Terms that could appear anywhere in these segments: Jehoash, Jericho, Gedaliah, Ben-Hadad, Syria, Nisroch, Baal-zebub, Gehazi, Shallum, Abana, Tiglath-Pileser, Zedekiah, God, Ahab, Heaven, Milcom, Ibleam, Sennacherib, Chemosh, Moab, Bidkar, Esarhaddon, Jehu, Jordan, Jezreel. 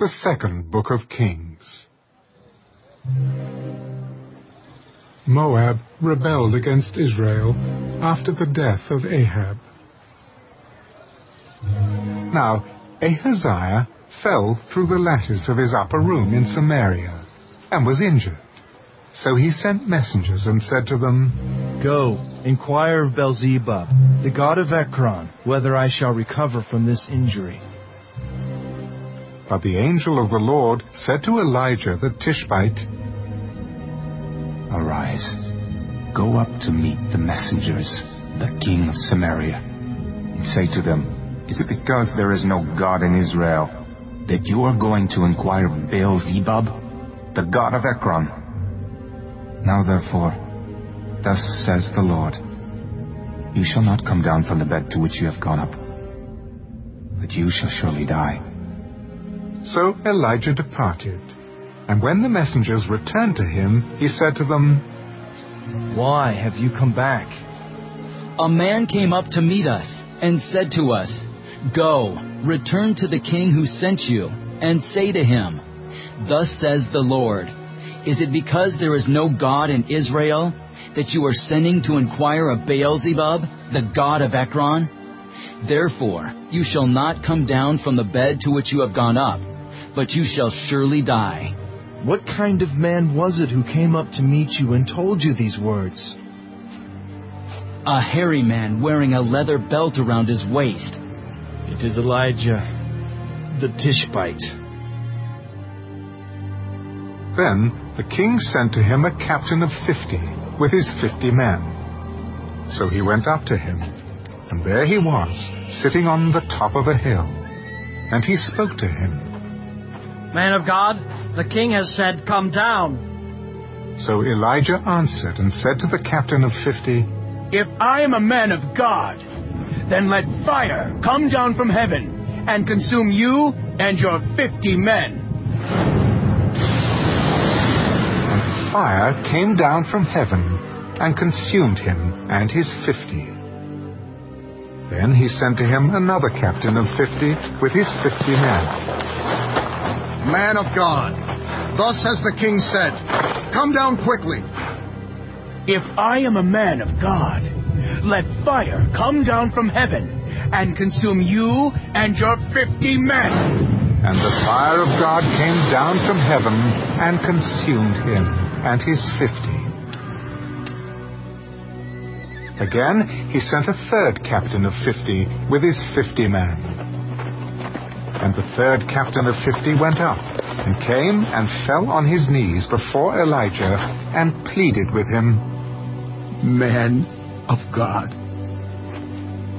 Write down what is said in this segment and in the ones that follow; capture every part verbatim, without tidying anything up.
The Second Book of Kings. Moab rebelled against Israel after the death of Ahab. Now Ahaziah fell through the lattice of his upper room in Samaria and was injured. So he sent messengers and said to them, Go, inquire of Beelzebub, the god of Ekron, whether I shall recover from this injury. But the angel of the Lord said to Elijah the Tishbite, Arise, go up to meet the messengers, the king of Samaria, and say to them, Is it because there is no God in Israel that you are going to inquire of Beelzebub, the god of Ekron? Now therefore, thus says the Lord, You shall not come down from the bed to which you have gone up, but you shall surely die. So Elijah departed, and when the messengers returned to him, he said to them, Why have you come back? A man came up to meet us, and said to us, Go, return to the king who sent you, and say to him, Thus says the Lord, Is it because there is no God in Israel that you are sending to inquire of Beelzebub, the god of Ekron? Therefore you shall not come down from the bed to which you have gone up, but you shall surely die. What kind of man was it who came up to meet you and told you these words? A hairy man wearing a leather belt around his waist. It is Elijah, the Tishbite. Then the king sent to him a captain of fifty, with his fifty men. So he went up to him, and there he was, sitting on the top of a hill. And he spoke to him, Man of God, the king has said, Come down. So Elijah answered and said to the captain of fifty, If I am a man of God, then let fire come down from heaven, and consume you and your fifty men. Fire came down from heaven and consumed him and his fifty. Then he sent to him another captain of fifty with his fifty men. Man of God, thus has the king said, Come down quickly. If I am a man of God, let fire come down from heaven and consume you and your fifty men. And the fire of God came down from heaven and consumed him and his fifty. Again he sent a third captain of fifty with his fifty men. And the third captain of fifty went up, and came and fell on his knees before Elijah, and pleaded with him, Man of God,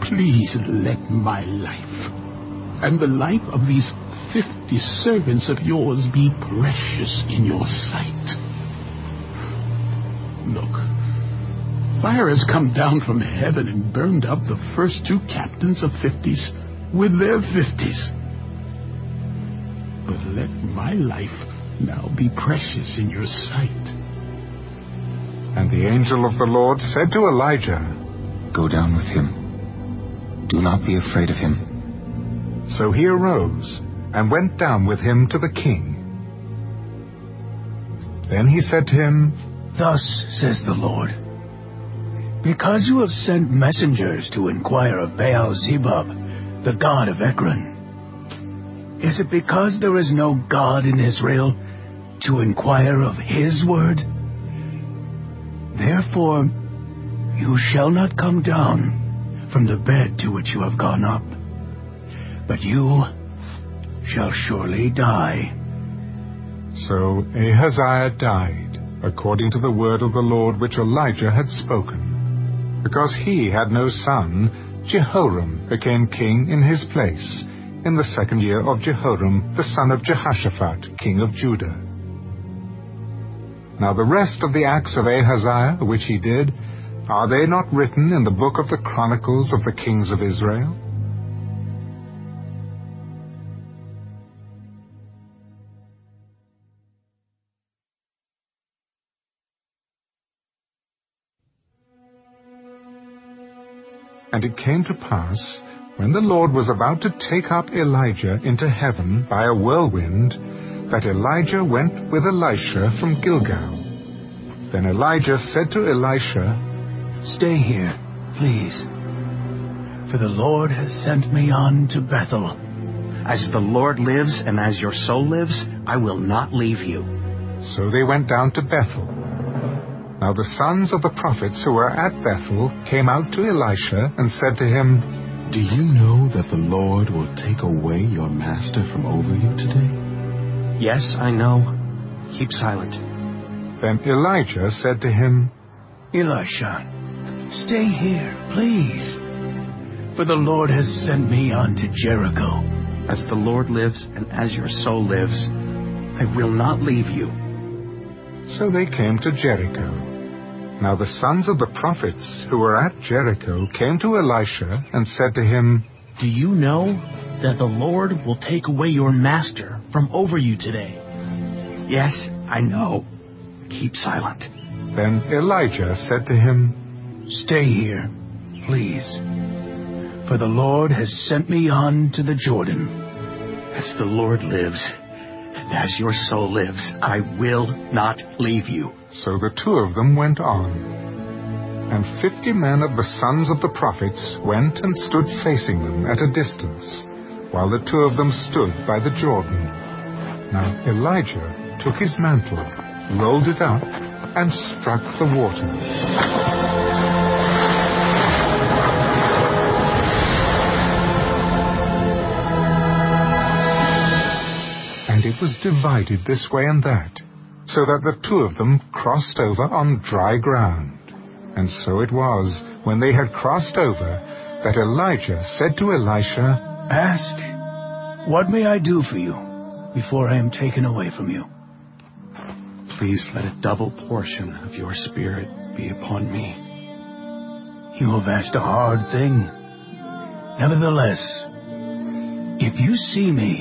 please let my life and the life of these fifty servants of yours be precious in your sight. Look, fire has come down from heaven and burned up the first two captains of fifties with their fifties. But let my life now be precious in your sight. And the angel of the Lord said to Elijah, Go down with him. Do not be afraid of him. So he arose and went down with him to the king. Then he said to him, Thus says the Lord, Because you have sent messengers to inquire of Beelzebub, the god of Ekron, is it because there is no God in Israel to inquire of his word? Therefore you shall not come down from the bed to which you have gone up, but you shall surely die. So Ahaziah died, according to the word of the Lord which Elijah had spoken. Because he had no son, Jehoram became king in his place, in the second year of Jehoram, the son of Jehoshaphat, king of Judah. Now the rest of the acts of Ahaziah, which he did, are they not written in the book of the Chronicles of the kings of Israel? And it came to pass, when the Lord was about to take up Elijah into heaven by a whirlwind, that Elijah went with Elisha from Gilgal. Then Elijah said to Elisha, "Stay here, please, for the Lord has sent me on to Bethel. As the Lord lives and as your soul lives, I will not leave you." So they went down to Bethel. Now the sons of the prophets who were at Bethel came out to Elisha and said to him, "Do you know that the Lord will take away your master from over you today?" "Yes, I know. Keep silent." Then Elijah said to him, "Elisha, stay here, please, for the Lord has sent me on to Jericho. As the Lord lives and as your soul lives, I will not leave you." So they came to Jericho. Now the sons of the prophets who were at Jericho came to Elisha and said to him, "Do you know that the Lord will take away your master from over you today?" "Yes, I know. Keep silent." Then Elijah said to him, "Stay here, please, for the Lord has sent me on to the Jordan. As the Lord lives, and as your soul lives, I will not leave you." So the two of them went on. And fifty men of the sons of the prophets went and stood facing them at a distance, while the two of them stood by the Jordan. Now Elijah took his mantle, rolled it up, and struck the water. And it was divided this way and that, so that the two of them crossed over on dry ground. And so it was, when they had crossed over, that Elijah said to Elisha, "Ask, what may I do for you before I am taken away from you?" "Please let a double portion of your spirit be upon me." "You have asked a hard thing. Nevertheless, if you see me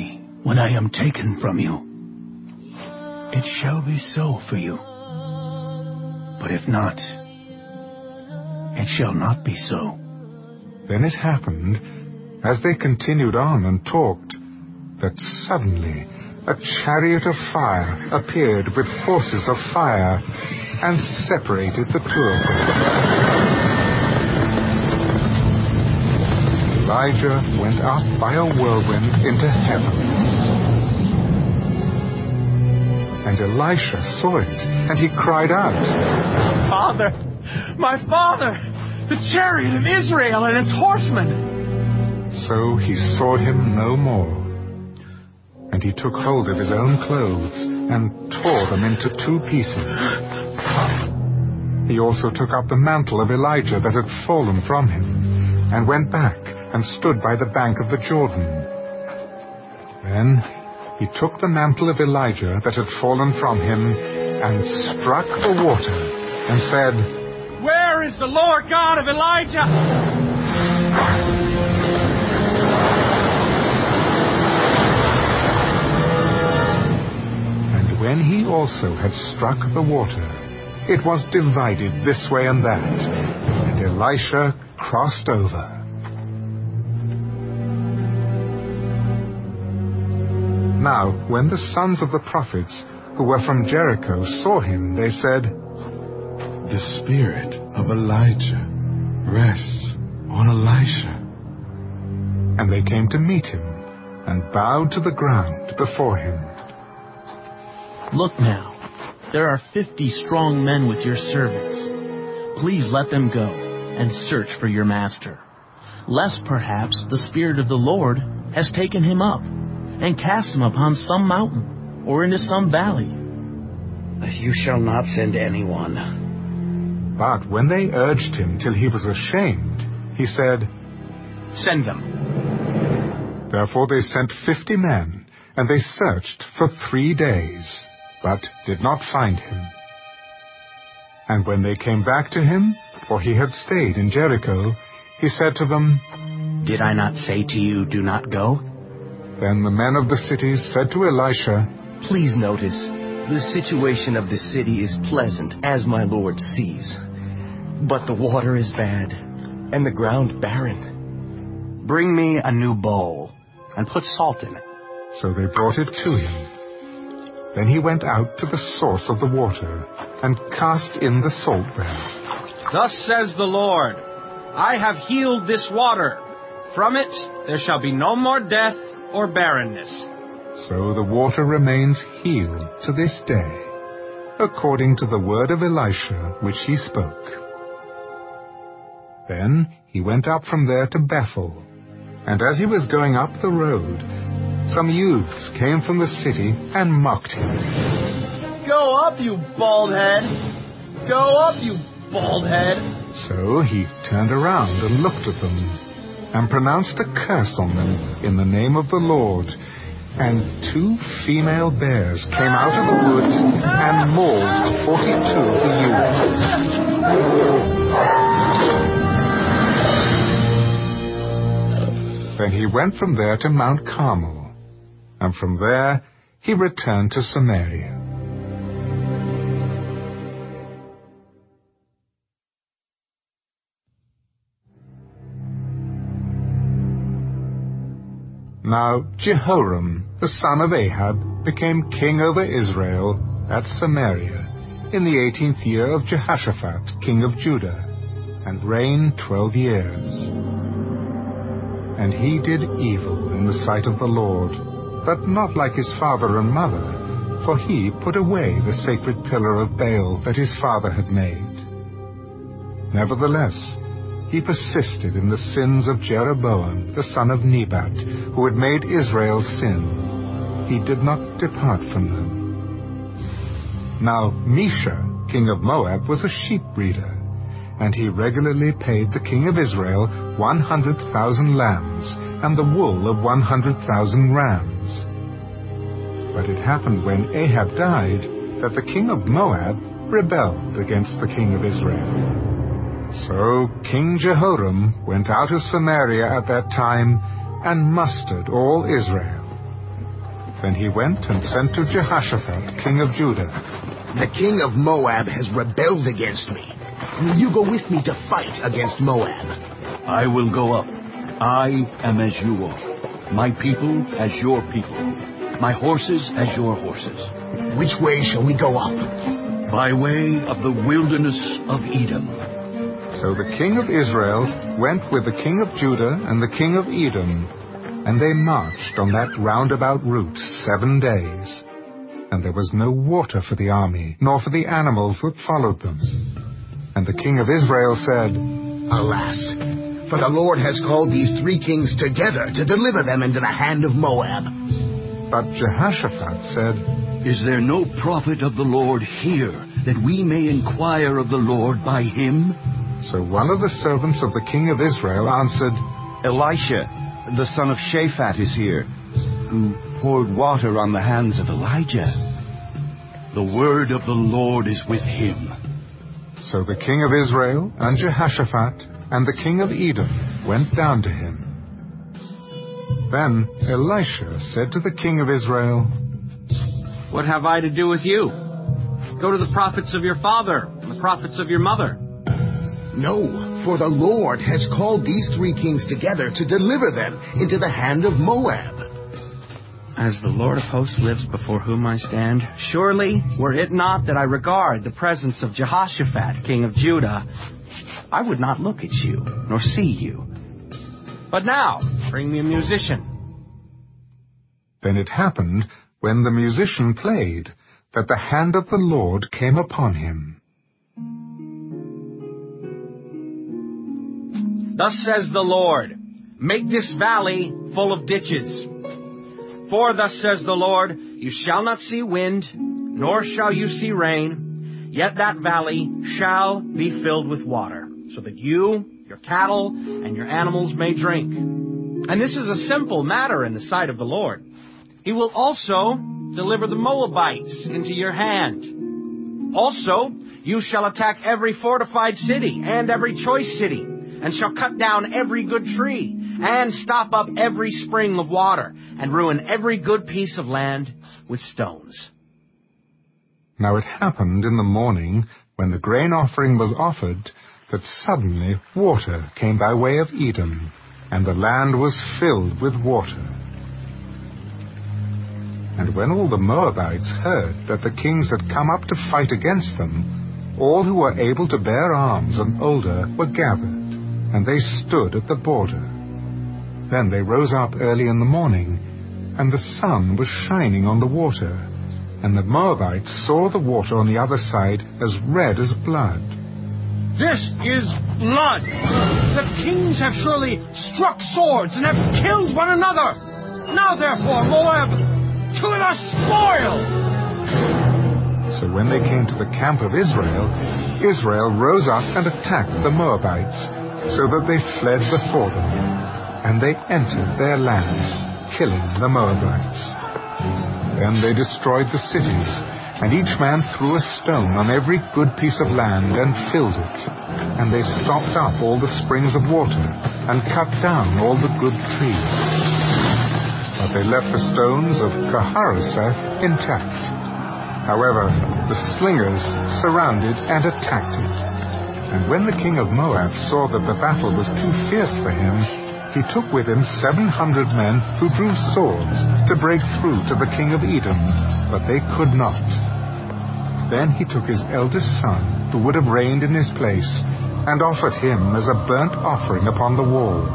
when I am taken from you, it shall be so for you. But if not, it shall not be so." Then it happened, as they continued on and talked, that suddenly a chariot of fire appeared with horses of fire and separated the two of them. Elijah went up by a whirlwind into heaven. And Elisha saw it, and he cried out, "Father, my father, the chariot of Israel and its horsemen!" So he saw him no more, and he took hold of his own clothes and tore them into two pieces. He also took up the mantle of Elijah that had fallen from him, and went back and stood by the bank of the Jordan. Then he took the mantle of Elijah that had fallen from him, and struck the water, and said, "Where is the Lord God of Elijah?" When he also had struck the water, it was divided this way and that, and Elisha crossed over. Now, when the sons of the prophets who were from Jericho saw him, they said, "The spirit of Elijah rests on Elisha." And they came to meet him and bowed to the ground before him. "Look now, there are fifty strong men with your servants. Please let them go and search for your master, lest perhaps the Spirit of the Lord has taken him up and cast him upon some mountain or into some valley." "You shall not send anyone." But when they urged him till he was ashamed, he said, "Send them." Therefore they sent fifty men, and they searched for three days, but did not find him. And when they came back to him, for he had stayed in Jericho, he said to them, "Did I not say to you, do not go?" Then the men of the city said to Elisha, "Please notice, the situation of the city is pleasant, as my lord sees, but the water is bad, and the ground barren. Bring me a new bowl, and put salt in it. So they brought it to him. Then he went out to the source of the water, and cast in the salt there. Thus says the Lord, I have healed this water. From it there shall be no more death or barrenness. So the water remains healed to this day, according to the word of Elisha which he spoke. Then he went up from there to Bethel, and as he was going up the road, some youths came from the city and mocked him. Go up, you bald head! Go up, you bald head! So he turned around and looked at them, and pronounced a curse on them in the name of the Lord. And two female bears came out of the woods and mauled forty-two of the youths. Then he went from there to Mount Carmel, and from there he returned to Samaria. Now Jehoram, the son of Ahab, became king over Israel at Samaria in the eighteenth year of Jehoshaphat, king of Judah, and reigned twelve years. And he did evil in the sight of the Lord, but not like his father and mother, for he put away the sacred pillar of Baal that his father had made. Nevertheless, he persisted in the sins of Jeroboam, the son of Nebat, who had made Israel sin. He did not depart from them. Now Mesha, king of Moab, was a sheep breeder, and he regularly paid the king of Israel one hundred thousand lambs and the wool of one hundred thousand rams. But it happened when Ahab died that the king of Moab rebelled against the king of Israel. So King Jehoram went out of Samaria at that time, and mustered all Israel. Then he went and sent to Jehoshaphat, king of Judah. The king of Moab has rebelled against me. Will you go with me to fight against Moab? I will go up. I am as you are, my people as your people, my horses as your horses. Which way shall we go up? By way of the wilderness of Edom. So the king of Israel went with the king of Judah and the king of Edom, and they marched on that roundabout route seven days. And there was no water for the army, nor for the animals that followed them. And the king of Israel said, Alas, for the Lord has called these three kings together to deliver them into the hand of Moab. But Jehoshaphat said, Is there no prophet of the Lord here, that we may inquire of the Lord by him? So one of the servants of the king of Israel answered, Elisha, the son of Shaphat, is here, who poured water on the hands of Elijah. The word of the Lord is with him. So the king of Israel and Jehoshaphat and the king of Edom went down to him. Then Elisha said to the king of Israel, What have I to do with you? Go to the prophets of your father and the prophets of your mother. No, for the Lord has called these three kings together to deliver them into the hand of Moab. As the Lord of hosts lives before whom I stand, surely were it not that I regard the presence of Jehoshaphat, king of Judah, I would not look at you, nor see you. But now, bring me a musician. Then it happened, when the musician played, that the hand of the Lord came upon him. Thus says the Lord, Make this valley full of ditches. For thus says the Lord, You shall not see wind, nor shall you see rain, yet that valley shall be filled with water, so that you, your cattle, and your animals may drink. And this is a simple matter in the sight of the Lord. He will also deliver the Moabites into your hand. Also, you shall attack every fortified city and every choice city, and shall cut down every good tree, and stop up every spring of water, and ruin every good piece of land with stones. Now it happened in the morning, when the grain offering was offered, that suddenly water came by way of Edom, and the land was filled with water. And when all the Moabites heard that the kings had come up to fight against them, all who were able to bear arms and older were gathered, and they stood at the border. Then they rose up early in the morning, and the sun was shining on the water, and the Moabites saw the water on the other side as red as blood. This is blood! The kings have surely struck swords and have killed one another! Now therefore, Moab, to the spoil! So when they came to the camp of Israel, Israel rose up and attacked the Moabites, so that they fled before them, and they entered their land, killing the Moabites. Then they destroyed the cities, and each man threw a stone on every good piece of land and filled it. And they stopped up all the springs of water, and cut down all the good trees. But they left the stones of Kirjathseph intact. However, the slingers surrounded and attacked it. And when the king of Moab saw that the battle was too fierce for him, he took with him seven hundred men who drew swords to break through to the king of Edom, but they could not. Then he took his eldest son, who would have reigned in his place, and offered him as a burnt offering upon the wall.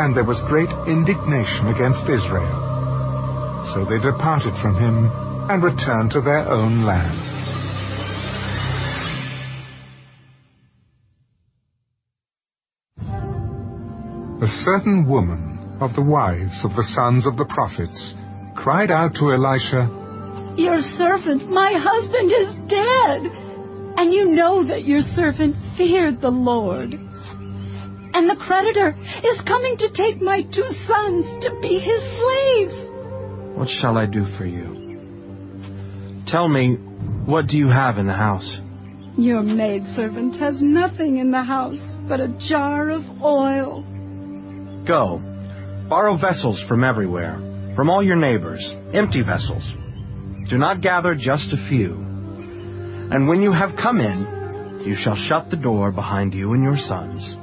And there was great indignation against Israel. So they departed from him and returned to their own land. A certain woman of the wives of the sons of the prophets cried out to Elisha, "Your servant, my husband, is dead, and you know that your servant feared the Lord. And the creditor is coming to take my two sons to be his slaves. What shall I do for you? Tell me, what do you have in the house?" "Your maidservant has nothing in the house but a jar of oil." "Go, borrow vessels from everywhere, from all your neighbors, empty vessels. Do not gather just a few. And when you have come in, you shall shut the door behind you and your sons.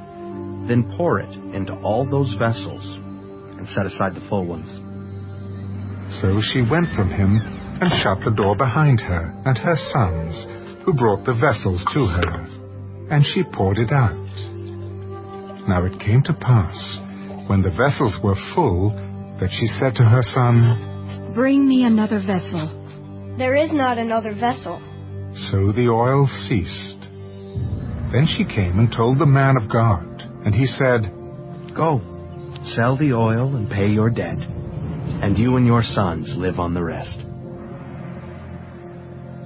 Then pour it into all those vessels, and set aside the full ones." So she went from him and shut the door behind her and her sons, who brought the vessels to her, and she poured it out. Now it came to pass, when the vessels were full, that she said to her son, "Bring me another vessel." "There is not another vessel." So the oil ceased. Then she came and told the man of God, and he said, "Go, sell the oil and pay your debt, and you and your sons live on the rest."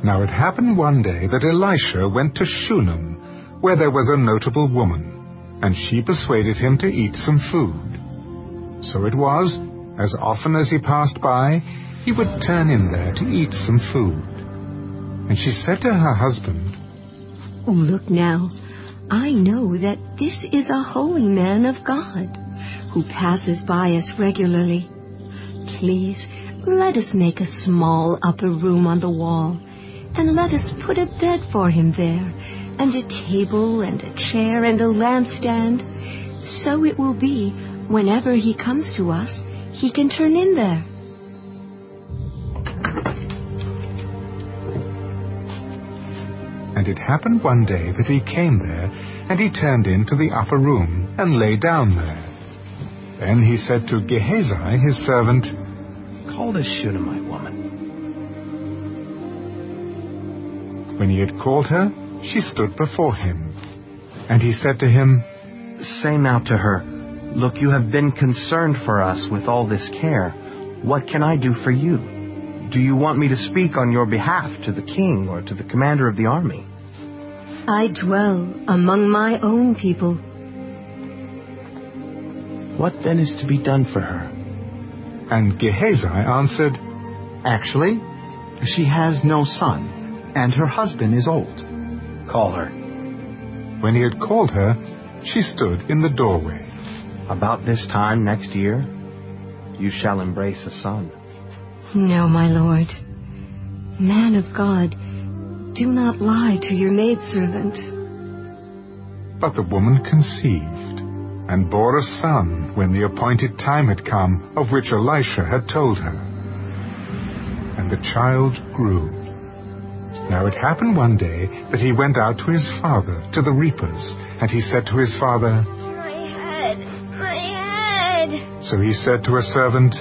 Now it happened one day that Elisha went to Shunem, where there was a notable woman, and she persuaded him to eat some food. So it was, as often as he passed by, he would turn in there to eat some food. And she said to her husband, "Oh, look now, I know that this is a holy man of God, who passes by us regularly. Please, let us make a small upper room on the wall, and let us put a bed for him there, and a table, and a chair, and a lampstand. So it will be, whenever he comes to us, he can turn in there." And it happened one day that he came there, and he turned into the upper room, and lay down there. Then he said to Gehazi, his servant, "Call this Shunammite woman." When he had called her, she stood before him, and he said to him, "Say now to her, 'Look, you have been concerned for us with all this care. What can I do for you? Do you want me to speak on your behalf to the king or to the commander of the army?' I dwell among my own people." What then is to be done for her?" And Gehazi answered, "Actually, she has no son, and her husband is old. Call her." When he had called her, she stood in the doorway. "About this time next year, you shall embrace a son." "No, my lord. Man of God, do not lie to your maidservant." But the woman conceived, and bore a son when the appointed time had come, of which Elisha had told her. And the child grew. Now it happened one day that he went out to his father, to the reapers, and he said to his father, My head, my head. So he said to a servant,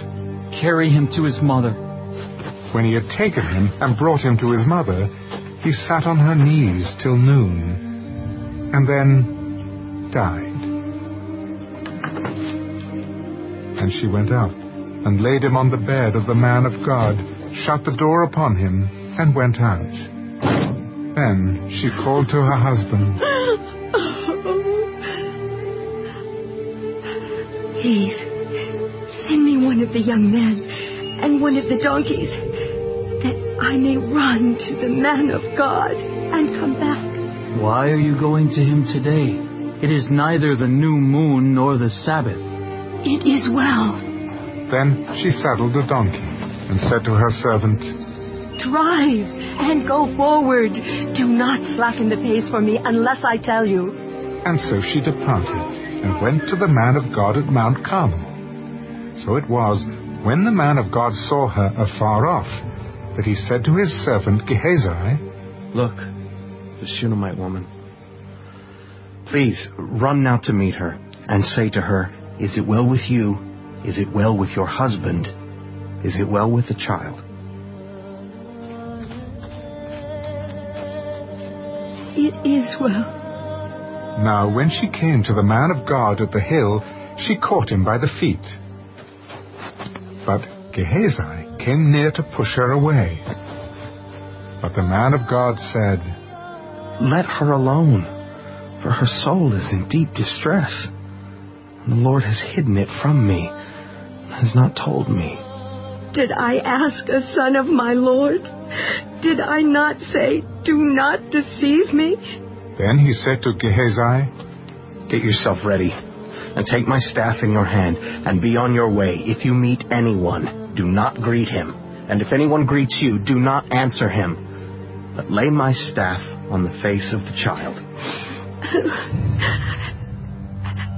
Carry him to his mother. When he had taken him and brought him to his mother, he sat on her knees till noon, and then died. And she went up, and laid him on the bed of the man of God, shut the door upon him, and went out. Then she called to her husband. Please, send me one of the young men and one of the donkeys, that I may run to the man of God and come back. Why are you going to him today? It is neither the new moon nor the Sabbath. It is well. Then she saddled a donkey and said to her servant, Drive and go forward. Do not slacken the pace for me unless I tell you. And so she departed and went to the man of God at Mount Carmel. So it was, when the man of God saw her afar off, that he said to his servant Gehazi, Look, the Shunammite woman. Please, run now to meet her, and say to her, Is it well with you? Is it well with your husband? Is it well with the child? It is well. Now when she came to the man of God at the hill, she caught him by the feet. But Gehazi came near to push her away. But the man of God said, Let her alone, for her soul is in deep distress. And the Lord has hidden it from me, and has not told me. Did I ask a son of my Lord? Did I not say, Do not deceive me? Then he said to Gehazi, Get yourself ready, and take my staff in your hand, and be on your way. If you meet anyone, do not greet him. And if anyone greets you, do not answer him. But lay my staff on the face of the child.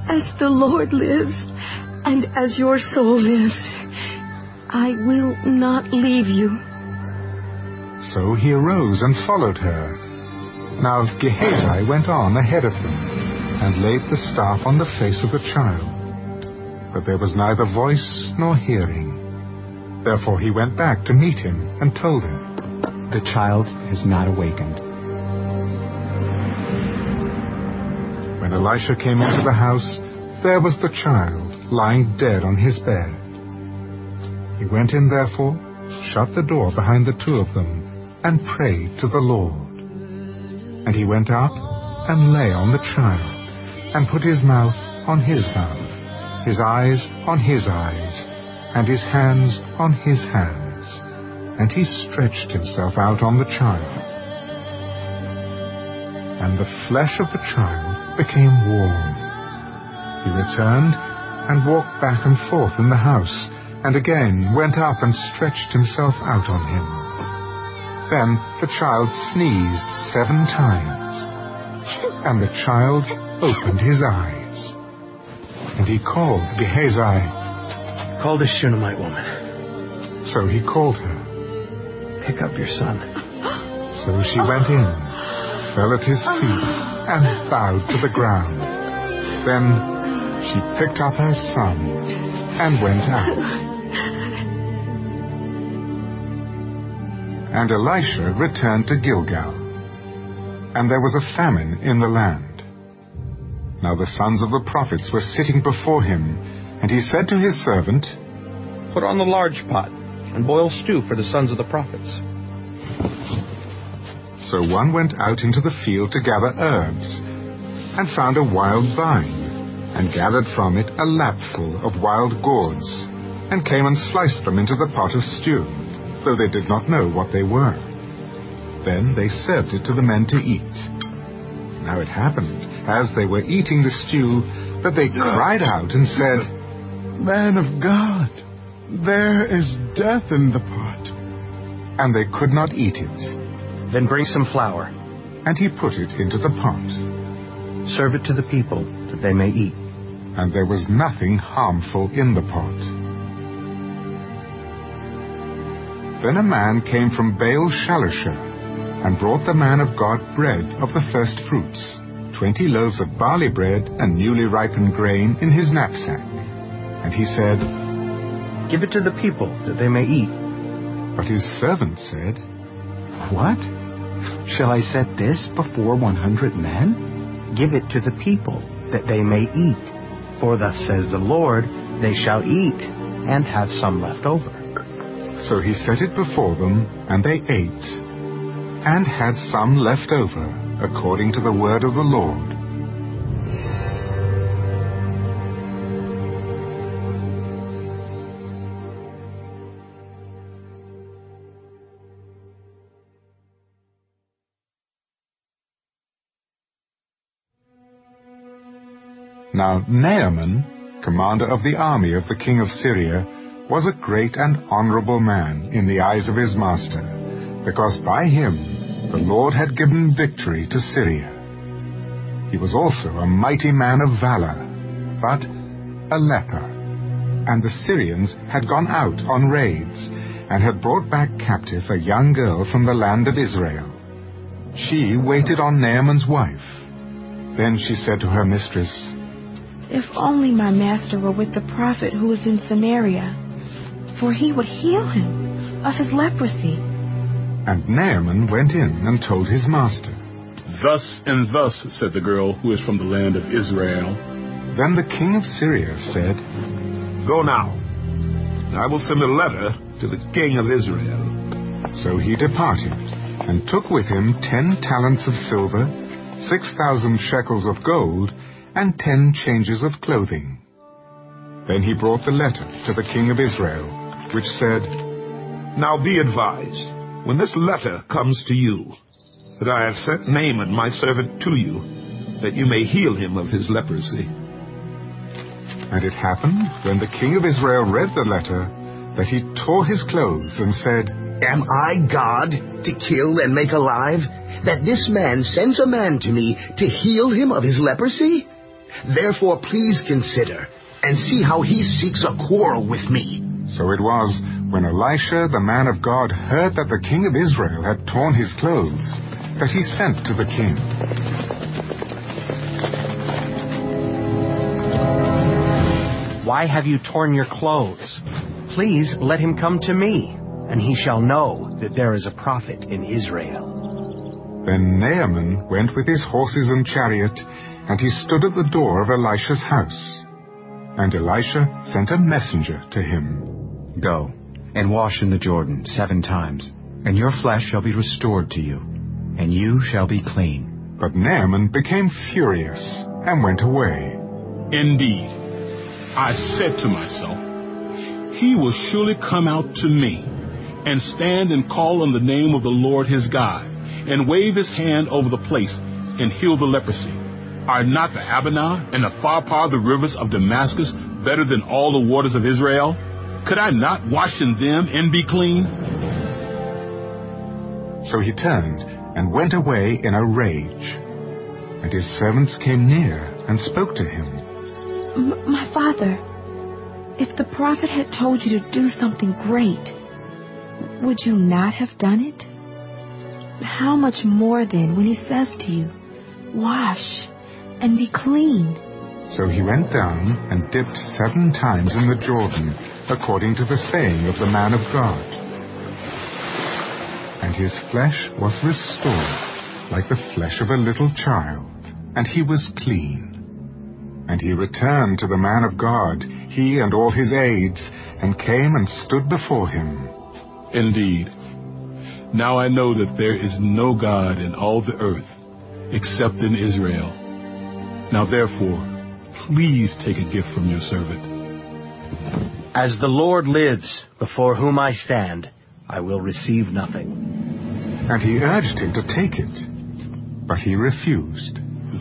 As the Lord lives, and as your soul lives, I will not leave you. So he arose and followed her. Now Gehazi went on ahead of him, and laid the staff on the face of the child. But there was neither voice nor hearing. Therefore he went back to meet him, and told him, The child has not awakened. When Elisha came into the house, there was the child, lying dead on his bed. He went in therefore, shut the door behind the two of them, and prayed to the Lord. And he went up, and lay on the child, and put his mouth on his mouth, his eyes on his eyes, and his hands on his hands. And he stretched himself out on the child. And the flesh of the child became warm. He returned, and walked back and forth in the house, and again went up and stretched himself out on him. Then the child sneezed seven times, and the child opened his eyes. And he called Gehazi. Call the Shunammite woman. So he called her. Pick up your son. So she went in, fell at his feet, and bowed to the ground. Then she picked up her son and went out. And Elisha returned to Gilgal. And there was a famine in the land. Now the sons of the prophets were sitting before him, and he said to his servant, Put on the large pot, and boil stew for the sons of the prophets. So one went out into the field to gather herbs, and found a wild vine, and gathered from it a lapful of wild gourds, and came and sliced them into the pot of stew, though they did not know what they were. Then they served it to the men to eat. Now it happened, as they were eating the stew, that they cried out and said, Man of God, there is death in the pot. And they could not eat it. Then bring some flour. And he put it into the pot. Serve it to the people, that they may eat. and there was nothing harmful in the pot. Then a man came from Baal Shalisha, and brought the man of God bread of the first fruits, twenty loaves of barley bread and newly ripened grain in his knapsack. And he said, "Give it to the people, that they may eat." But his servant said, "What? Shall I set this before one hundred men?" "Give it to the people, that they may eat. For thus says the Lord, they shall eat, and have some left over." So he set it before them, and they ate, and had some left over, according to the word of the Lord. Now Naaman, commander of the army of the king of Syria, was a great and honorable man in the eyes of his master, because by him the Lord had given victory to Syria. He was also a mighty man of valor, but a leper, and the Syrians had gone out on raids, and had brought back captive a young girl from the land of Israel. She waited on Naaman's wife. Then she said to her mistress, "If only my master were with the prophet who is in Samaria, for he would heal him of his leprosy." And Naaman went in and told his master. "Thus and thus said the girl who is from the land of Israel." Then the king of Syria said, "Go now, and I will send a letter to the king of Israel." So he departed, and took with him ten talents of silver, six thousand shekels of gold, and ten changes of clothing. Then he brought the letter to the king of Israel, which said, "Now be advised, when this letter comes to you, that I have sent Naaman my servant to you, that you may heal him of his leprosy." And it happened, when the king of Israel read the letter, that he tore his clothes and said, "Am I God, to kill and make alive, that this man sends a man to me to heal him of his leprosy? Therefore please consider, and see how he seeks a quarrel with me." So it was, when Elisha the man of God heard that the king of Israel had torn his clothes, that he sent to the king. "Why have you torn your clothes? Please let him come to me, and he shall know that there is a prophet in Israel." Then Naaman went with his horses and chariot, and he stood at the door of Elisha's house. And Elisha sent a messenger to him. "Go, and wash in the Jordan seven times, and your flesh shall be restored to you, and you shall be clean." But Naaman became furious, and went away. "Indeed, I said to myself, he will surely come out to me, and stand and call on the name of the Lord his God, and wave his hand over the place, and heal the leprosy. Are not the Abana and the Pharpar, the rivers of Damascus, better than all the waters of Israel? Could I not wash in them and be clean?" So he turned and went away in a rage. And his servants came near and spoke to him. M- My father, if the prophet had told you to do something great, would you not have done it? How much more then when he says to you, 'Wash and be clean'?" So he went down and dipped seven times in the Jordan, according to the saying of the man of God. And his flesh was restored, like the flesh of a little child, and he was clean. And he returned to the man of God, he and all his aides, and came and stood before him. "Indeed, now I know that there is no God in all the earth, except in Israel. Now therefore, please take a gift from your servant." "As the Lord lives, before whom I stand, I will receive nothing." And he urged him to take it, but he refused.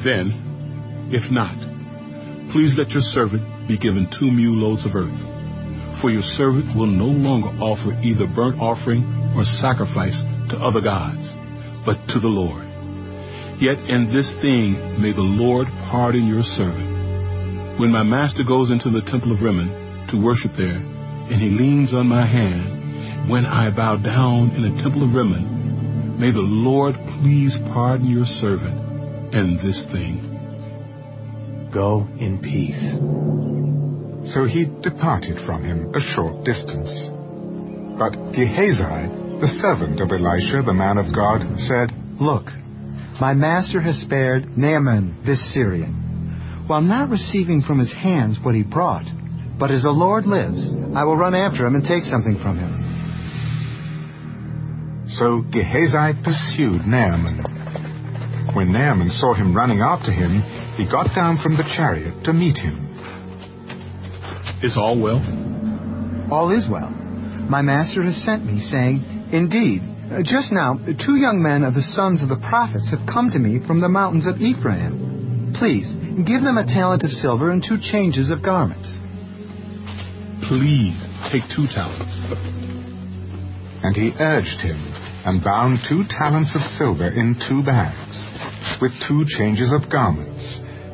"Then, if not, please let your servant be given two mule loads of earth, for your servant will no longer offer either burnt offering or sacrifice to other gods, but to the Lord. Yet in this thing may the Lord pardon your servant. When my master goes into the temple of Rimmon to worship there, and he leans on my hand, when I bow down in the temple of Rimmon, may the Lord please pardon your servant and this thing. Go in peace. So he departed from him a short distance. But Gehazi, the servant of Elisha, the man of God, said, Look, my master has spared Naaman this Syrian, while not receiving from his hands what he brought. But as the Lord lives, I will run after him and take something from him. So Gehazi pursued Naaman. When Naaman saw him running after him, he got down from the chariot to meet him. Is all well? All is well. My master has sent me, saying, Indeed, just now, two young men of the sons of the prophets have come to me from the mountains of Ephraim. Please, give them a talent of silver and two changes of garments. Please, take two talents. And he urged him, and bound two talents of silver in two bags, with two changes of garments,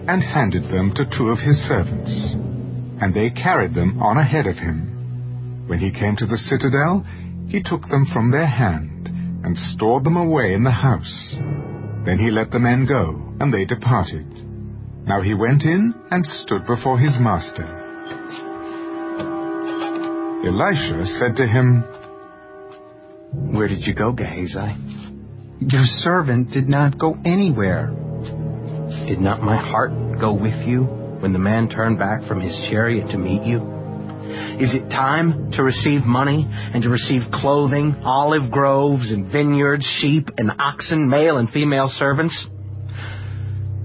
and handed them to two of his servants. And they carried them on ahead of him. When he came to the citadel, he took them from their hand, and stored them away in the house. Then he let the men go, and they departed. Now he went in and stood before his master. Elisha said to him, Where did you go, Gehazi? Your servant did not go anywhere. Did not my heart go with you when the man turned back from his chariot to meet you? Is it time to receive money and to receive clothing, olive groves and vineyards, sheep and oxen, male and female servants?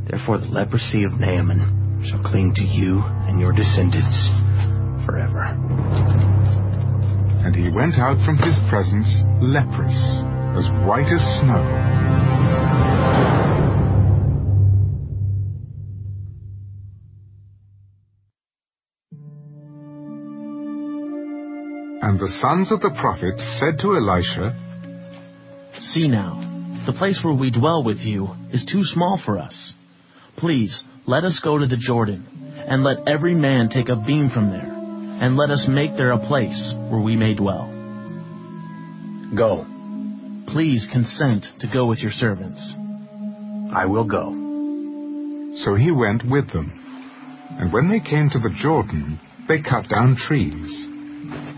Therefore the leprosy of Naaman shall cling to you and your descendants forever. And he went out from his presence leprous, as white as snow. And the sons of the prophets said to Elisha, See now, the place where we dwell with you is too small for us. Please, let us go to the Jordan, and let every man take a beam from there, and let us make there a place where we may dwell. Go. Please consent to go with your servants. I will go. So he went with them. And when they came to the Jordan, they cut down trees.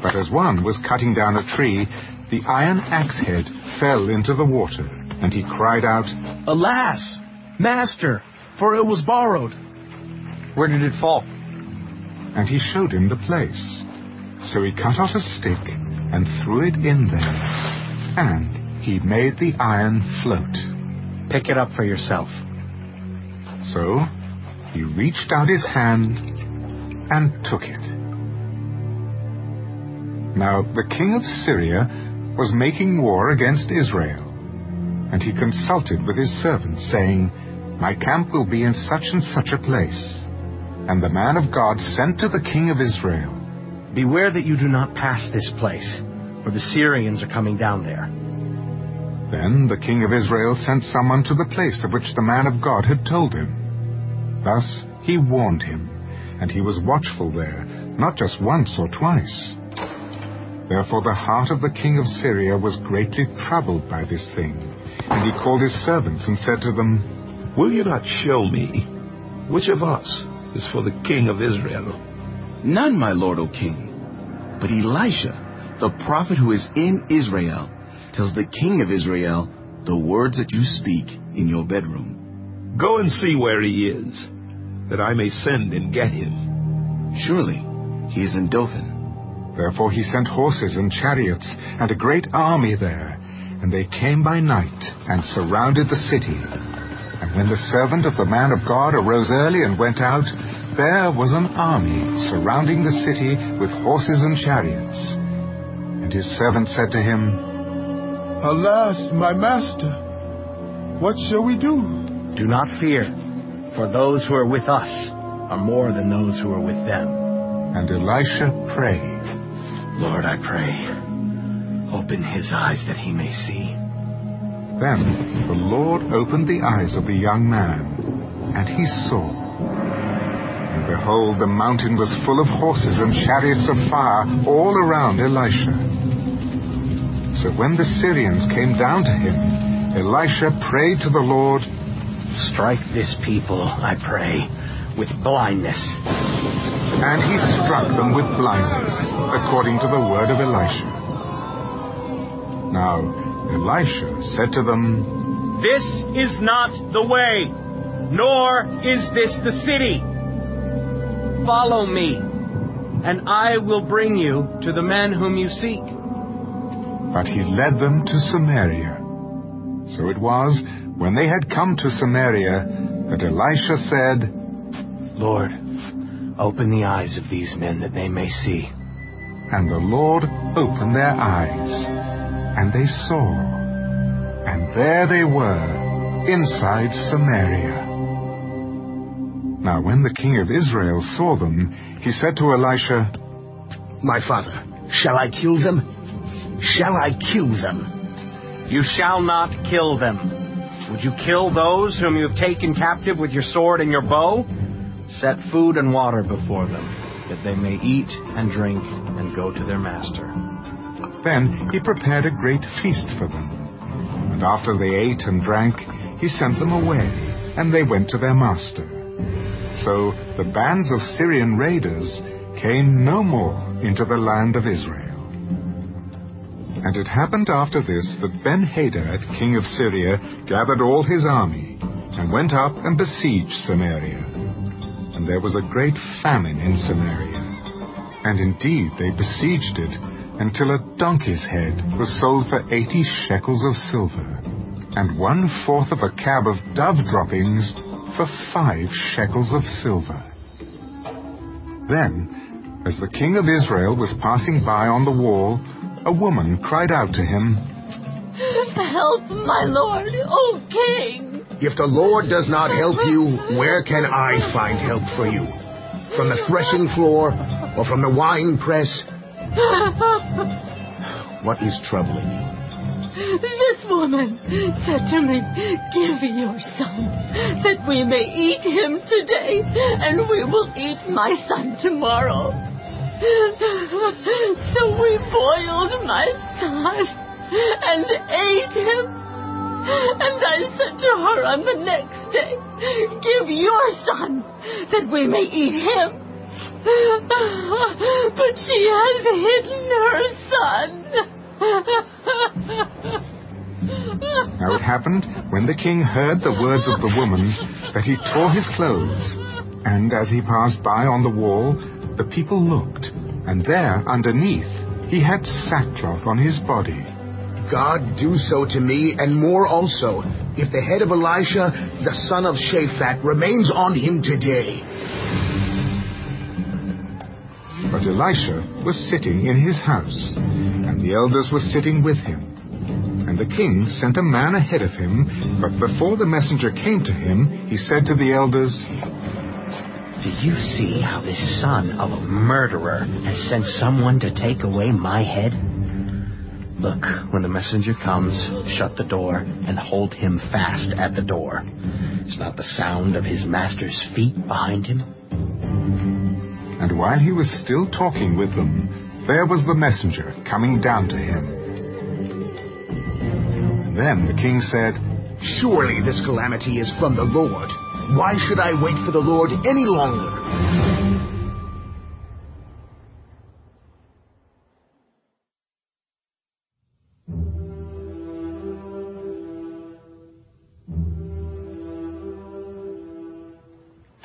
But as one was cutting down a tree, the iron axe head fell into the water, and he cried out, Alas, master, for it was borrowed. Where did it fall? And he showed him the place. So he cut off a stick and threw it in there, and he made the iron float. Pick it up for yourself. So he reached out his hand and took it. Now the king of Syria was making war against Israel, and he consulted with his servants, saying, My camp will be in such and such a place. And the man of God sent to the king of Israel, Beware that you do not pass this place, for the Syrians are coming down there. Then the king of Israel sent someone to the place of which the man of God had told him. Thus he warned him, and he was watchful there, not just once or twice. Therefore the heart of the king of Syria was greatly troubled by this thing. And he called his servants and said to them, Will you not show me which of us is for the king of Israel? None, my lord, O king. But Elisha, the prophet who is in Israel, tells the king of Israel the words that you speak in your bedroom. Go and see where he is, that I may send and get him. Surely he is in Dothan. Therefore he sent horses and chariots and a great army there, and they came by night and surrounded the city. And when the servant of the man of God arose early and went out, there was an army surrounding the city with horses and chariots. And his servant said to him, Alas, my master, what shall we do? Do not fear, for those who are with us are more than those who are with them. And Elisha prayed, Lord, I pray, open his eyes that he may see. Then the Lord opened the eyes of the young man, and he saw. And And behold, the mountain was full of horses and chariots of fire all around Elisha. So when the Syrians came down to him, Elisha prayed to the Lord, "Strike this people, I pray, with blindness." And he struck them with blindness, according to the word of Elisha. Now Elisha said to them, "This is not the way, nor is this the city. Follow me, and I will bring you to the men whom you seek." But he led them to Samaria. So it was, when they had come to Samaria, that Elisha said, "Lord, open the eyes of these men that they may see." And the Lord opened their eyes, and they saw, and there they were, inside Samaria. Now when the king of Israel saw them, he said to Elisha, "My father, shall I kill them? Shall I kill them?" "You shall not kill them. Would you kill those whom you have taken captive with your sword and your bow? Set food and water before them, that they may eat and drink and go to their master." Then he prepared a great feast for them. And after they ate and drank, he sent them away, and they went to their master. So the bands of Syrian raiders came no more into the land of Israel. And it happened after this that Ben-Hadad, king of Syria, gathered all his army, and went up and besieged Samaria. And there was a great famine in Samaria. And indeed they besieged it, until a donkey's head was sold for eighty shekels of silver, and one-fourth of a cab of dove droppings for five shekels of silver. Then, as the king of Israel was passing by on the wall, a woman cried out to him, "Help, my lord, O king!" "If the Lord does not help you, where can I find help for you? From the threshing floor or from the wine press? What is troubling you?" "This woman said to me, 'Give me your son, that we may eat him today, and we will eat my son tomorrow.' So we boiled my son and ate him. And I said to her on the next day, 'Give your son, that we may eat him.' But she has hidden her son." Now it happened, when the king heard the words of the woman, that he tore his clothes. And as he passed by on the wall, the people looked, and there, underneath, he had sackcloth on his body. "God, do so to me, and more also, if the head of Elisha, the son of Shaphat, remains on him today." But Elisha was sitting in his house, and the elders were sitting with him. And the king sent a man ahead of him, but before the messenger came to him, he said to the elders, "Do you see how this son of a murderer has sent someone to take away my head? Look, when the messenger comes, shut the door and hold him fast at the door. Is not the sound of his master's feet behind him?" And while he was still talking with them, there was the messenger coming down to him. And then the king said, "Surely this calamity is from the Lord. Why should I wait for the Lord any longer?"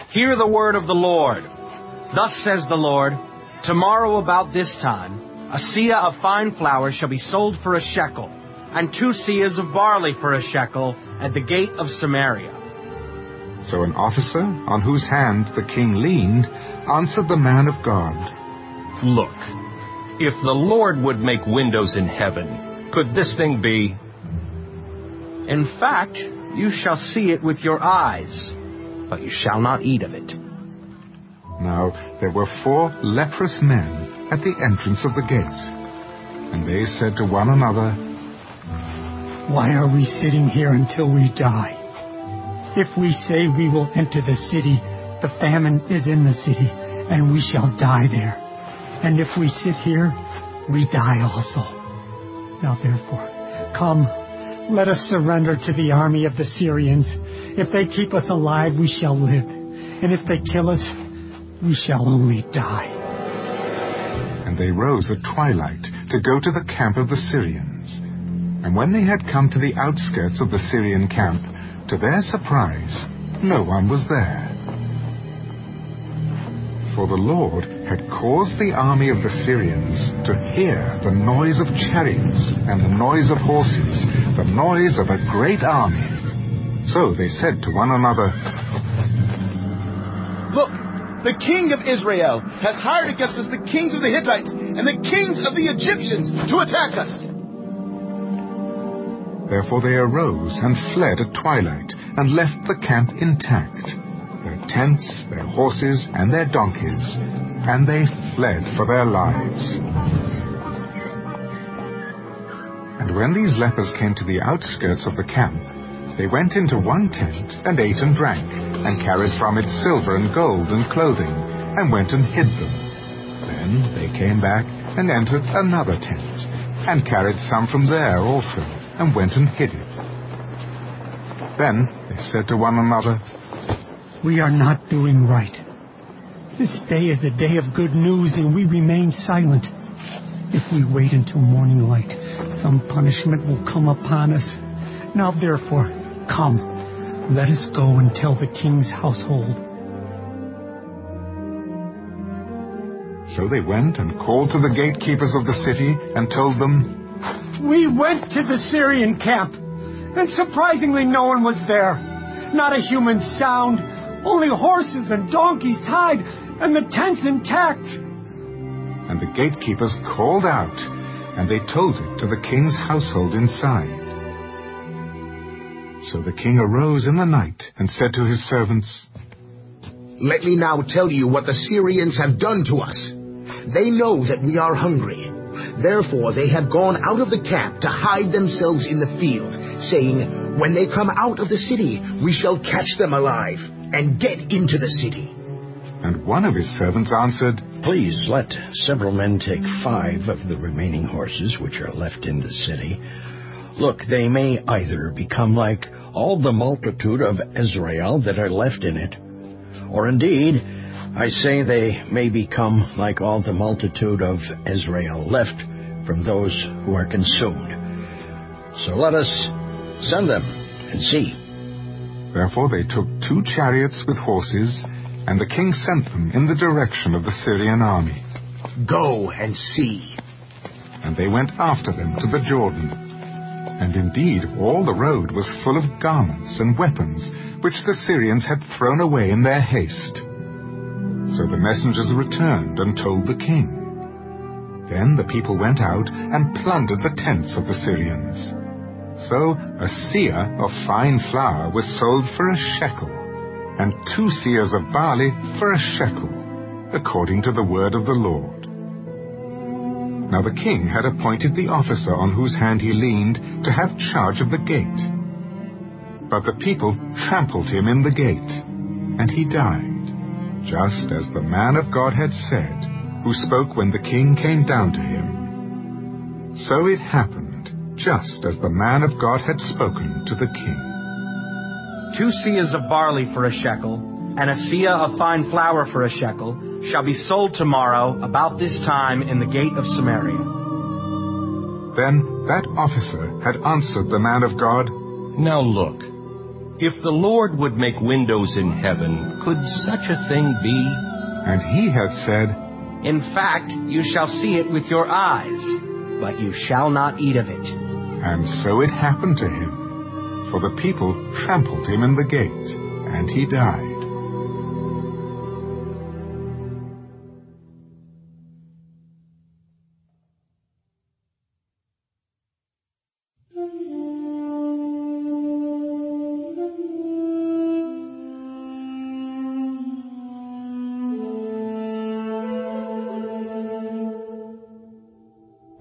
Hear the word of the Lord. Thus says the Lord, "Tomorrow about this time, a seah of fine flour shall be sold for a shekel, and two seahs of barley for a shekel at the gate of Samaria." So an officer, on whose hand the king leaned, answered the man of God, "Look, if the Lord would make windows in heaven, could this thing be? In fact, you shall see it with your eyes, but you shall not eat of it." Now there were four leprous men at the entrance of the gate. And they said to one another, "Why are we sitting here until we die? If we say we will enter the city, The famine is in the city, and we shall die there. And if we sit here, we die also. Now therefore, come, let us surrender to the army of the Syrians. If they keep us alive, we shall live. And if they kill us, we shall only die. And they rose at twilight to go to the camp of the Syrians. And when they had come to the outskirts of the Syrian camp, to their surprise, no one was there. For the Lord had caused the army of the Syrians to hear the noise of chariots and the noise of horses, the noise of a great army. So they said to one another, "Look, the king of Israel has hired against us the kings of the Hittites and the kings of the Egyptians to attack us." Therefore they arose and fled at twilight and left the camp intact, their tents, their horses, and their donkeys, and they fled for their lives. And when these lepers came to the outskirts of the camp, they went into one tent, and ate and drank, and carried from it silver and gold and clothing, and went and hid them. Then they came back, and entered another tent, and carried some from there also, and went and hid it. Then they said to one another, "We are not doing right. This day is a day of good news, and we remain silent. If we wait until morning light, some punishment will come upon us. Now therefore, come, let us go and tell the king's household." So they went and called to the gatekeepers of the city, and told them, "We went to the Syrian camp, and surprisingly no one was there, not a human sound, only horses and donkeys tied, and the tents intact." And the gatekeepers called out, and they told it to the king's household inside. So the king arose in the night, and said to his servants, "Let me now tell you what the Syrians have done to us. They know that we are hungry. Therefore they have gone out of the camp to hide themselves in the field, saying, 'When they come out of the city, we shall catch them alive and get into the city.'" And one of his servants answered, "Please let several men take five of the remaining horses which are left in the city. Look, they may either become like all the multitude of Israel that are left in it, or indeed, I say they may become like all the multitude of Israel left from those who are consumed. So let us send them and see." Therefore they took two chariots with horses, and the king sent them in the direction of the Syrian army. "Go and see." And they went after them to the Jordan. And indeed all the road was full of garments and weapons, which the Syrians had thrown away in their haste. So the messengers returned and told the king. Then the people went out and plundered the tents of the Syrians. So a seah of fine flour was sold for a shekel, and two seahs of barley for a shekel, according to the word of the Lord. Now the king had appointed the officer on whose hand he leaned to have charge of the gate. But the people trampled him in the gate, and he died, just as the man of God had said, who spoke when the king came down to him. So it happened, just as the man of God had spoken to the king. Two seahs of barley for a shekel, and a seah of fine flour for a shekel, shall be sold tomorrow about this time in the gate of Samaria. Then that officer had answered the man of God, "Now look, if the Lord would make windows in heaven, could such a thing be?" And he had said, "In fact, you shall see it with your eyes, but you shall not eat of it." And so it happened to him, for the people trampled him in the gate, and he died.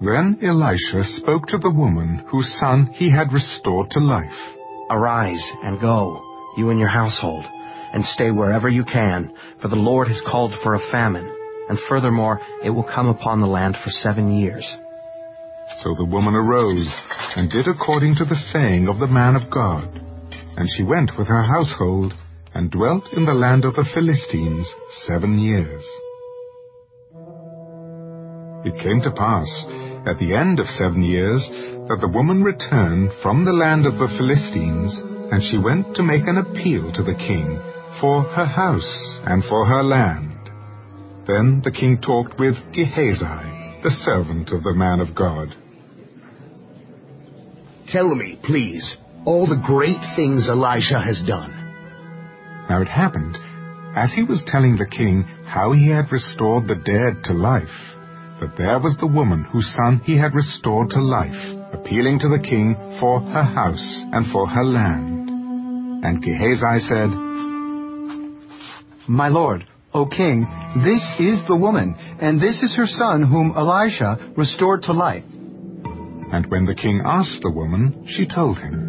Then Elisha spoke to the woman whose son he had restored to life. "Arise and go, you and your household, and stay wherever you can, for the Lord has called for a famine, and furthermore it will come upon the land for seven years. So the woman arose and did according to the saying of the man of God. And she went with her household and dwelt in the land of the Philistines seven years. It came to pass at the end of seven years that the woman returned from the land of the Philistines, and she went to make an appeal to the king for her house and for her land. Then the king talked with Gehazi, the servant of the man of God. Tell me, please, all the great things Elisha has done. Now it happened, as he was telling the king how he had restored the dead to life, that there was the woman whose son he had restored to life, appealing to the king for her house and for her land. And Gehazi said, My lord, O king, this is the woman, and this is her son whom Elisha restored to life. And when the king asked the woman, she told him.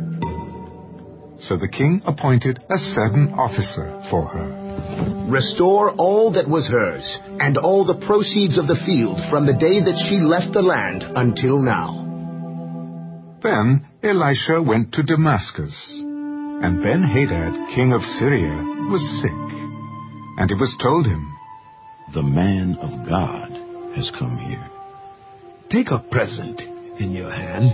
So the king appointed a certain officer for her. Restore all that was hers, and all the proceeds of the field from the day that she left the land until now. Then Elisha went to Damascus, and Ben-Hadad, king of Syria, was sick, and it was told him, The man of God has come here. Take a present in your hand,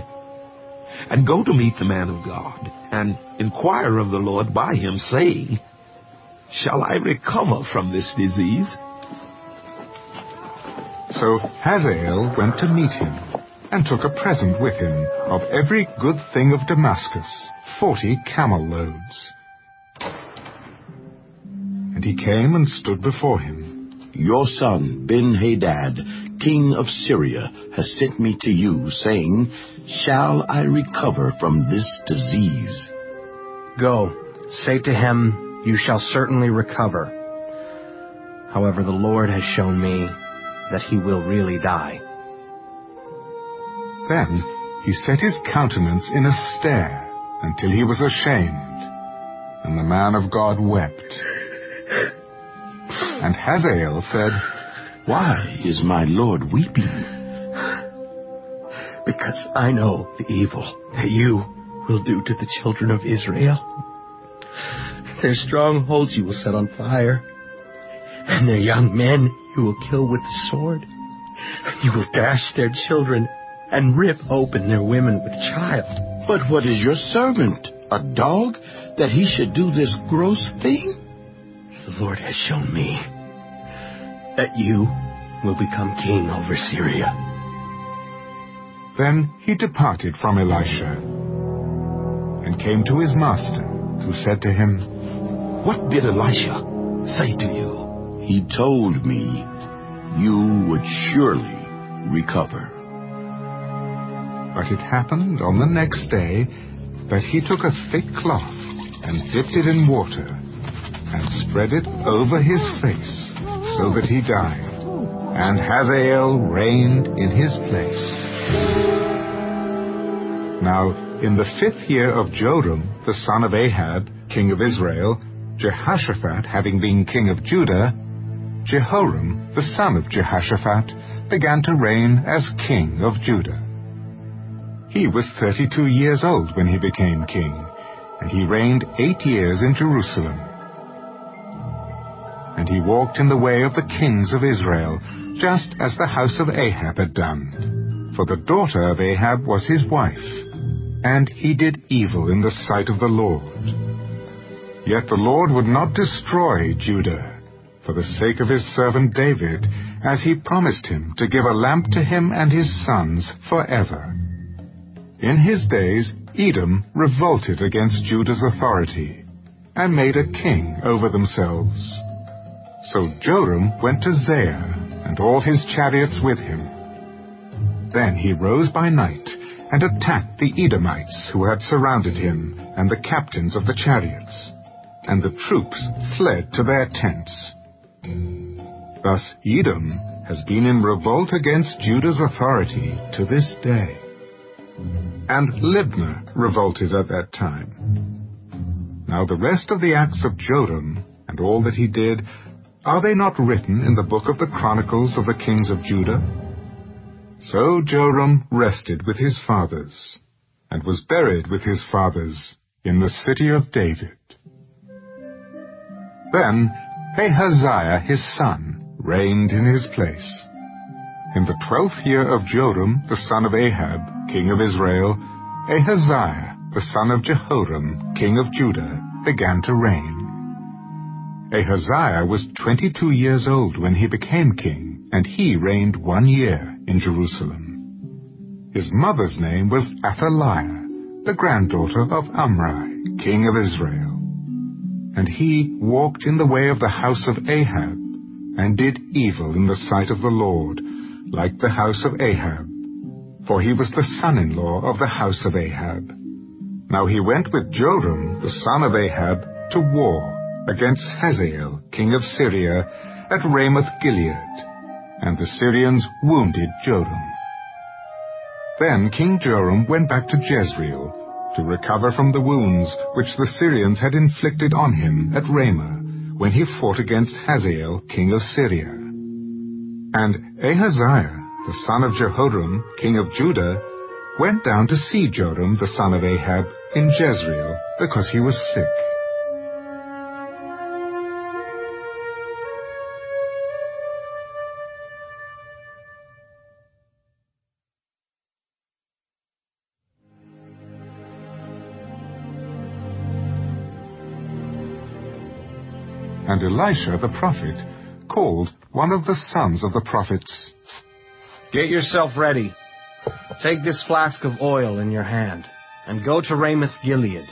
and go to meet the man of God, and inquire of the Lord by him, saying, Shall I recover from this disease? So Hazael went to meet him, and took a present with him of every good thing of Damascus, forty camel loads. And he came and stood before him. Your son Ben-Hadad, king of Syria, has sent me to you, saying, Shall I recover from this disease? Go, say to him, You shall certainly recover. However, the Lord has shown me that he will really die. Then he set his countenance in a stare until he was ashamed, and the man of God wept. And Hazael said, Why is my Lord weeping? Because I know the evil that you will do to the children of Israel. Their strongholds you will set on fire, and their young men you will kill with the sword. You will dash their children and rip open their women with child. But what is your servant, a dog, that he should do this gross thing? The Lord has shown me that you will become king over Syria. Then he departed from Elisha, and came to his master, who said to him, What did Elisha say to you? He told me you would surely recover. But it happened on the next day that he took a thick cloth and dipped it in water, and spread it over his face, so that he died, and Hazael reigned in his place. Now, in the fifth year of Joram, the son of Ahab, king of Israel, Jehoshaphat having been king of Judah, Jehoram, the son of Jehoshaphat, began to reign as king of Judah. He was thirty-two years old when he became king, and he reigned eight years in Jerusalem. And he walked in the way of the kings of Israel, just as the house of Ahab had done. For the daughter of Ahab was his wife, and he did evil in the sight of the Lord. Yet the Lord would not destroy Judah, for the sake of his servant David, as he promised him to give a lamp to him and his sons forever. In his days, Edom revolted against Judah's authority, and made a king over themselves. So Joram went to Zair, and all his chariots with him. Then he rose by night, and attacked the Edomites who had surrounded him, and the captains of the chariots. And the troops fled to their tents. Thus Edom has been in revolt against Judah's authority to this day. And Libnah revolted at that time. Now the rest of the acts of Joram and all that he did, are they not written in the book of the Chronicles of the kings of Judah? So Joram rested with his fathers, and was buried with his fathers in the city of David. Then Ahaziah his son reigned in his place. In the twelfth year of Joram the son of Ahab, king of Israel, Ahaziah the son of Jehoram, king of Judah, began to reign. Ahaziah was twenty-two years old when he became king, and he reigned one year in Jerusalem. His mother's name was Athaliah, the granddaughter of Amri, king of Israel. And he walked in the way of the house of Ahab, and did evil in the sight of the Lord, like the house of Ahab, for he was the son-in-law of the house of Ahab. Now he went with Joram, the son of Ahab, to war against Hazael, king of Syria, at Ramoth-Gilead, and the Syrians wounded Joram. Then King Joram went back to Jezreel, to recover from the wounds which the Syrians had inflicted on him at Ramah, when he fought against Hazael, king of Syria. And Ahaziah, the son of Jehoram, king of Judah, went down to see Joram, the son of Ahab, in Jezreel, because he was sick. And Elisha the prophet called one of the sons of the prophets. Get yourself ready. Take this flask of oil in your hand, and go to Ramoth-Gilead.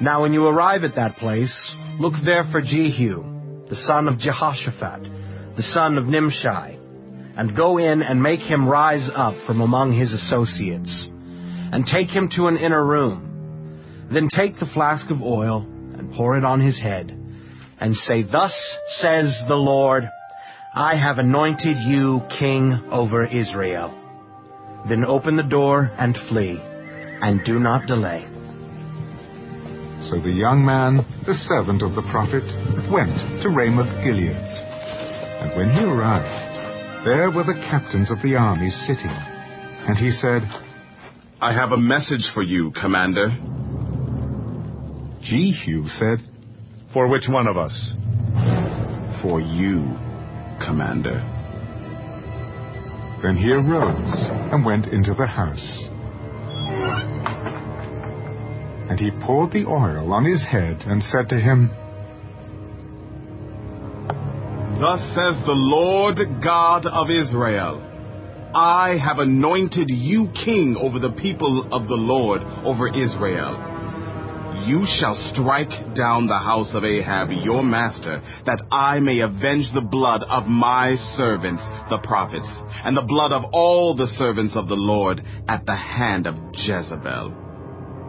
Now when you arrive at that place, look there for Jehu, the son of Jehoshaphat, the son of Nimshi, and go in and make him rise up from among his associates, and take him to an inner room. Then take the flask of oil and pour it on his head, and say, Thus says the Lord, I have anointed you king over Israel. Then open the door and flee, and do not delay. So the young man, the servant of the prophet, went to Ramoth-Gilead. And when he arrived, there were the captains of the army sitting. And he said, I have a message for you, commander. Jehu said, For which one of us? For you, commander. Then he arose and went into the house. And he poured the oil on his head and said to him, Thus says the Lord God of Israel, I have anointed you king over the people of the Lord, over Israel. You shall strike down the house of Ahab, your master, that I may avenge the blood of my servants, the prophets, and the blood of all the servants of the Lord at the hand of Jezebel.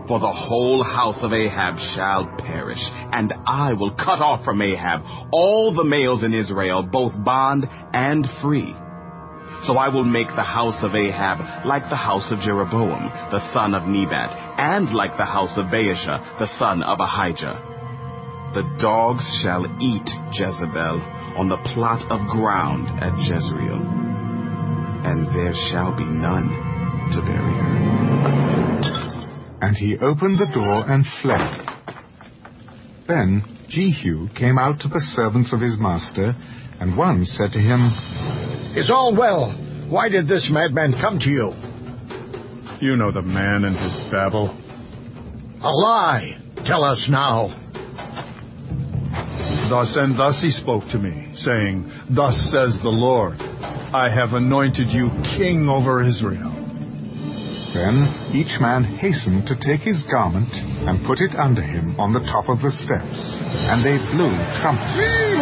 For the whole house of Ahab shall perish, and I will cut off from Ahab all the males in Israel, both bond and free. So I will make the house of Ahab like the house of Jeroboam, the son of Nebat, and like the house of Baasha, the son of Ahijah. The dogs shall eat Jezebel on the plot of ground at Jezreel, and there shall be none to bury her. And he opened the door and fled. Then Jehu came out to the servants of his master, and one said to him, It's all well. Why did this madman come to you? You know the man and his babble. A lie. Tell us now. Thus and thus he spoke to me, saying, Thus says the Lord, I have anointed you king over Israel. Then each man hastened to take his garment and put it under him on the top of the steps, and they blew trumpets.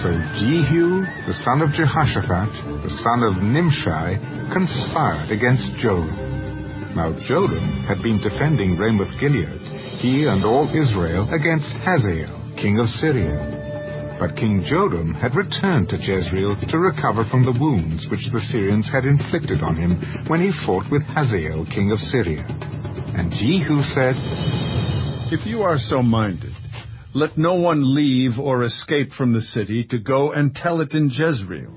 So Jehu, the son of Jehoshaphat, the son of Nimshi, conspired against Joram. Now Joram had been defending Ramoth-Gilead, he and all Israel, against Hazael, king of Syria. But King Joram had returned to Jezreel to recover from the wounds which the Syrians had inflicted on him when he fought with Hazael, king of Syria. And Jehu said, If you are so minded, let no one leave or escape from the city to go and tell it in Jezreel.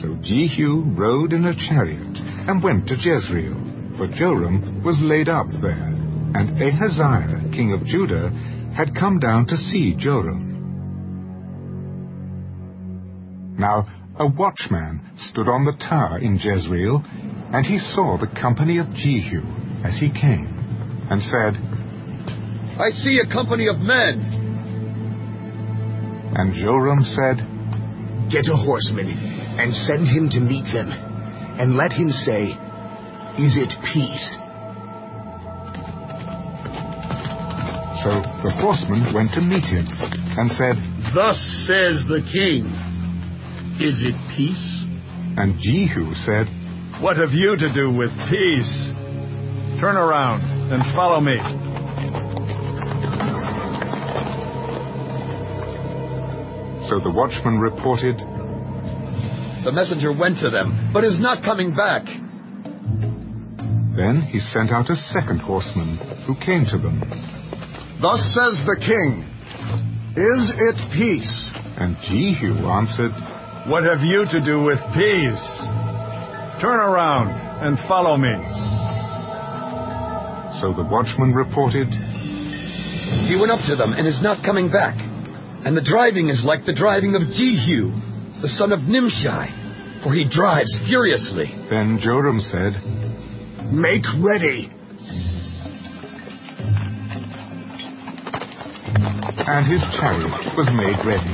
So Jehu rode in a chariot and went to Jezreel, for Joram was laid up there, and Ahaziah, king of Judah, had come down to see Joram. Now a watchman stood on the tower in Jezreel, and he saw the company of Jehu as he came, and said, I see a company of men. And Joram said, Get a horseman, and send him to meet them, and let him say, Is it peace? So the horseman went to meet him, and said, Thus says the king, Is it peace? And Jehu said, What have you to do with peace? Turn around and follow me. So the watchman reported, The messenger went to them, but is not coming back. Then he sent out a second horseman, who came to them. Thus says the king, Is it peace? And Jehu answered, What have you to do with peace? Turn around and follow me. So the watchman reported, He went up to them and is not coming back, and the driving is like the driving of Jehu, the son of Nimshi, for he drives furiously. Then Joram said, Make ready. And his chariot was made ready.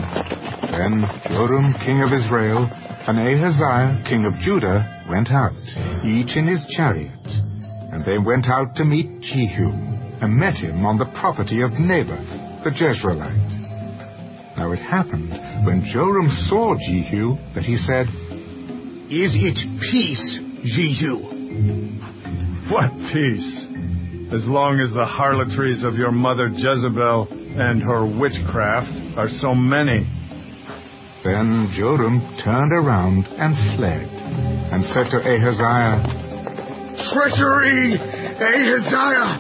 Then Joram, king of Israel, and Ahaziah, king of Judah, went out, each in his chariot. And they went out to meet Jehu, and met him on the property of Naboth the Jezreelite. Now it happened, when Joram saw Jehu, that he said, Is it peace, Jehu? What peace? As long as the harlotries of your mother Jezebel and her witchcraft are so many. Then Joram turned around and fled, and said to Ahaziah, Treachery, Ahaziah!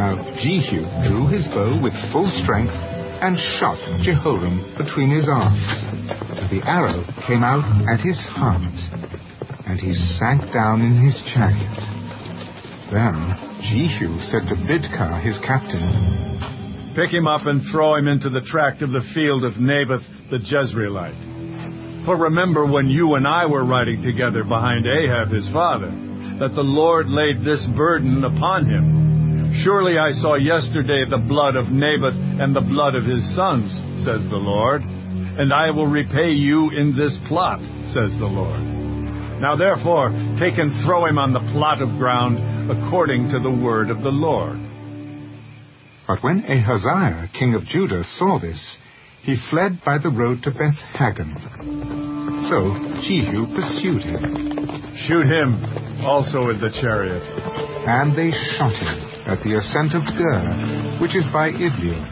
Now Jehu drew his bow with full strength, and shot Jehoram between his arms. The arrow came out at his heart, and he sank down in his chariot. Then Jehu said to Bidkar, his captain, Pick him up and throw him into the tract of the field of Naboth the Jezreelite. For remember when you and I were riding together behind Ahab his father, that the Lord laid this burden upon him. Surely I saw yesterday the blood of Naboth and the blood of his sons, says the Lord, and I will repay you in this plot, says the Lord. Now therefore, take and throw him on the plot of ground according to the word of the Lord. But when Ahaziah, king of Judah, saw this, he fled by the road to Beth Hagan. So Jehu pursued him. Shoot him also with the chariot. And they shot him at the ascent of Gur, which is by Ibleam.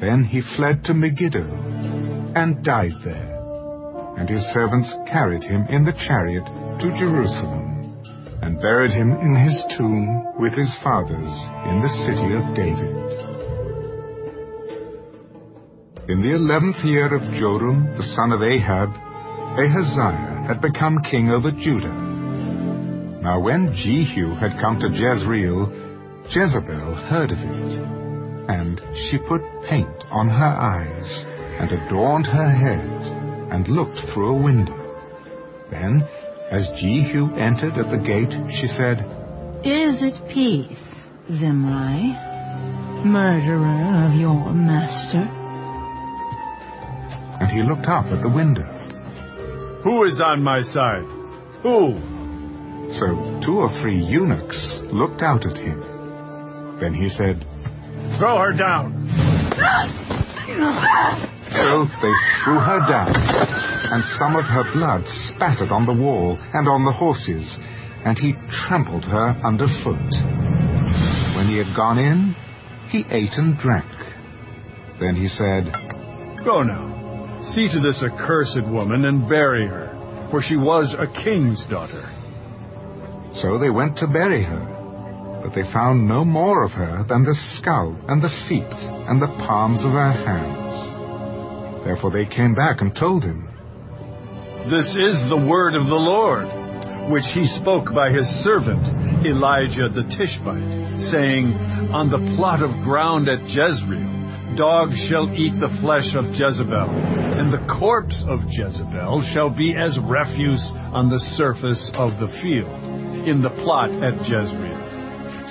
Then he fled to Megiddo, and died there. And his servants carried him in the chariot to Jerusalem, and buried him in his tomb with his fathers in the city of David. In the eleventh year of Joram, the son of Ahab, Ahaziah had become king over Judah. Now when Jehu had come to Jezreel, Jezebel heard of it, and she put paint on her eyes, and adorned her head, and looked through a window. Then, as Jehu entered at the gate, she said, Is it peace, Zimri, murderer of your master? And he looked up at the window. Who is on my side? Who? So two or three eunuchs looked out at him. Then he said, Throw her down. So they threw her down, and some of her blood spattered on the wall and on the horses, and he trampled her underfoot. When he had gone in, he ate and drank. Then he said, Go now, see to this accursed woman and bury her, for she was a king's daughter. So they went to bury her. but they found no more of her than the skull and the feet and the palms of her hands. Therefore they came back and told him, "This is the word of the Lord, which he spoke by his servant Elijah the Tishbite, saying, On the plot of ground at Jezreel, dogs shall eat the flesh of Jezebel, and the corpse of Jezebel shall be as refuse on the surface of the field, in the plot at Jezreel,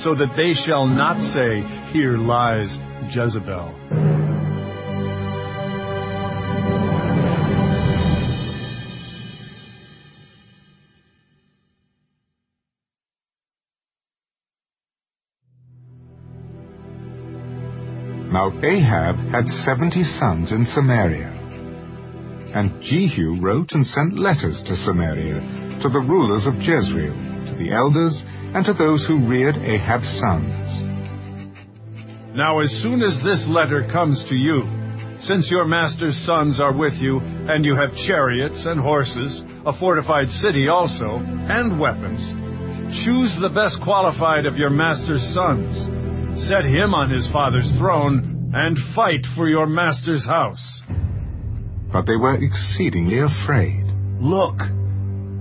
so that they shall not say, Here lies Jezebel." Now Ahab had seventy sons in Samaria. And Jehu wrote and sent letters to Samaria, to the rulers of Jezreel, to the elders, and to those who reared Ahab's sons. Now as soon as this letter comes to you, since your master's sons are with you, and you have chariots and horses, a fortified city also, and weapons, choose the best qualified of your master's sons. Set him on his father's throne, and fight for your master's house. But they were exceedingly afraid. Look,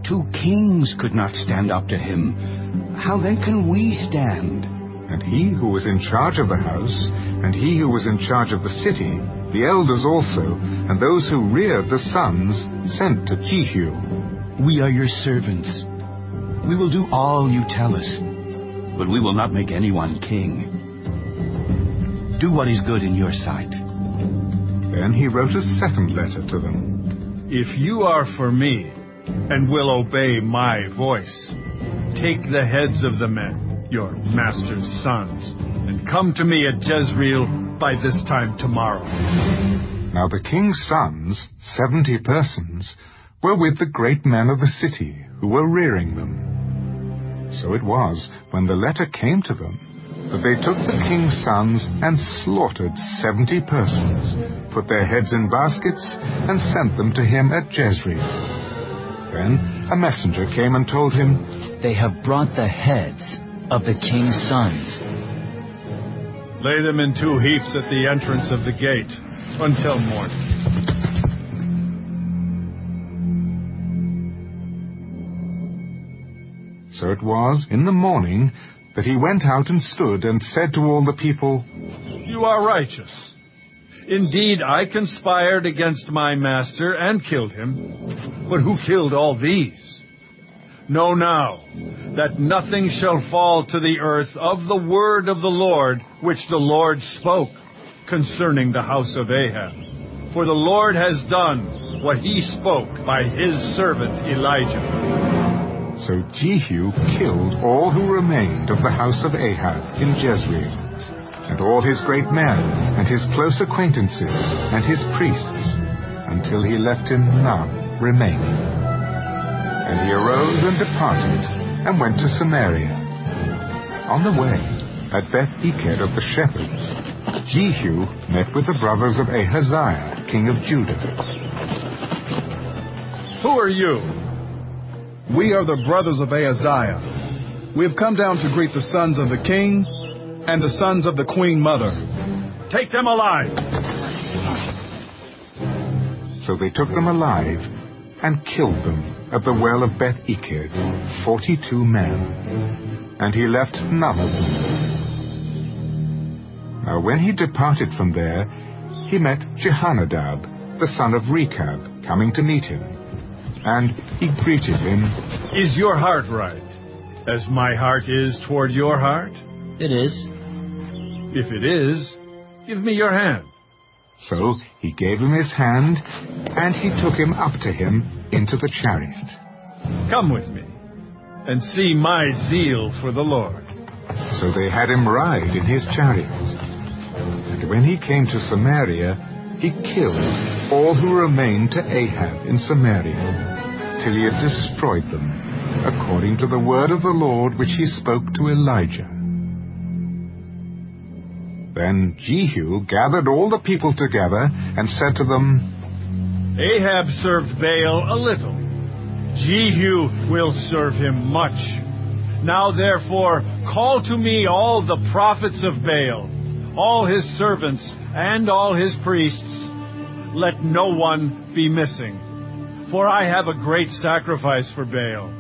two kings could not stand up to him. How then can we stand? And he who was in charge of the house, and he who was in charge of the city, the elders also, and those who reared the sons, sent to Jehu. We are your servants. We will do all you tell us, but we will not make anyone king. Do what is good in your sight. Then he wrote a second letter to them. If you are for me, and will obey my voice, take the heads of the men, your master's sons, and come to me at Jezreel by this time tomorrow. Now the king's sons, seventy persons, were with the great men of the city, who were rearing them. So it was, when the letter came to them, that they took the king's sons and slaughtered seventy persons, put their heads in baskets, and sent them to him at Jezreel. Then a messenger came and told him, They have brought the heads of the king's sons. Lay them in two heaps at the entrance of the gate until morning. So it was in the morning that he went out and stood and said to all the people, You are righteous. Indeed, I conspired against my master and killed him. But who killed all these? Know now that nothing shall fall to the earth of the word of the Lord, which the Lord spoke concerning the house of Ahab. For the Lord has done what he spoke by his servant Elijah. So Jehu killed all who remained of the house of Ahab in Jezreel, and all his great men, and his close acquaintances, and his priests, until he left him none remaining. And he arose and departed, and went to Samaria. On the way, at Beth Eked of the shepherds, Jehu met with the brothers of Ahaziah, king of Judah. Who are you? We are the brothers of Ahaziah. We have come down to greet the sons of the king and the sons of the queen mother. Take them alive. So they took them alive and killed them at the well of Beth Eked, forty-two men, and he left none of them. Now when he departed from there, he met Jehonadab, the son of Rechab, coming to meet him. And he greeted him. Is your heart right, as my heart is toward your heart? It is. If it is, give me your hand. So he gave him his hand, and he took him up to him into the chariot. Come with me, and see my zeal for the Lord. So they had him ride in his chariot. And when he came to Samaria, he killed all who remained to Ahab in Samaria, till he had destroyed them, according to the word of the Lord which he spoke to Elijah. Then Jehu gathered all the people together, and said to them, Ahab served Baal a little, Jehu will serve him much. Now therefore call to me all the prophets of Baal, all his servants, and all his priests. Let no one be missing, for I have a great sacrifice for Baal.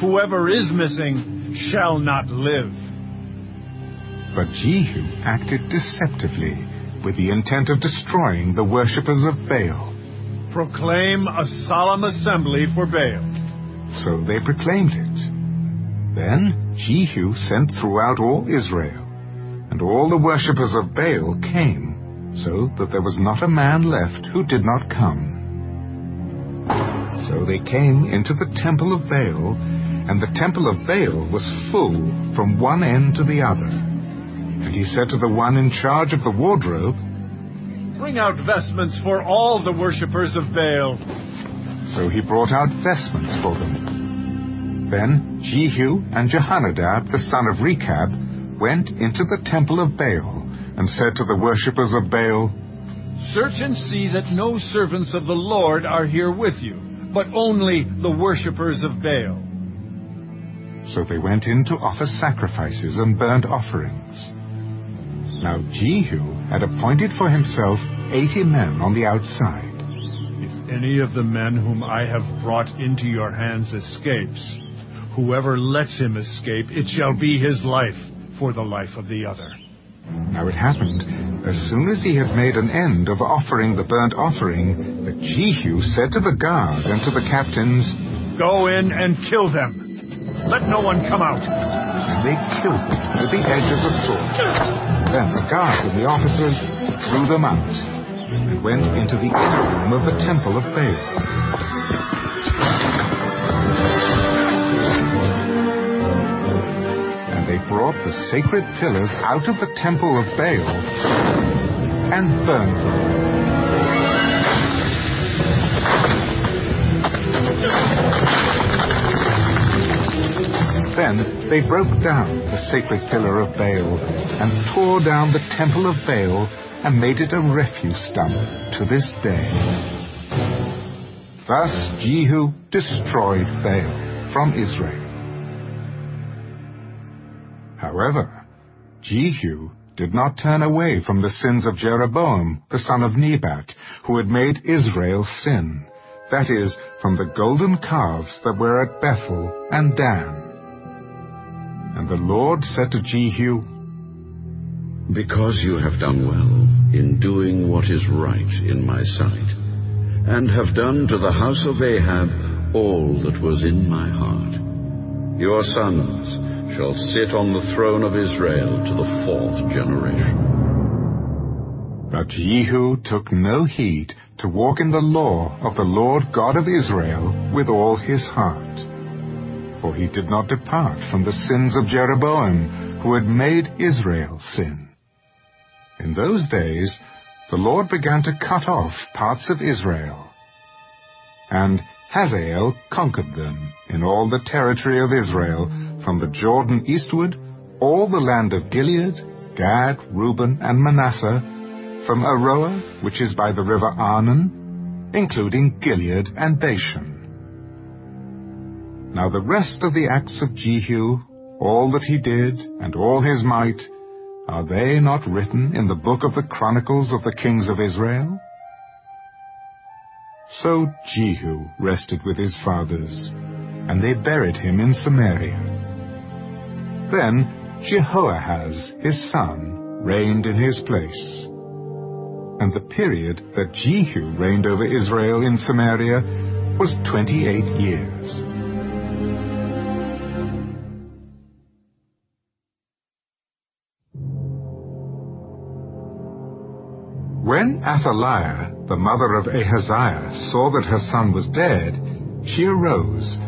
Whoever is missing shall not live. But Jehu acted deceptively with the intent of destroying the worshippers of Baal. Proclaim a solemn assembly for Baal. So they proclaimed it. Then Jehu sent throughout all Israel, and all the worshippers of Baal came, so that there was not a man left who did not come. So they came into the temple of Baal, and the temple of Baal was full from one end to the other. And he said to the one in charge of the wardrobe, "Bring out vestments for all the worshippers of Baal." So he brought out vestments for them. Then Jehu and Jehonadab, the son of Rechab, went into the temple of Baal and said to the worshippers of Baal, "Search and see that no servants of the Lord are here with you, but only the worshippers of Baal." So they went in to offer sacrifices and burnt offerings. Now Jehu had appointed for himself eighty men on the outside. Any of the men whom I have brought into your hands escapes, whoever lets him escape, it shall be his life for the life of the other. Now it happened, as soon as he had made an end of offering the burnt offering, that Jehu said to the guard and to the captains, "Go in and kill them. Let no one come out." And they killed them with the edge of the sword. Then the guards and the officers drew them out and went into the inner room of the temple of Baal. And they brought the sacred pillars out of the temple of Baal and burned them. Then they broke down the sacred pillar of Baal and tore down the temple of Baal and made it a refuse dump to this day. Thus Jehu destroyed Baal from Israel. However, Jehu did not turn away from the sins of Jeroboam, the son of Nebat, who had made Israel sin, that is, from the golden calves that were at Bethel and Dan. And the Lord said to Jehu, "Because you have done well in doing what is right in my sight, and have done to the house of Ahab all that was in my heart, your sons shall sit on the throne of Israel to the fourth generation." But Jehu took no heed to walk in the law of the Lord God of Israel with all his heart. For he did not depart from the sins of Jeroboam, who had made Israel sin. In those days, the Lord began to cut off parts of Israel. And Hazael conquered them in all the territory of Israel, from the Jordan eastward, all the land of Gilead, Gad, Reuben, and Manasseh, from Aroer, which is by the river Arnon, including Gilead and Bashan. Now the rest of the acts of Jehu, all that he did, and all his might, are they not written in the book of the Chronicles of the Kings of Israel? So Jehu rested with his fathers, and they buried him in Samaria. Then Jehoahaz, his son, reigned in his place. And the period that Jehu reigned over Israel in Samaria was twenty-eight years. When Athaliah, the mother of Ahaziah, saw that her son was dead, she arose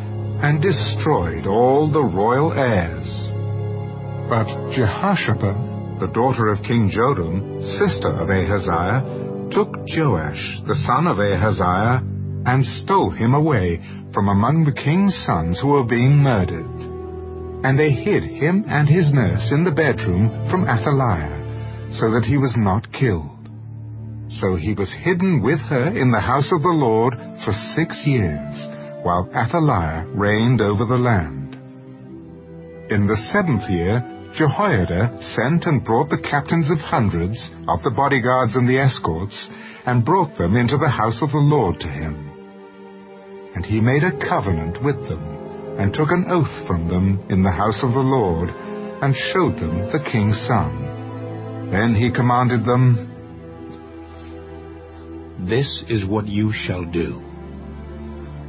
and destroyed all the royal heirs. But Jehoshaphat, the daughter of King Jotham, sister of Ahaziah, took Joash, the son of Ahaziah, and stole him away from among the king's sons who were being murdered. And they hid him and his nurse in the bedroom from Athaliah, so that he was not killed. So he was hidden with her in the house of the Lord for six years, while Athaliah reigned over the land. In the seventh year, Jehoiada sent and brought the captains of hundreds, of the bodyguards and the escorts, and brought them into the house of the Lord to him. And he made a covenant with them, and took an oath from them in the house of the Lord, and showed them the king's son. Then he commanded them, "This is what you shall do.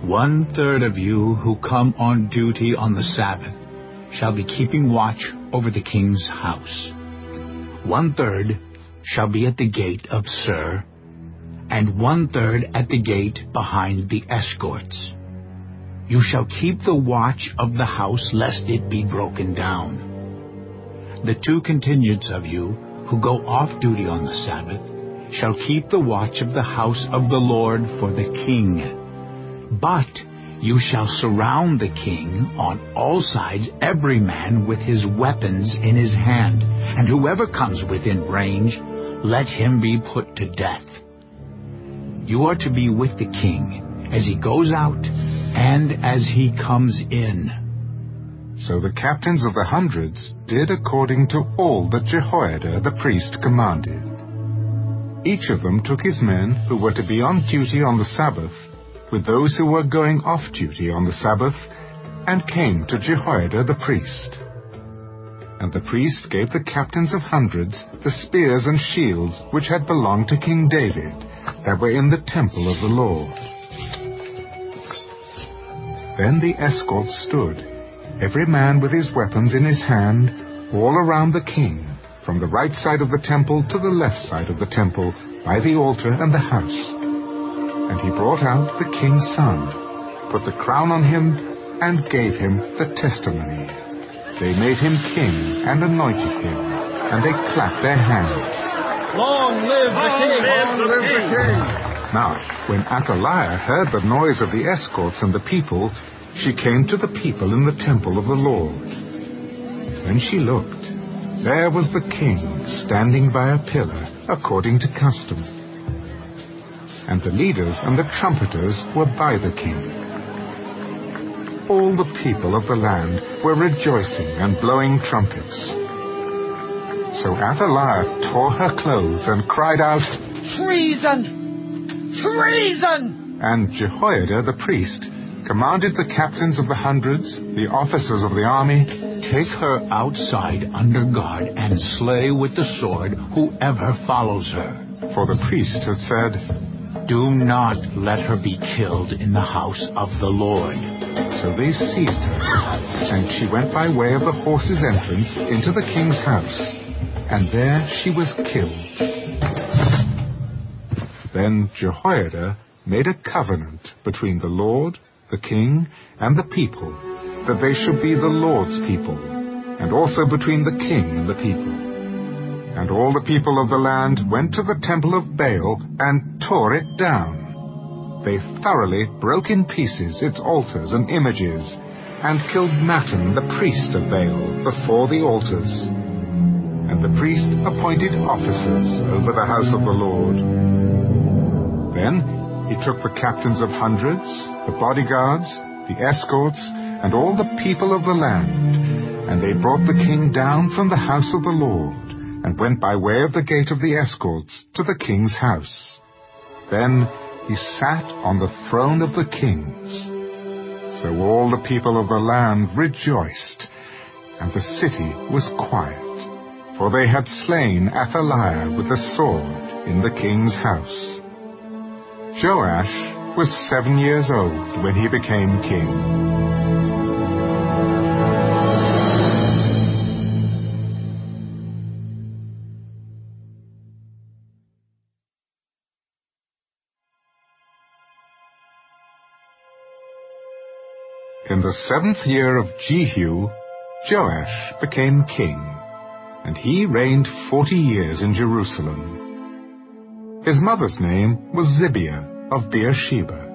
One-third of you who come on duty on the Sabbath shall be keeping watch over the king's house. One-third shall be at the gate of Sir, and one-third at the gate behind the escorts. You shall keep the watch of the house, lest it be broken down. The two contingents of you who go off duty on the Sabbath shall keep the watch of the house of the Lord for the king. But you shall surround the king on all sides, every man with his weapons in his hand, and whoever comes within range, let him be put to death. You are to be with the king as he goes out and as he comes in." So the captains of the hundreds did according to all that Jehoiada the priest commanded. Each of them took his men who were to be on duty on the Sabbath, with those who were going off duty on the Sabbath, and came to Jehoiada the priest. And the priest gave the captains of hundreds the spears and shields which had belonged to King David, that were in the temple of the Lord. Then the escorts stood, every man with his weapons in his hand, all around the king, from the right side of the temple to the left side of the temple, by the altar and the house. And he brought out the king's son, put the crown on him, and gave him the testimony. They made him king and anointed him, and they clapped their hands. Long live the king! Long live the king! Now, when Athaliah heard the noise of the escorts and the people, she came to the people in the temple of the Lord. When she looked, there was the king standing by a pillar according to custom. And the leaders and the trumpeters were by the king. All the people of the land were rejoicing and blowing trumpets. So Athaliah tore her clothes and cried out, "Treason! Treason!" And Jehoiada the priest commanded the captains of the hundreds, the officers of the army, "Take her outside under guard and slay with the sword whoever follows her." For the priest had said, "Do not let her be killed in the house of the Lord." So they seized her, and she went by way of the horse's entrance into the king's house, and there she was killed. Then Jehoiada made a covenant between the Lord, the king, and the people, that they should be the Lord's people, and also between the king and the people. And all the people of the land went to the temple of Baal and tore it down. They thoroughly broke in pieces its altars and images, and killed Naaman the priest of Baal before the altars. And the priest appointed officers over the house of the Lord. Then he took the captains of hundreds, the bodyguards, the escorts, and all the people of the land, and they brought the king down from the house of the Lord, and went by way of the gate of the escorts to the king's house. Then he sat on the throne of the kings. So all the people of the land rejoiced, and the city was quiet, for they had slain Athaliah with the sword in the king's house. Joash was seven years old when he became king. In the seventh year of Jehu, Joash became king, and he reigned forty years in Jerusalem. His mother's name was Zibiah of Beersheba.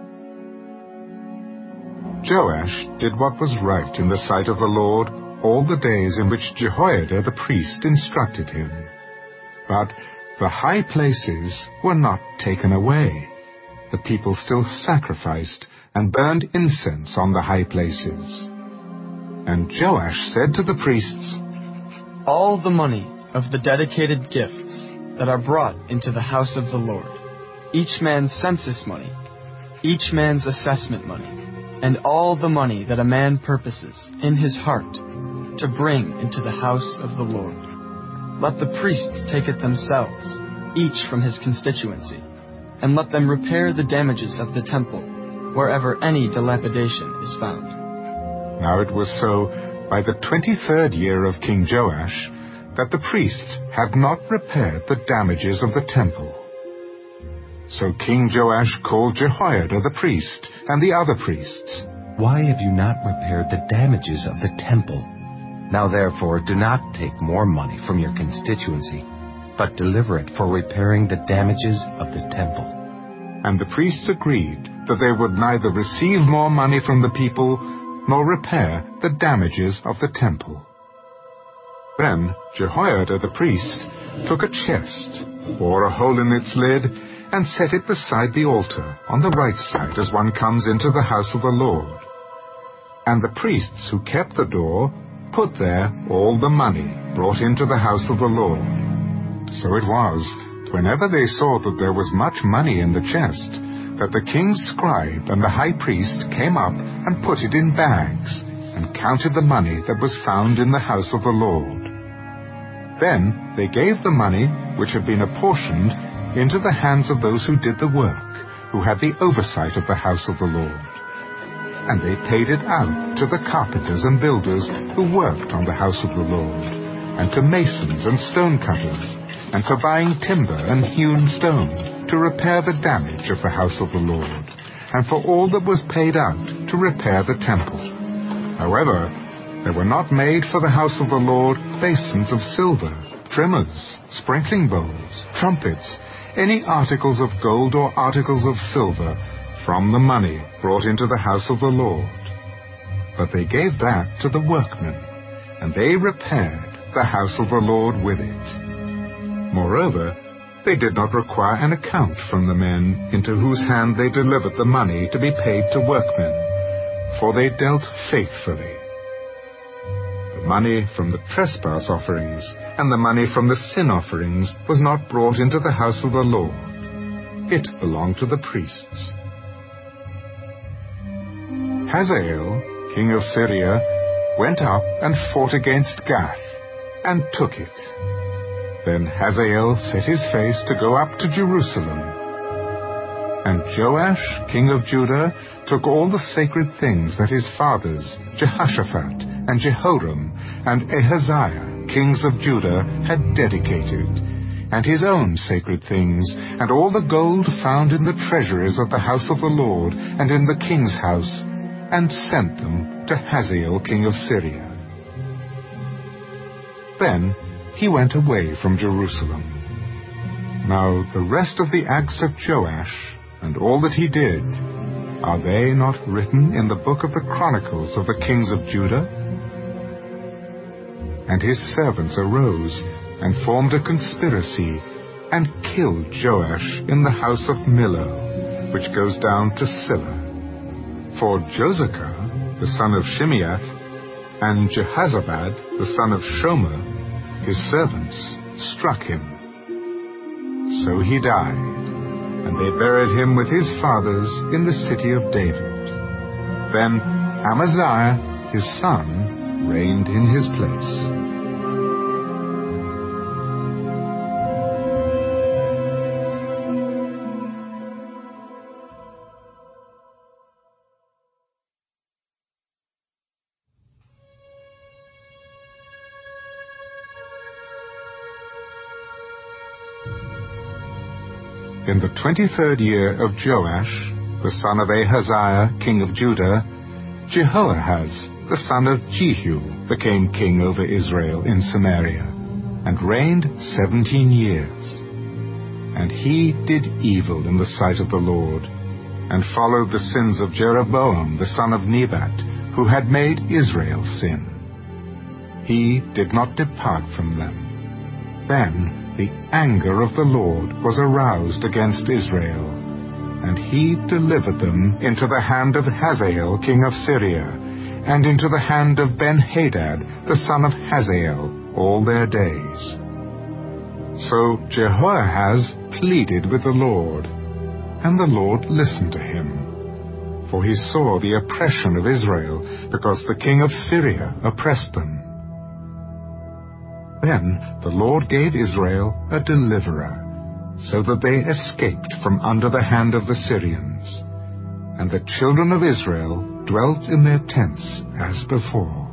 Joash did what was right in the sight of the Lord all the days in which Jehoiada the priest instructed him. But the high places were not taken away. The people still sacrificed and burned incense on the high places. And Joash said to the priests, All the money of the dedicated gifts that are brought into the house of the Lord, each man's census money, each man's assessment money, and all the money that a man purposes in his heart to bring into the house of the Lord. Let the priests take it themselves, each from his constituency, and let them repair the damages of the temple, wherever any dilapidation is found. Now it was so, by the twenty-third year of King Joash, that the priests had not repaired the damages of the temple. So King Joash called Jehoiada the priest and the other priests. Why have you not repaired the damages of the temple? Now therefore do not take more money from your constituency, but deliver it for repairing the damages of the temple. And the priests agreed that they would neither receive more money from the people, nor repair the damages of the temple. Then Jehoiada the priest took a chest, bore a hole in its lid, and set it beside the altar on the right side as one comes into the house of the Lord. And the priests who kept the door put there all the money brought into the house of the Lord. So it was, whenever they saw that there was much money in the chest, that the king's scribe and the high priest came up and put it in bags, and counted the money that was found in the house of the Lord. Then they gave the money, which had been apportioned, into the hands of those who did the work, who had the oversight of the house of the Lord. And they paid it out to the carpenters and builders who worked on the house of the Lord, and to masons and stonecutters, and for buying timber and hewn stone, to repair the damage of the house of the Lord, and for all that was paid out to repair the temple. However, there were not made for the house of the Lord basins of silver, trimmers, sprinkling bowls, trumpets, any articles of gold or articles of silver, from the money brought into the house of the Lord. But they gave that to the workmen, and they repaired the house of the Lord with it. Moreover, they did not require an account from the men into whose hand they delivered the money to be paid to workmen, for they dealt faithfully. The money from the trespass offerings and the money from the sin offerings was not brought into the house of the Lord. It belonged to the priests. Hazael, king of Syria, went up and fought against Gath, and took it. Then Hazael set his face to go up to Jerusalem. And Joash, king of Judah, took all the sacred things that his fathers, Jehoshaphat and Jehoram, and Ahaziah, kings of Judah, had dedicated, and his own sacred things, and all the gold found in the treasuries of the house of the Lord and in the king's house, and sent them to Hazael, king of Syria. Then he went away from Jerusalem. Now the rest of the acts of Joash, and all that he did, are they not written in the book of the Chronicles of the kings of Judah? And his servants arose, and formed a conspiracy, and killed Joash in the house of Millo, which goes down to Silla. For Jozachar, the son of Shimeath, and Jehazabad, the son of Shomer, his servants, struck him. So he died, and they buried him with his fathers in the city of David. Then Amaziah, his son, reigned in his place. In the twenty-third year of Joash, the son of Ahaziah, king of Judah, Jehoahaz, the son of Jehu, became king over Israel in Samaria, and reigned seventeen years. And he did evil in the sight of the Lord, and followed the sins of Jeroboam, the son of Nebat, who had made Israel sin. He did not depart from them. Then the anger of the Lord was aroused against Israel, and he delivered them into the hand of Hazael, king of Syria, and into the hand of Ben-Hadad, the son of Hazael, all their days. So Jehoahaz pleaded with the Lord, and the Lord listened to him. For he saw the oppression of Israel, because the king of Syria oppressed them. Then the Lord gave Israel a deliverer, so that they escaped from under the hand of the Syrians. And the children of Israel dwelt in their tents as before.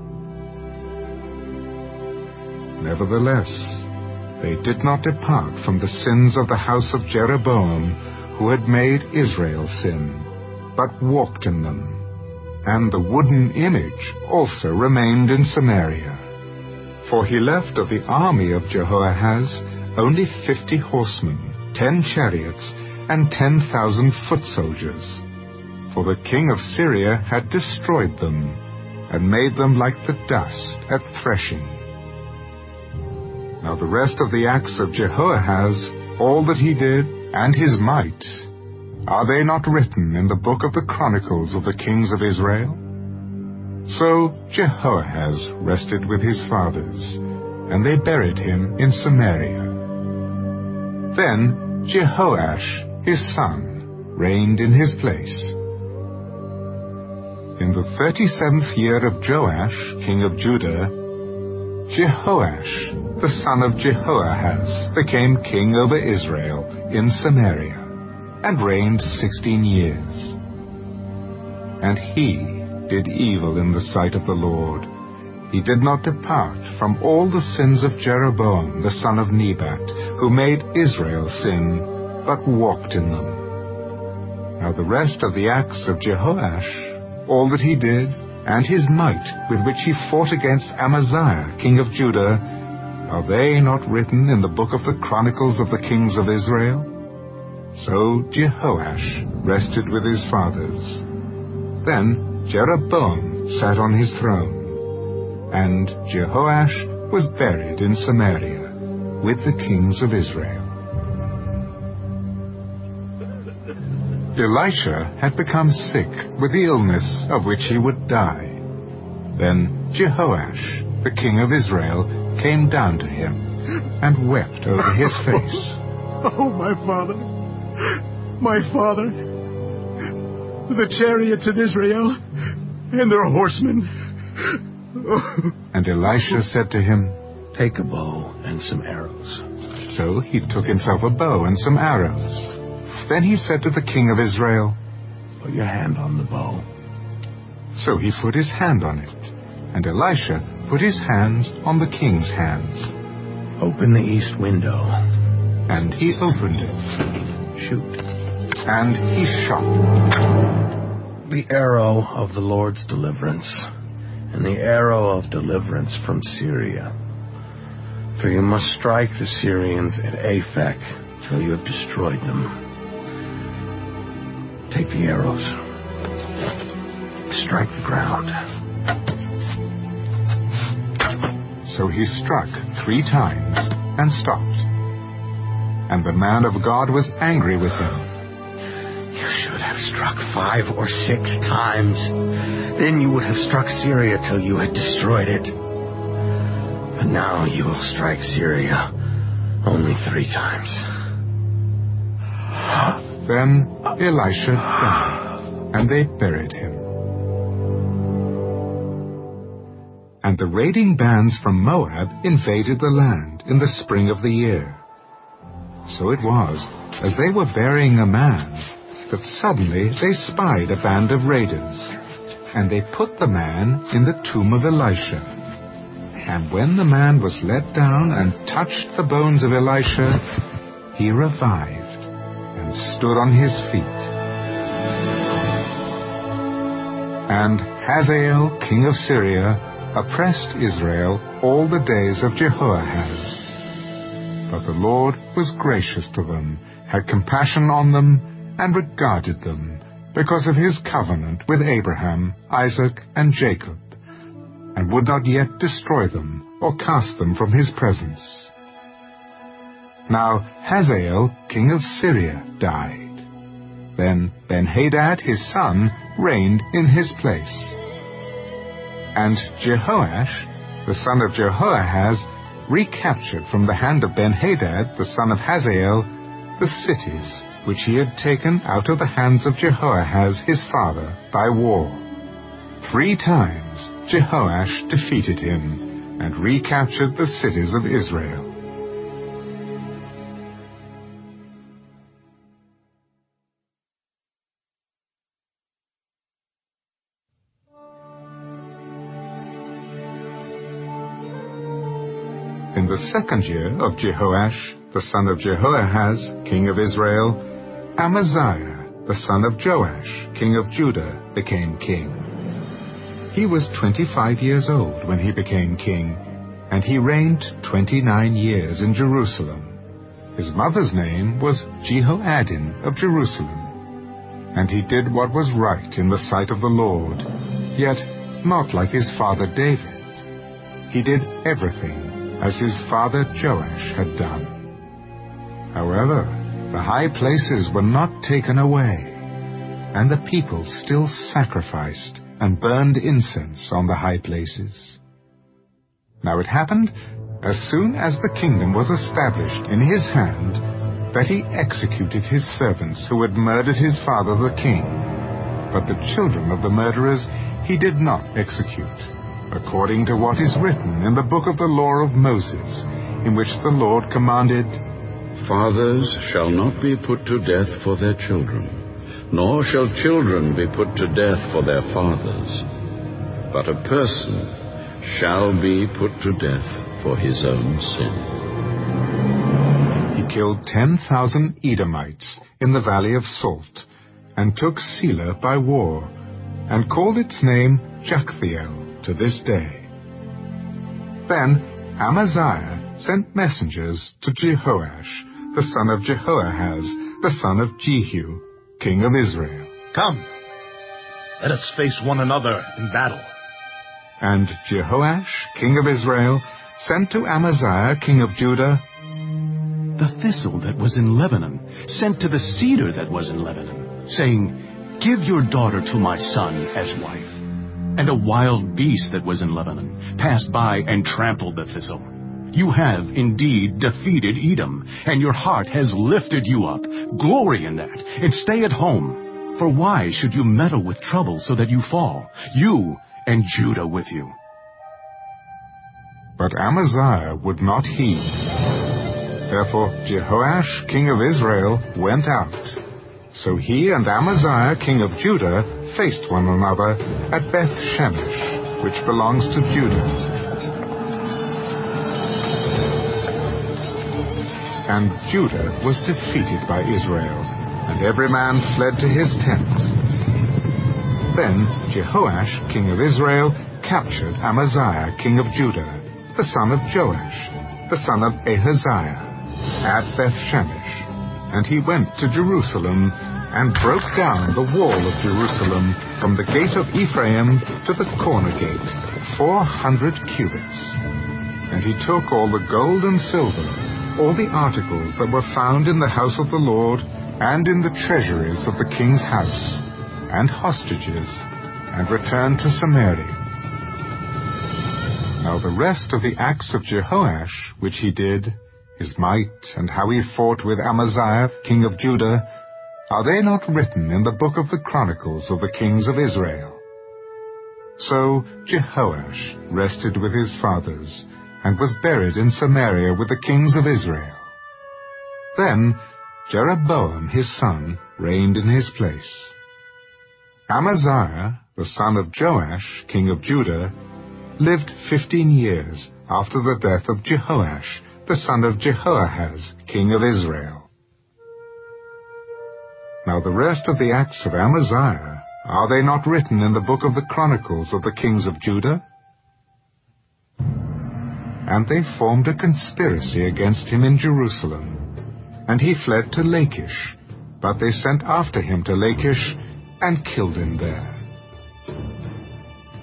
Nevertheless, they did not depart from the sins of the house of Jeroboam, who had made Israel sin, but walked in them. And the wooden image also remained in Samaria. For he left of the army of Jehoahaz only fifty horsemen, ten chariots, and ten thousand foot soldiers. For the king of Syria had destroyed them, and made them like the dust at threshing. Now the rest of the acts of Jehoahaz, all that he did, and his might, are they not written in the book of the Chronicles of the kings of Israel? So Jehoahaz rested with his fathers, and they buried him in Samaria. Then Jehoash, his son, reigned in his place. In the thirty-seventh year of Joash, king of Judah, Jehoash, the son of Jehoahaz, became king over Israel in Samaria, and reigned sixteen years. And he did evil in the sight of the Lord. He did not depart from all the sins of Jeroboam, the son of Nebat, who made Israel sin, but walked in them. Now the rest of the acts of Jehoash, all that he did, and his might with which he fought against Amaziah, king of Judah, are they not written in the book of the Chronicles of the kings of Israel? So Jehoash rested with his fathers. Then Jeroboam sat on his throne, and Jehoash was buried in Samaria with the kings of Israel. Elisha had become sick with the illness of which he would die. Then Jehoash, the king of Israel, came down to him and wept over his face. Oh, my father, my father, the chariots of Israel and their horsemen. And Elisha said to him, "Take a bow and some arrows." So he took himself a bow and some arrows. Then he said to the king of Israel, "Put your hand on the bow." So he put his hand on it, and Elisha put his hands on the king's hands. "Open the east window." And he opened it. "Shoot." And he shot. The arrow of the Lord's deliverance, and the arrow of deliverance from Syria. For you must strike the Syrians at Aphek till you have destroyed them. Take the arrows. Strike the ground. So he struck three times and stopped. And the man of God was angry with him. "You should have struck five or six times. Then you would have struck Syria till you had destroyed it. But now you will strike Syria only three times." Then Elisha died, and they buried him. And the raiding bands from Moab invaded the land in the spring of the year. So it was, as they were burying a man, that suddenly they spied a band of raiders, and they put the man in the tomb of Elisha. And when the man was let down and touched the bones of Elisha, he revived, and stood on his feet. And Hazael, king of Syria, oppressed Israel all the days of Jehoahaz. But the Lord was gracious to them, had compassion on them, and regarded them, because of his covenant with Abraham, Isaac, and Jacob, and would not yet destroy them or cast them from his presence. Now Hazael, king of Syria, died. Then Ben-Hadad, his son, reigned in his place. and Jehoash, the son of Jehoahaz, recaptured from the hand of Ben-Hadad, the son of Hazael, the cities which he had taken out of the hands of Jehoahaz his father by war. Three times Jehoash defeated him and recaptured the cities of Israel. In the second year of Jehoash, the son of Jehoahaz, king of Israel, Amaziah, the son of Joash, king of Judah, became king. He was twenty-five years old when he became king, and he reigned twenty-nine years in Jerusalem. His mother's name was Jehoadin of Jerusalem. And he did what was right in the sight of the Lord, yet not like his father David. He did everything as his father Joash had done. However, the high places were not taken away, and the people still sacrificed and burned incense on the high places. Now it happened, as soon as the kingdom was established in his hand, that he executed his servants who had murdered his father the king. But the children of the murderers he did not execute, according to what is written in the book of the law of Moses, in which the Lord commanded, "Fathers shall not be put to death for their children, nor shall children be put to death for their fathers, but a person shall be put to death for his own sin." He killed ten thousand Edomites in the valley of Salt, and took Selah by war, and called its name Joktheel to this day. Then Amaziah sent messengers to Jehoash, the son of Jehoahaz, the son of Jehu, king of Israel. "Come, let us face one another in battle." And Jehoash, king of Israel, sent to Amaziah, king of Judah, "The thistle that was in Lebanon sent to the cedar that was in Lebanon, saying, 'Give your daughter to my son as wife.' And a wild beast that was in Lebanon passed by and trampled the thistle. You have indeed defeated Edom, and your heart has lifted you up. Glory in that, and stay at home. For why should you meddle with trouble so that you fall, you and Judah with you?" But Amaziah would not heed. Therefore Jehoash, king of Israel, went out. So he and Amaziah, king of Judah, faced one another at Beth Shemesh, which belongs to Judah. And Judah was defeated by Israel, and every man fled to his tent. Then Jehoash, king of Israel, captured Amaziah, king of Judah, the son of Joash, the son of Ahaziah, at Beth Shemesh. And he went to Jerusalem, and broke down the wall of Jerusalem from the gate of Ephraim to the corner gate, four hundred cubits. And he took all the gold and silver, all the articles that were found in the house of the Lord, and in the treasuries of the king's house, and hostages, and returned to Samaria. Now the rest of the acts of Jehoash, which he did, his might, and how he fought with Amaziah, king of Judah, are they not written in the book of the Chronicles of the kings of Israel? So Jehoash rested with his fathers, and was buried in Samaria with the kings of Israel. Then Jeroboam his son reigned in his place. Amaziah, the son of Joash, king of Judah, lived fifteen years after the death of Jehoash, the son of Jehoahaz, king of Israel. Now the rest of the acts of Amaziah, are they not written in the book of the Chronicles of the kings of Judah? And they formed a conspiracy against him in Jerusalem, and he fled to Lachish, but they sent after him to Lachish, and killed him there.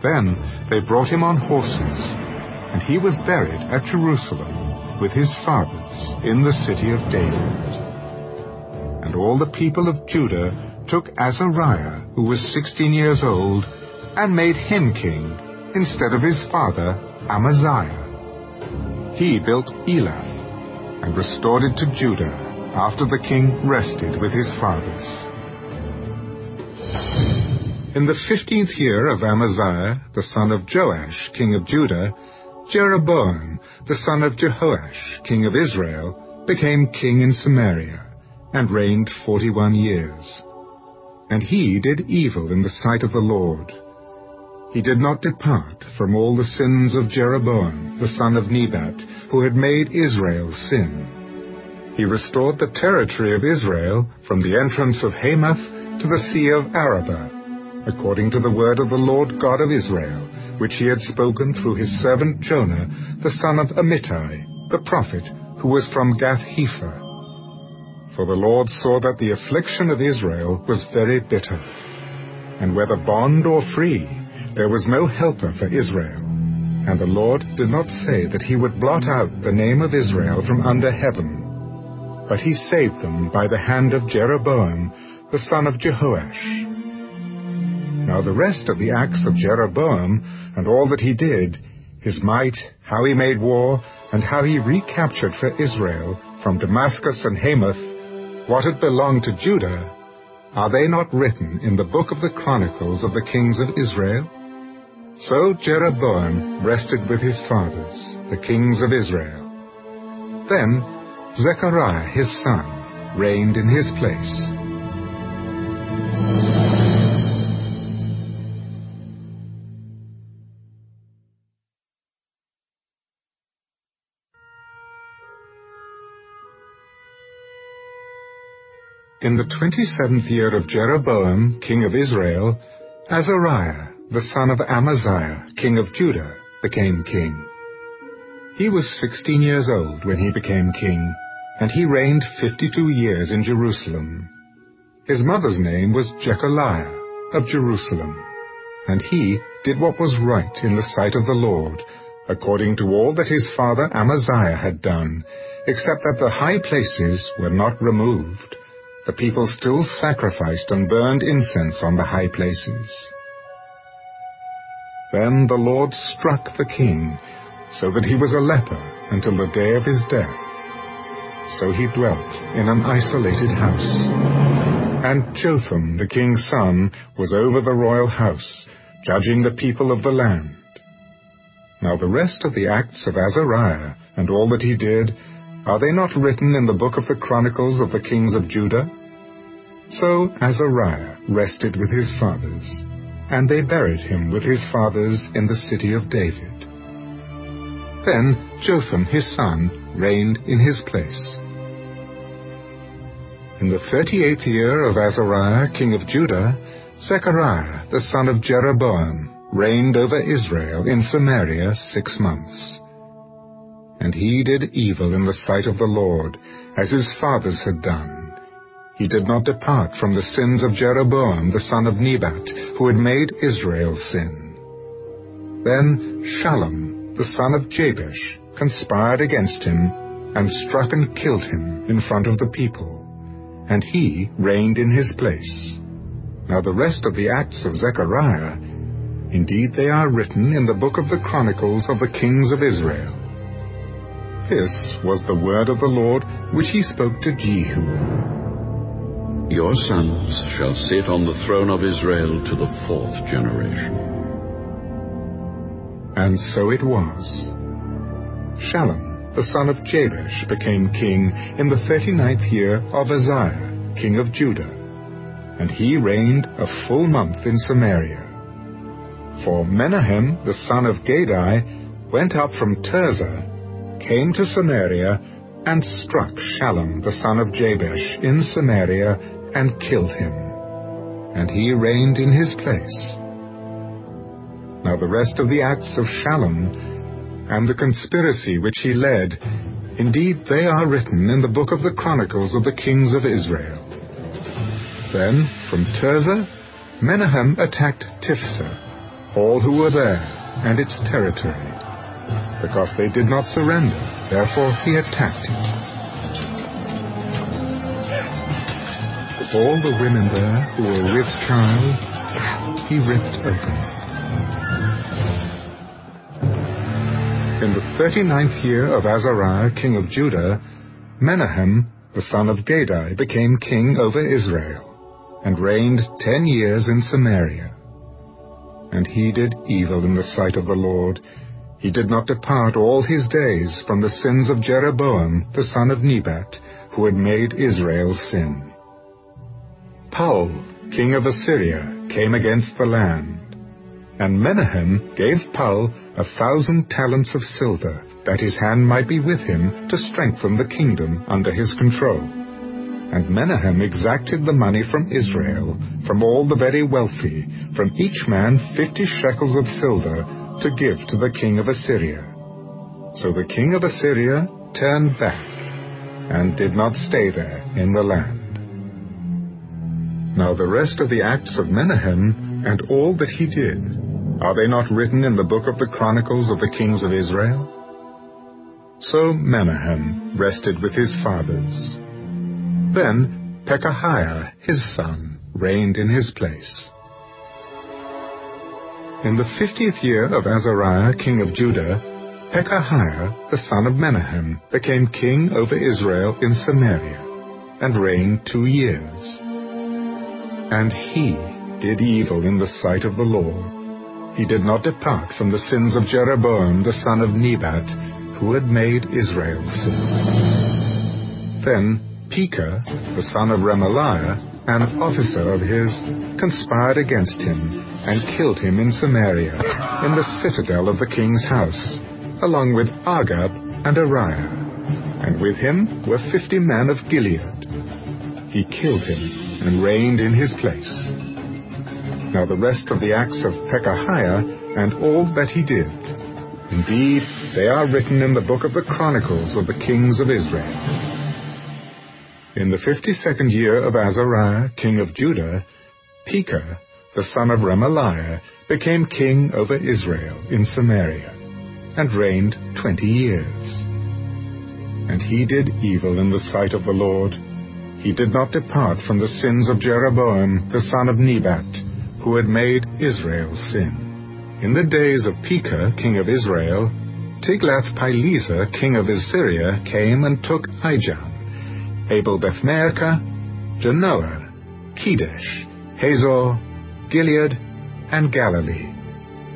Then they brought him on horses, and he was buried at Jerusalem with his fathers in the city of David. And all the people of Judah took Azariah, who was sixteen years old, and made him king, instead of his father Amaziah. He built Elath and restored it to Judah after the king rested with his fathers. In the fifteenth year of Amaziah, the son of Joash, king of Judah, Jeroboam, the son of Jehoash, king of Israel, became king in Samaria and reigned forty-one years. And he did evil in the sight of the Lord. He did not depart from all the sins of Jeroboam, the son of Nebat, who had made Israel sin. He restored the territory of Israel from the entrance of Hamath to the sea of Arabah, according to the word of the Lord God of Israel, which he had spoken through his servant Jonah, the son of Amittai, the prophet, who was from Gath-hepher. For the Lord saw that the affliction of Israel was very bitter, and whether bond or free, there was no helper for Israel. And the Lord did not say that he would blot out the name of Israel from under heaven, but he saved them by the hand of Jeroboam, the son of Jehoash. Now the rest of the acts of Jeroboam, and all that he did, his might, how he made war, and how he recaptured for Israel from Damascus and Hamath what had belonged to Judah, are they not written in the book of the Chronicles of the kings of Israel? So Jeroboam rested with his fathers, the kings of Israel. Then Zechariah his son reigned in his place. In the twenty-seventh year of Jeroboam, king of Israel, Azariah, the son of Amaziah, king of Judah, became king. He was sixteen years old when he became king, and he reigned fifty-two years in Jerusalem. His mother's name was Jechaliah of Jerusalem, and he did what was right in the sight of the Lord, according to all that his father Amaziah had done, except that the high places were not removed. The people still sacrificed and burned incense on the high places. Then the Lord struck the king, so that he was a leper until the day of his death. So he dwelt in an isolated house. And Jotham, the king's son, was over the royal house, judging the people of the land. Now the rest of the acts of Azariah and all that he did, are they not written in the book of the Chronicles of the kings of Judah? So Azariah rested with his fathers, and they buried him with his fathers in the city of David. Then Jotham his son reigned in his place. In the thirty-eighth year of Azariah king of Judah, Zechariah the son of Jeroboam reigned over Israel in Samaria six months. And he did evil in the sight of the Lord, as his fathers had done. He did not depart from the sins of Jeroboam the son of Nebat, who had made Israel sin. Then Shallum, the son of Jabesh, conspired against him, and struck and killed him in front of the people, and he reigned in his place. Now the rest of the acts of Zechariah, indeed they are written in the book of the Chronicles of the kings of Israel. This was the word of the Lord, which he spoke to Jehu. Your sons shall sit on the throne of Israel to the fourth generation. And so it was. Shallum, the son of Jabesh, became king in the thirty-ninth year of Uzziah, king of Judah, and he reigned a full month in Samaria. For Menahem, the son of Gadai, went up from Tirzah, came to Samaria, and struck Shallum the son of Jabesh in Samaria, and killed him. And he reigned in his place. Now the rest of the acts of Shallum, and the conspiracy which he led, indeed they are written in the book of the Chronicles of the kings of Israel. Then, from Tirzah, Menahem attacked Tifsa, all who were there, and its territory, because they did not surrender, therefore he attacked it. All the women there who were with child, he ripped open. in the thirty-ninth year of Azariah, king of Judah, Menahem, the son of Gadai, became king over Israel, and reigned ten years in Samaria. And he did evil in the sight of the Lord. He did not depart all his days from the sins of Jeroboam, the son of Nebat, who had made Israel sin. Pul, king of Assyria, came against the land, and Menahem gave Pul a thousand talents of silver, that his hand might be with him to strengthen the kingdom under his control. And Menahem exacted the money from Israel, from all the very wealthy, from each man fifty shekels of silver, to give to the king of Assyria. So the king of Assyria turned back, and did not stay there in the land. Now the rest of the acts of Menahem, and all that he did, are they not written in the book of the Chronicles of the kings of Israel? So Menahem rested with his fathers. Then Pekahiah his son reigned in his place. In the fiftieth year of Azariah, king of Judah, Pekahiah, the son of Menahem, became king over Israel in Samaria, and reigned two years. And he did evil in the sight of the Lord. He did not depart from the sins of Jeroboam, the son of Nebat, who had made Israel sin. Then Pekah, the son of Remaliah, an officer of his, conspired against him, and killed him in Samaria, in the citadel of the king's house, along with Argob and Ariah, and with him were fifty men of Gilead. He killed him, and reigned in his place. Now the rest of the acts of Pekahiah, and all that he did, indeed, they are written in the book of the Chronicles of the kings of Israel. In the fifty-second year of Azariah, king of Judah, Pekah, the son of Remaliah, became king over Israel in Samaria, and reigned twenty years. And he did evil in the sight of the Lord. He did not depart from the sins of Jeroboam, the son of Nebat, who had made Israel sin. In the days of Pekah, king of Israel, Tiglath-Pileser, king of Assyria, came and took Ijon, Abel-Beth-Maacah, Genoa, Kedesh, Hazor, Gilead, and Galilee,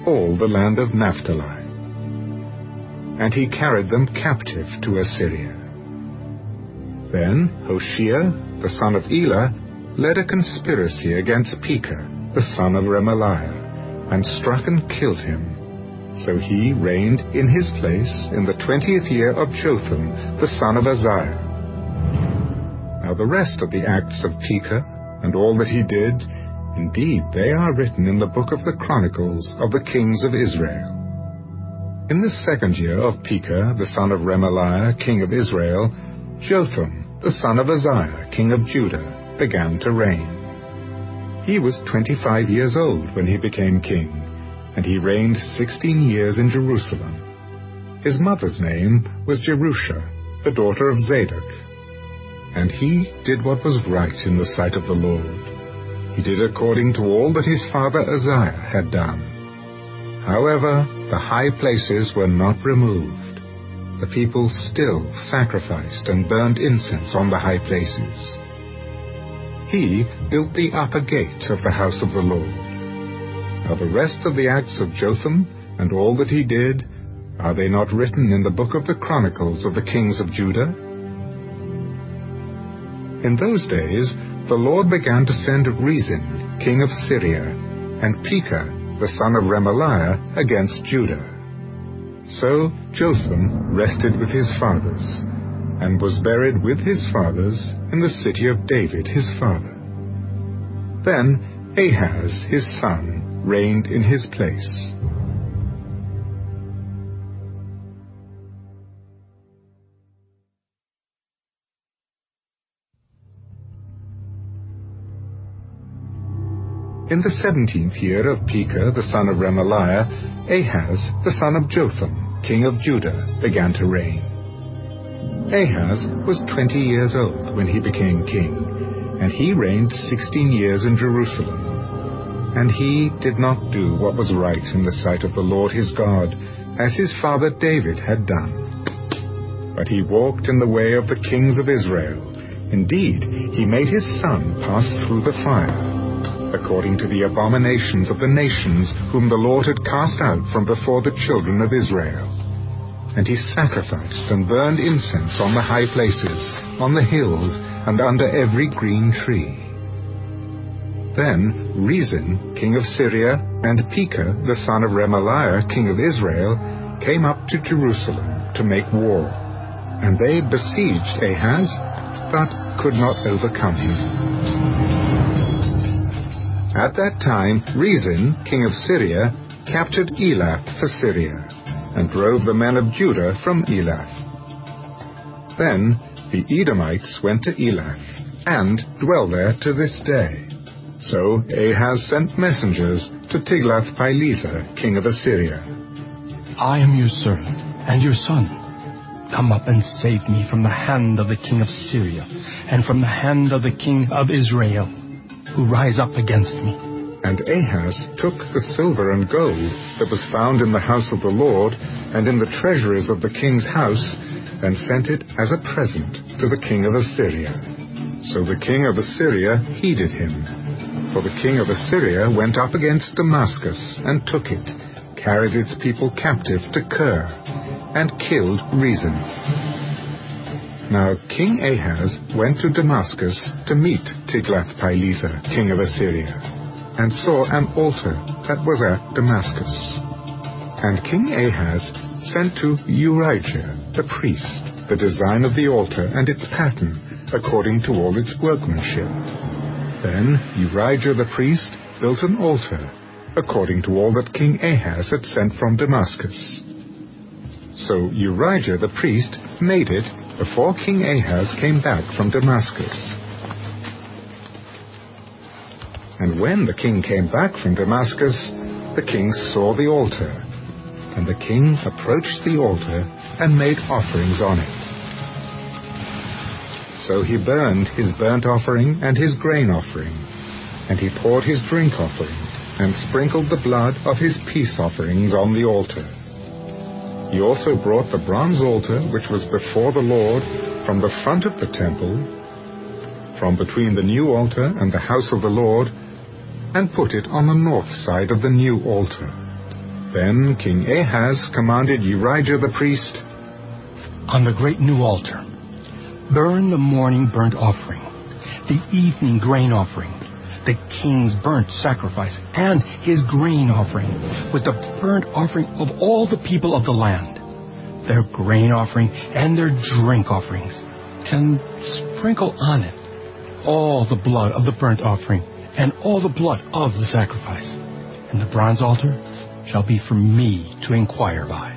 all the land of Naphtali. And he carried them captive to Assyria. Then Hoshea, the son of Elah, led a conspiracy against Pekah, the son of Remaliah, and struck and killed him. So he reigned in his place in the twentieth year of Jotham, the son of Uzziah. Now the rest of the acts of Pekah, and all that he did, indeed they are written in the book of the Chronicles of the kings of Israel. In the second year of Pekah, the son of Remaliah, king of Israel, Jotham, the son of Uzziah, king of Judah, began to reign. He was twenty-five years old when he became king, and he reigned sixteen years in Jerusalem. His mother's name was Jerusha, the daughter of Zadok. And he did what was right in the sight of the Lord. He did according to all that his father Uzziah had done. However, the high places were not removed. The people still sacrificed and burned incense on the high places. He built the upper gate of the house of the Lord. Now the rest of the acts of Jotham, and all that he did, are they not written in the book of the Chronicles of the kings of Judah? In those days the Lord began to send Rezin, king of Syria, and Pekah, the son of Remaliah, against Judah. So Jotham rested with his fathers, and was buried with his fathers in the city of David his father. Then Ahaz his son reigned in his place. In the seventeenth year of Pekah, the son of Remaliah, Ahaz, the son of Jotham, king of Judah, began to reign. Ahaz was twenty years old when he became king, and he reigned sixteen years in Jerusalem. And he did not do what was right in the sight of the Lord his God, as his father David had done. But he walked in the way of the kings of Israel. Indeed, he made his son pass through the fire, according to the abominations of the nations whom the Lord had cast out from before the children of Israel. And he sacrificed and burned incense on the high places, on the hills, and under every green tree. Then Rezin, king of Syria, and Pekah, the son of Remaliah, king of Israel, came up to Jerusalem to make war. And they besieged Ahaz, but could not overcome him. At that time, Rezin, king of Syria, captured Elath for Syria, and drove the men of Judah from Elath. Then the Edomites went to Elath, and dwell there to this day. So Ahaz sent messengers to Tiglath-Pileser, king of Assyria. I am your servant, and your son. Come up and save me from the hand of the king of Syria, and from the hand of the king of Israel, who rise up against me. And Ahaz took the silver and gold that was found in the house of the Lord and in the treasuries of the king's house, and sent it as a present to the king of Assyria. So the king of Assyria heeded him. For the king of Assyria went up against Damascus and took it, carried its people captive to Kir, and killed Rezin. Now King Ahaz went to Damascus to meet Tiglath-Pileser, king of Assyria, and saw an altar that was at Damascus. And King Ahaz sent to Urijah the priest the design of the altar and its pattern, according to all its workmanship. Then Urijah the priest built an altar, according to all that King Ahaz had sent from Damascus. So Urijah the priest made it before King Ahaz came back from Damascus. And when the king came back from Damascus, the king saw the altar. And the king approached the altar and made offerings on it. So he burned his burnt offering and his grain offering, and he poured his drink offering, and sprinkled the blood of his peace offerings on the altar. He also brought the bronze altar, which was before the Lord, from the front of the temple, from between the new altar and the house of the Lord, and put it on the north side of the new altar. Then King Ahaz commanded Urijah the priest, on the great new altar, burn the morning burnt offering, the evening grain offering, the king's burnt sacrifice, and his grain offering, with the burnt offering of all the people of the land, their grain offering and their drink offerings, and sprinkle on it all the blood of the burnt offering and all the blood of the sacrifice. And the bronze altar shall be for me to inquire by.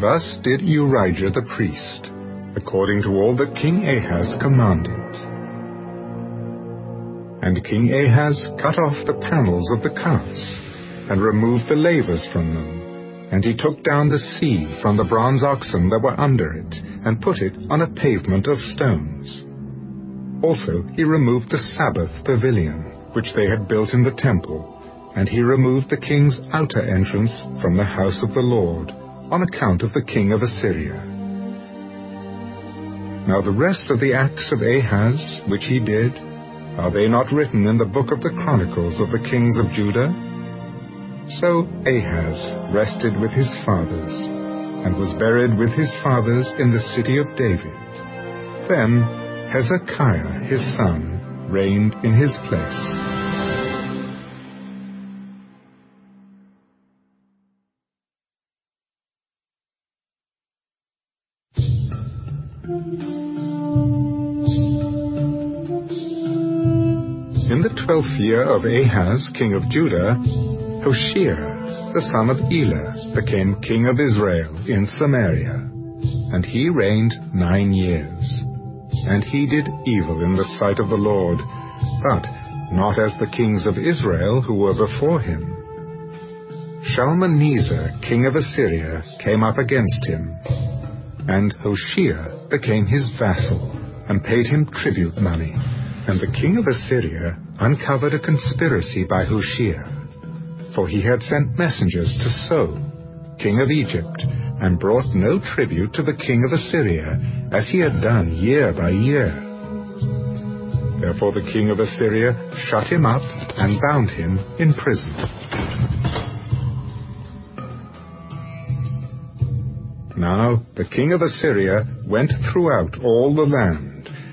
Thus did Urijah the priest, according to all that King Ahaz commanded. And King Ahaz cut off the panels of the carts, and removed the lavers from them. And he took down the sea from the bronze oxen that were under it, and put it on a pavement of stones. Also he removed the Sabbath pavilion, which they had built in the temple, and he removed the king's outer entrance from the house of the Lord, on account of the king of Assyria. Now the rest of the acts of Ahaz, which he did, are they not written in the book of the Chronicles of the kings of Judah? So Ahaz rested with his fathers, and was buried with his fathers in the city of David. Then Hezekiah his son reigned in his place. twelfth year of Ahaz, king of Judah, Hoshea, the son of Elah, became king of Israel in Samaria, and he reigned nine years. And he did evil in the sight of the Lord, but not as the kings of Israel who were before him. Shalmaneser, king of Assyria, came up against him, and Hoshea became his vassal, and paid him tribute money. And the king of Assyria uncovered a conspiracy by Hoshea, for he had sent messengers to sow, king of Egypt, and brought no tribute to the king of Assyria, as he had done year by year. Therefore the king of Assyria shut him up and bound him in prison. Now the king of Assyria went throughout all the land,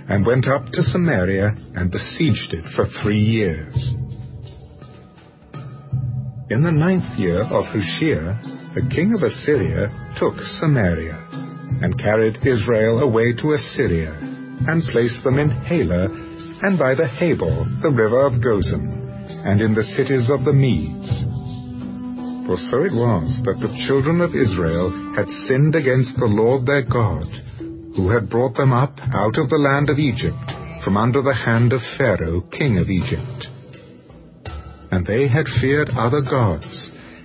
and went up to Samaria and besieged it for three years. In the ninth year of Hoshea, the king of Assyria took Samaria, and carried Israel away to Assyria, and placed them in Halah, and by the Habor, the river of Gozan, and in the cities of the Medes. For so it was that the children of Israel had sinned against the Lord their God, who had brought them up out of the land of Egypt, from under the hand of Pharaoh, king of Egypt. And they had feared other gods,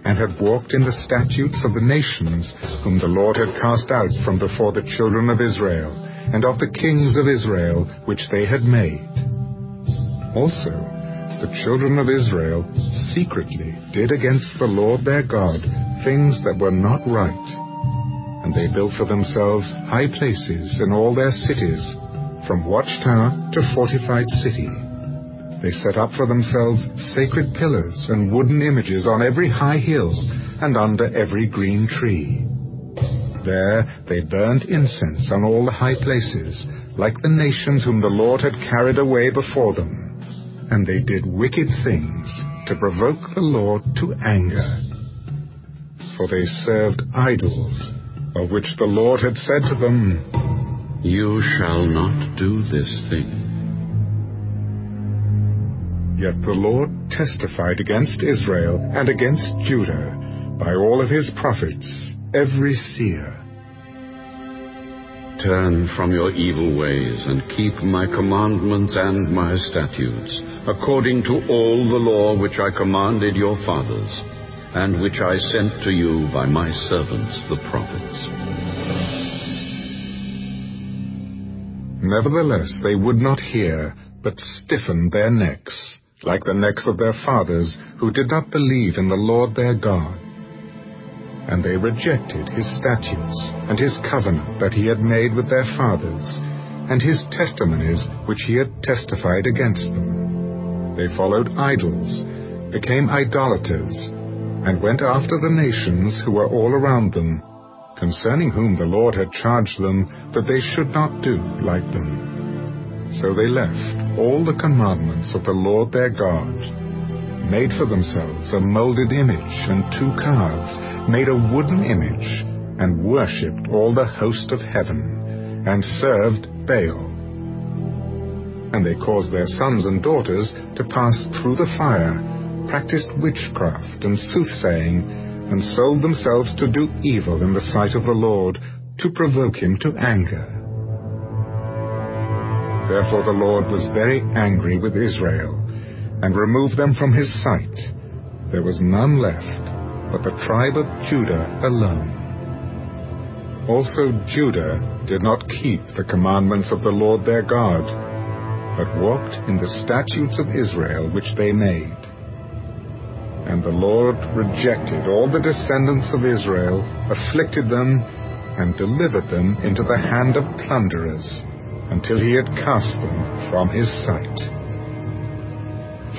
and had walked in the statutes of the nations whom the Lord had cast out from before the children of Israel, and of the kings of Israel which they had made. Also, the children of Israel secretly did against the Lord their God things that were not right, and they built for themselves high places in all their cities, from watchtower to fortified city. They set up for themselves sacred pillars and wooden images on every high hill and under every green tree. There they burned incense on all the high places, like the nations whom the Lord had carried away before them. And they did wicked things to provoke the Lord to anger. For they served idols, of which the Lord had said to them, "You shall not do this thing." Yet the Lord testified against Israel and against Judah by all of his prophets, every seer. Turn from your evil ways and keep my commandments and my statutes, according to all the law which I commanded your fathers, and which I sent to you by my servants the prophets. Nevertheless, they would not hear, but stiffened their necks, like the necks of their fathers, who did not believe in the Lord their God. And they rejected his statutes, and his covenant that he had made with their fathers, and his testimonies which he had testified against them. They followed idols, became idolaters, and went after the nations who were all around them, concerning whom the Lord had charged them that they should not do like them. So they left all the commandments of the Lord their God, made for themselves a molded image and two calves, made a wooden image, and worshipped all the host of heaven, and served Baal. And they caused their sons and daughters to pass through the fire, practiced witchcraft and soothsaying, and sold themselves to do evil in the sight of the Lord, to provoke him to anger. Therefore the Lord was very angry with Israel, and removed them from his sight. There was none left, but the tribe of Judah alone. Also Judah did not keep the commandments of the Lord their God, but walked in the statutes of Israel which they made. And the Lord rejected all the descendants of Israel, afflicted them, and delivered them into the hand of plunderers, until he had cast them from his sight.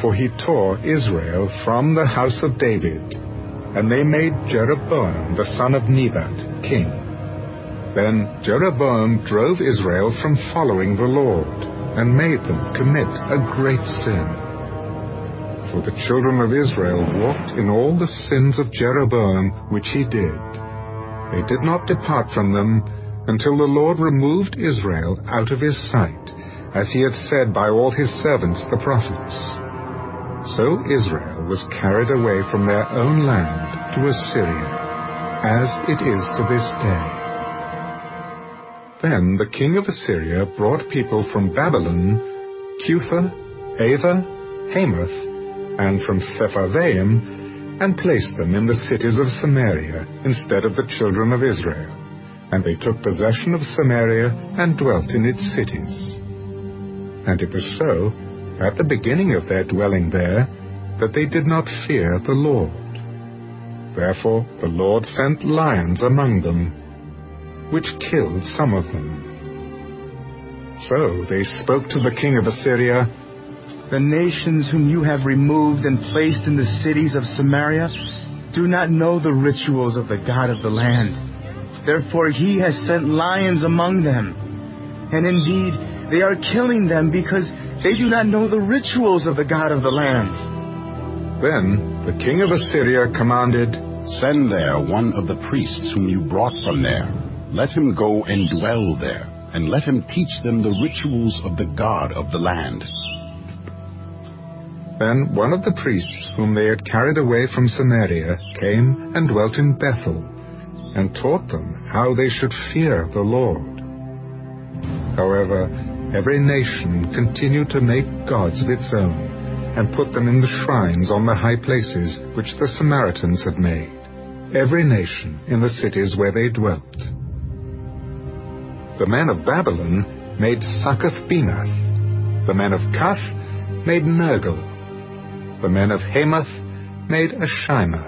For he tore Israel from the house of David, and they made Jeroboam the son of Nebat king. Then Jeroboam drove Israel from following the Lord, and made them commit a great sin. For the children of Israel walked in all the sins of Jeroboam which he did. They did not depart from them, until the Lord removed Israel out of his sight, as he had said by all his servants the prophets. So Israel was carried away from their own land to Assyria, as it is to this day. Then the king of Assyria brought people from Babylon, Cutha, Ava, Hamath, and from Sepharvaim, and placed them in the cities of Samaria instead of the children of Israel. And they took possession of Samaria, and dwelt in its cities. And it was so, at the beginning of their dwelling there, that they did not fear the Lord. Therefore the Lord sent lions among them, which killed some of them. So they spoke to the king of Assyria, "The nations whom you have removed and placed in the cities of Samaria do not know the rituals of the God of the land. Therefore he has sent lions among them. And indeed, they are killing them because they do not know the rituals of the God of the land." Then the king of Assyria commanded, "Send there one of the priests whom you brought from there. Let him go and dwell there, and let him teach them the rituals of the God of the land." Then one of the priests whom they had carried away from Samaria came and dwelt in Bethel, and taught them how they should fear the Lord. However, every nation continued to make gods of its own, and put them in the shrines on the high places which the Samaritans had made, every nation in the cities where they dwelt. The men of Babylon made Succoth-Benath, the men of Cuth made Nergal, the men of Hamath made Ashima,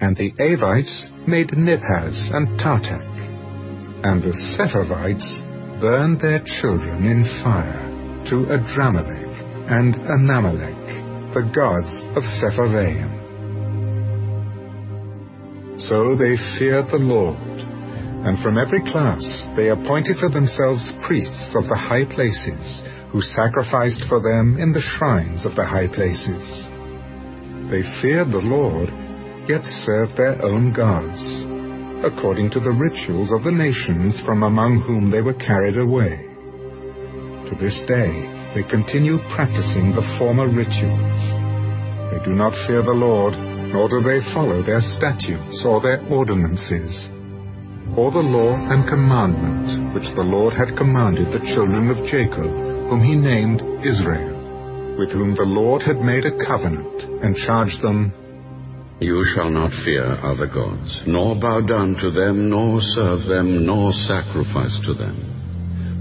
and the Avites made Nibhaz and Tartak, and the Sepharvites burned their children in fire to Adramelech and Anamelech, the gods of Sepharvaim. So they feared the Lord, and from every class they appointed for themselves priests of the high places, who sacrificed for them in the shrines of the high places. They feared the Lord, yet served their own gods, according to the rituals of the nations from among whom they were carried away. To this day they continue practicing the former rituals. They do not fear the Lord, nor do they follow their statutes or their ordinances, or the law and commandment which the Lord had commanded the children of Jacob, whom he named Israel, with whom the Lord had made a covenant, and charged them, "You shall not fear other gods, nor bow down to them, nor serve them, nor sacrifice to them.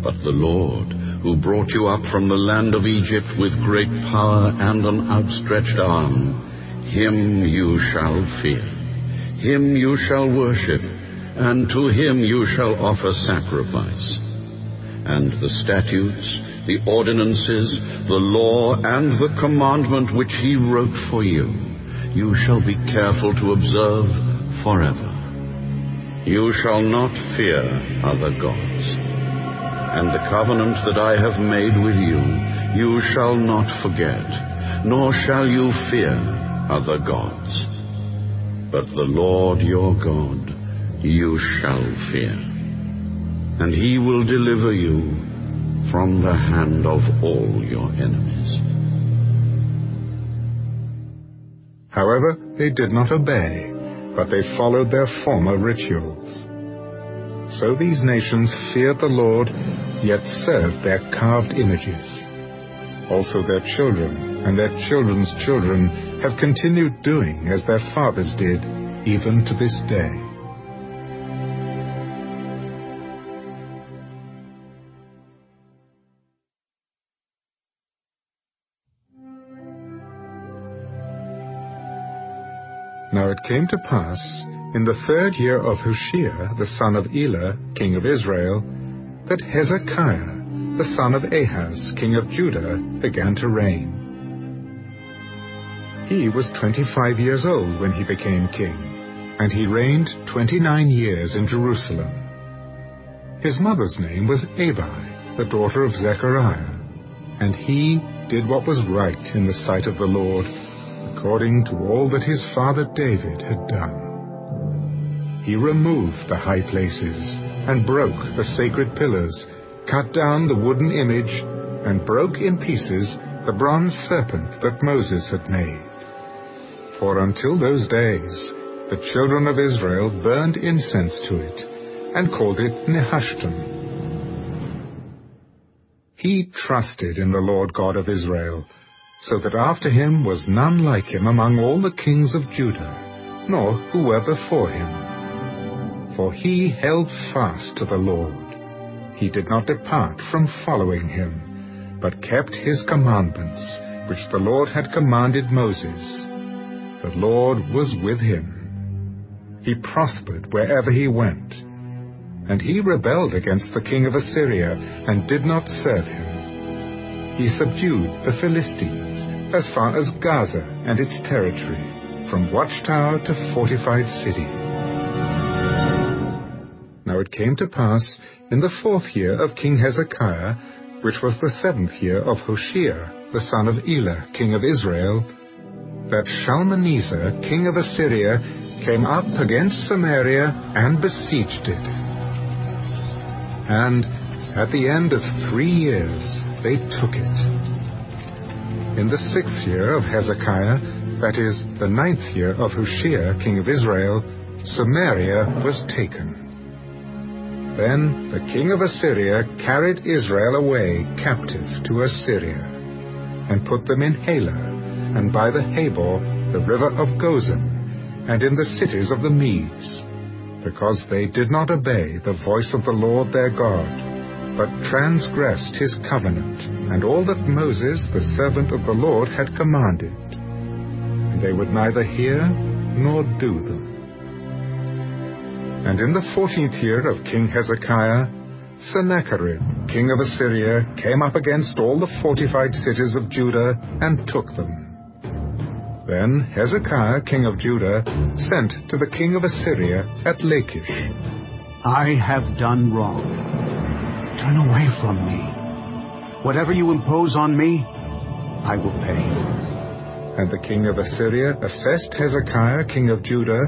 But the Lord, who brought you up from the land of Egypt with great power and an outstretched arm, him you shall fear, him you shall worship, and to him you shall offer sacrifice. And the statutes, the ordinances, the law, and the commandment which he wrote for you, you shall be careful to observe forever. You shall not fear other gods. And the covenant that I have made with you, you shall not forget, nor shall you fear other gods. But the Lord your God you shall fear, and he will deliver you from the hand of all your enemies." However, they did not obey, but they followed their former rituals. So these nations feared the Lord, yet served their carved images. Also their children and their children's children have continued doing as their fathers did, even to this day. Now it came to pass, in the third year of Hoshea, the son of Elah, king of Israel, that Hezekiah, the son of Ahaz, king of Judah, began to reign. He was twenty-five years old when he became king, and he reigned twenty-nine years in Jerusalem. His mother's name was Abi, the daughter of Zechariah, and he did what was right in the sight of the Lord, according to all that his father David had done. He removed the high places, and broke the sacred pillars, cut down the wooden image, and broke in pieces the bronze serpent that Moses had made. For until those days the children of Israel burned incense to it, and called it Nehushtan. He trusted in the Lord God of Israel, so that after him was none like him among all the kings of Judah, nor who were before him. For he held fast to the Lord. He did not depart from following him, but kept his commandments, which the Lord had commanded Moses. The Lord was with him, He prospered wherever he went. And he rebelled against the king of Assyria and did not serve him. He subdued the Philistines as far as Gaza and its territory, from watchtower to fortified city. Now it came to pass in the fourth year of King Hezekiah, which was the seventh year of Hoshea, the son of Elah, king of Israel, that Shalmaneser, king of Assyria, came up against Samaria and besieged it. And at the end of three years they took it. In the sixth year of Hezekiah, that is, the ninth year of Hoshea, king of Israel, Samaria was taken. Then the king of Assyria carried Israel away captive to Assyria, and put them in Halah, and by the Habor, the river of Gozan, and in the cities of the Medes, because they did not obey the voice of the Lord their God, but transgressed his covenant, and all that Moses the servant of the Lord had commanded. And they would neither hear nor do them. And in the fourteenth year of King Hezekiah, Sennacherib, king of Assyria, came up against all the fortified cities of Judah and took them. Then Hezekiah, king of Judah, sent to the king of Assyria at Lachish, "I have done wrong. Turn away from me. Whatever you impose on me, I will pay." And the king of Assyria assessed Hezekiah, king of Judah,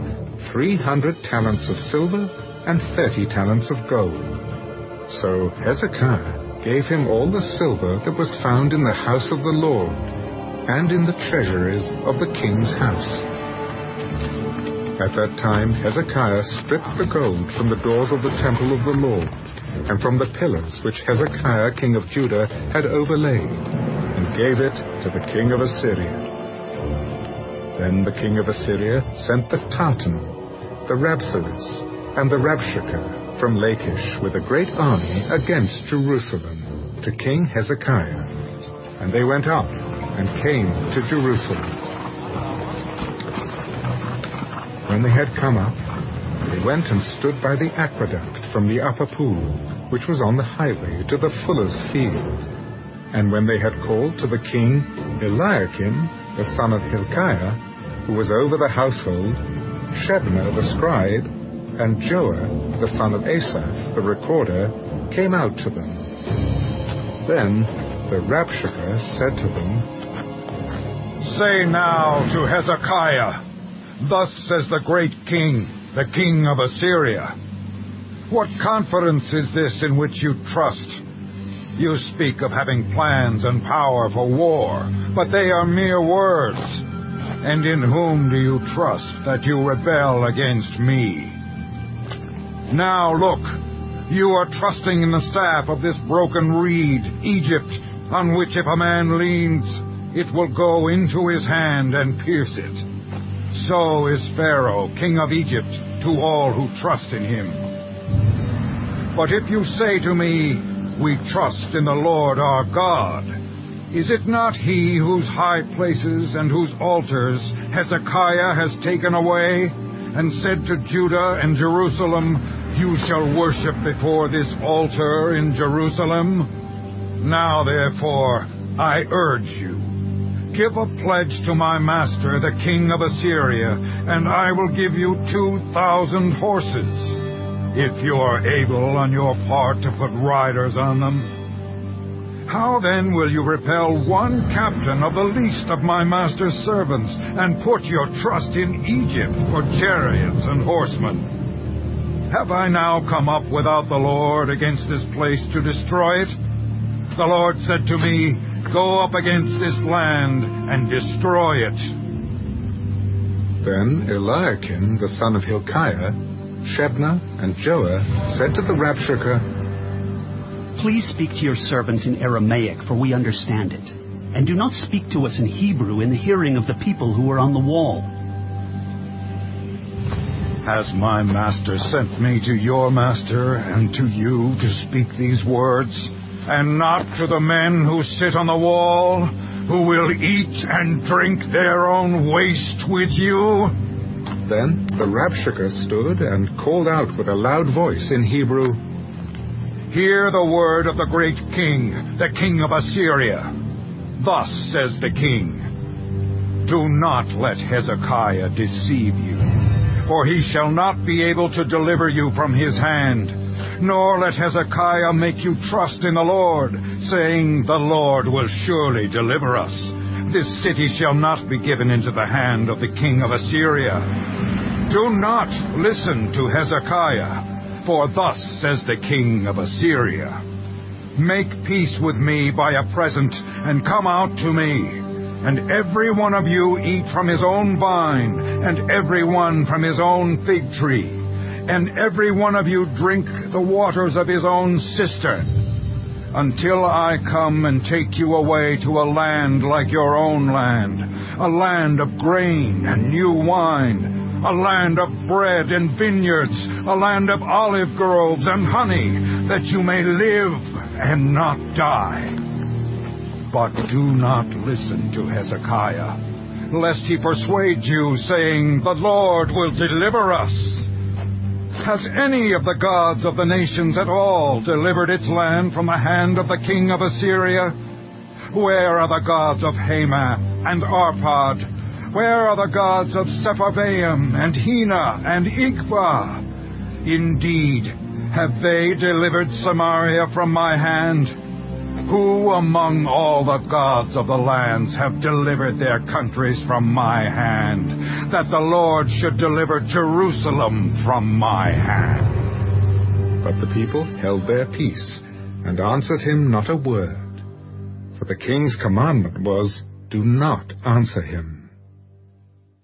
three hundred talents of silver and thirty talents of gold. So Hezekiah gave him all the silver that was found in the house of the Lord, and in the treasuries of the king's house. At that time Hezekiah stripped the gold from the doors of the temple of the Lord, and from the pillars which Hezekiah, king of Judah, had overlaid, and gave it to the king of Assyria. Then the king of Assyria sent the Tartan, the Rabsaris, and the Rabshakeh from Lachish with a great army against Jerusalem to King Hezekiah. And they went up and came to Jerusalem. When they had come up, they went and stood by the aqueduct from the upper pool, which was on the highway to the fuller's field. And when they had called to the king Eliakim, the son of Hilkiah, who was over the household, Shebna the scribe, and Joah the son of Asaph the recorder, came out to them. Then the Rabshakeh said to them, "Say now to Hezekiah, thus says the great king, the king of Assyria, what confidence is this in which you trust? You speak of having plans and power for war, but they are mere words. And in whom do you trust that you rebel against me? Now look, you are trusting in the staff of this broken reed, Egypt, on which if a man leans, it will go into his hand and pierce it. So is Pharaoh, king of Egypt, to all who trust in him. But if you say to me, we trust in the Lord our God, is it not he whose high places and whose altars Hezekiah has taken away, and said to Judah and Jerusalem, you shall worship before this altar in Jerusalem? Now therefore, I urge you, give a pledge to my master, the king of Assyria, and I will give you two thousand horses, if you are able on your part to put riders on them. How then will you repel one captain of the least of my master's servants, and put your trust in Egypt for chariots and horsemen? Have I now come up without the Lord against this place to destroy it? The Lord said to me, go up against this land and destroy it." Then Eliakim, the son of Hilkiah, Shebna, and Joah said to the Rabshakeh, "Please speak to your servants in Aramaic, for we understand it. And do not speak to us in Hebrew in the hearing of the people who are on the wall." Has my master sent me to your master and to you to speak these words, and not to the men who sit on the wall, who will eat and drink their own waste with you? Then the Rabshakeh stood and called out with a loud voice in Hebrew, "Hear the word of the great king, the king of Assyria. Thus says the king, do not let Hezekiah deceive you, for he shall not be able to deliver you from his hand. Nor let Hezekiah make you trust in the Lord, saying, the Lord will surely deliver us. This city shall not be given into the hand of the king of Assyria. Do not listen to Hezekiah, for thus says the king of Assyria, make peace with me by a present, and come out to me, and every one of you eat from his own vine, and every one from his own fig tree, and every one of you drink the waters of his own cistern, until I come and take you away to a land like your own land, a land of grain and new wine, a land of bread and vineyards, a land of olive groves and honey, that you may live and not die. But do not listen to Hezekiah, lest he persuade you, saying, the Lord will deliver us. Has any of the gods of the nations at all delivered its land from the hand of the king of Assyria? Where are the gods of Hamath and Arpad? Where are the gods of Sepharvaim and Hena and Ikva? Indeed, have they delivered Samaria from my hand? Who among all the gods of the lands have delivered their countries from my hand, that the Lord should deliver Jerusalem from my hand? But the people held their peace, and answered him not a word. For the king's commandment was, do not answer him.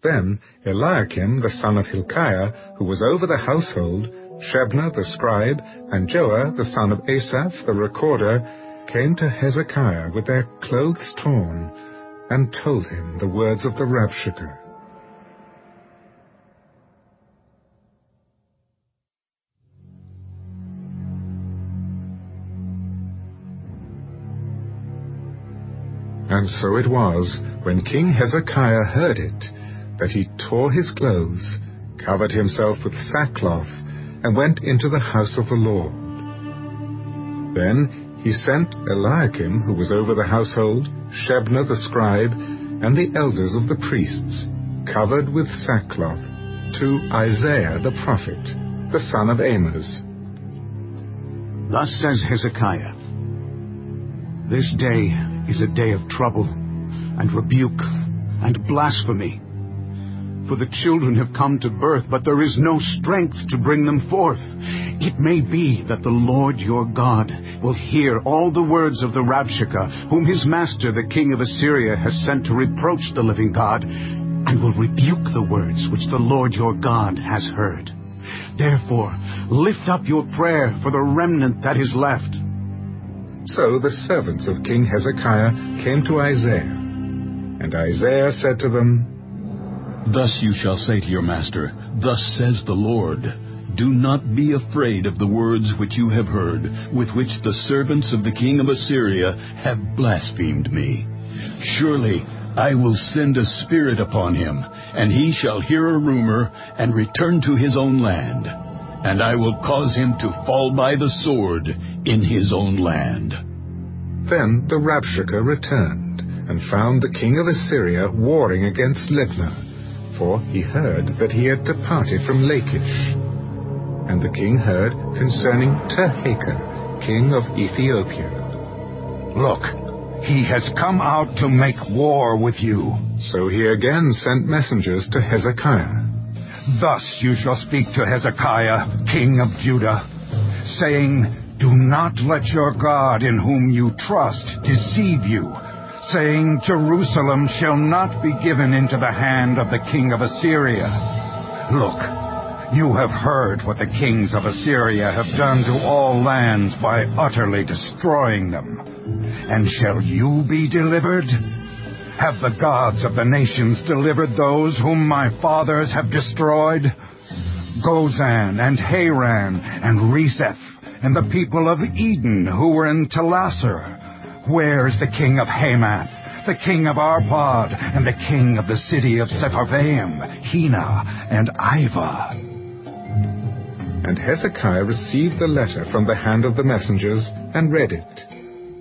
Then Eliakim the son of Hilkiah, who was over the household, Shebna the scribe, and Joah the son of Asaph the recorder, came to Hezekiah with their clothes torn, and told him the words of the Rabshakeh. And so it was, when King Hezekiah heard it, that he tore his clothes, covered himself with sackcloth, and went into the house of the Lord. Then he sent Eliakim, who was over the household, Shebna the scribe, and the elders of the priests, covered with sackcloth, to Isaiah the prophet, the son of Amoz. Thus says Hezekiah, this day is a day of trouble, and rebuke, and blasphemy. For the children have come to birth, but there is no strength to bring them forth. It may be that the Lord your God will hear all the words of the Rabshakeh, whom his master the king of Assyria has sent to reproach the living God, and will rebuke the words which the Lord your God has heard. Therefore, lift up your prayer for the remnant that is left. So the servants of King Hezekiah came to Isaiah, and Isaiah said to them, thus you shall say to your master, thus says the Lord, do not be afraid of the words which you have heard, with which the servants of the king of Assyria have blasphemed me. Surely I will send a spirit upon him, and he shall hear a rumor, and return to his own land. And I will cause him to fall by the sword in his own land. Then the Rabshakeh returned, and found the king of Assyria warring against Libnah. For he heard that he had departed from Lachish. And the king heard concerning Tirhakah, king of Ethiopia. Look, he has come out to make war with you. So he again sent messengers to Hezekiah. Thus you shall speak to Hezekiah, king of Judah, saying, do not let your God in whom you trust deceive you, saying, Jerusalem shall not be given into the hand of the king of Assyria. Look, you have heard what the kings of Assyria have done to all lands by utterly destroying them. And shall you be delivered? Have the gods of the nations delivered those whom my fathers have destroyed? Gozan and Haran and Rezeph and the people of Eden who were in Telassar. Where is the king of Hamath, the king of Arpad, and the king of the city of Sepharvaim, Hena, and Iva. And Hezekiah received the letter from the hand of the messengers, and read it.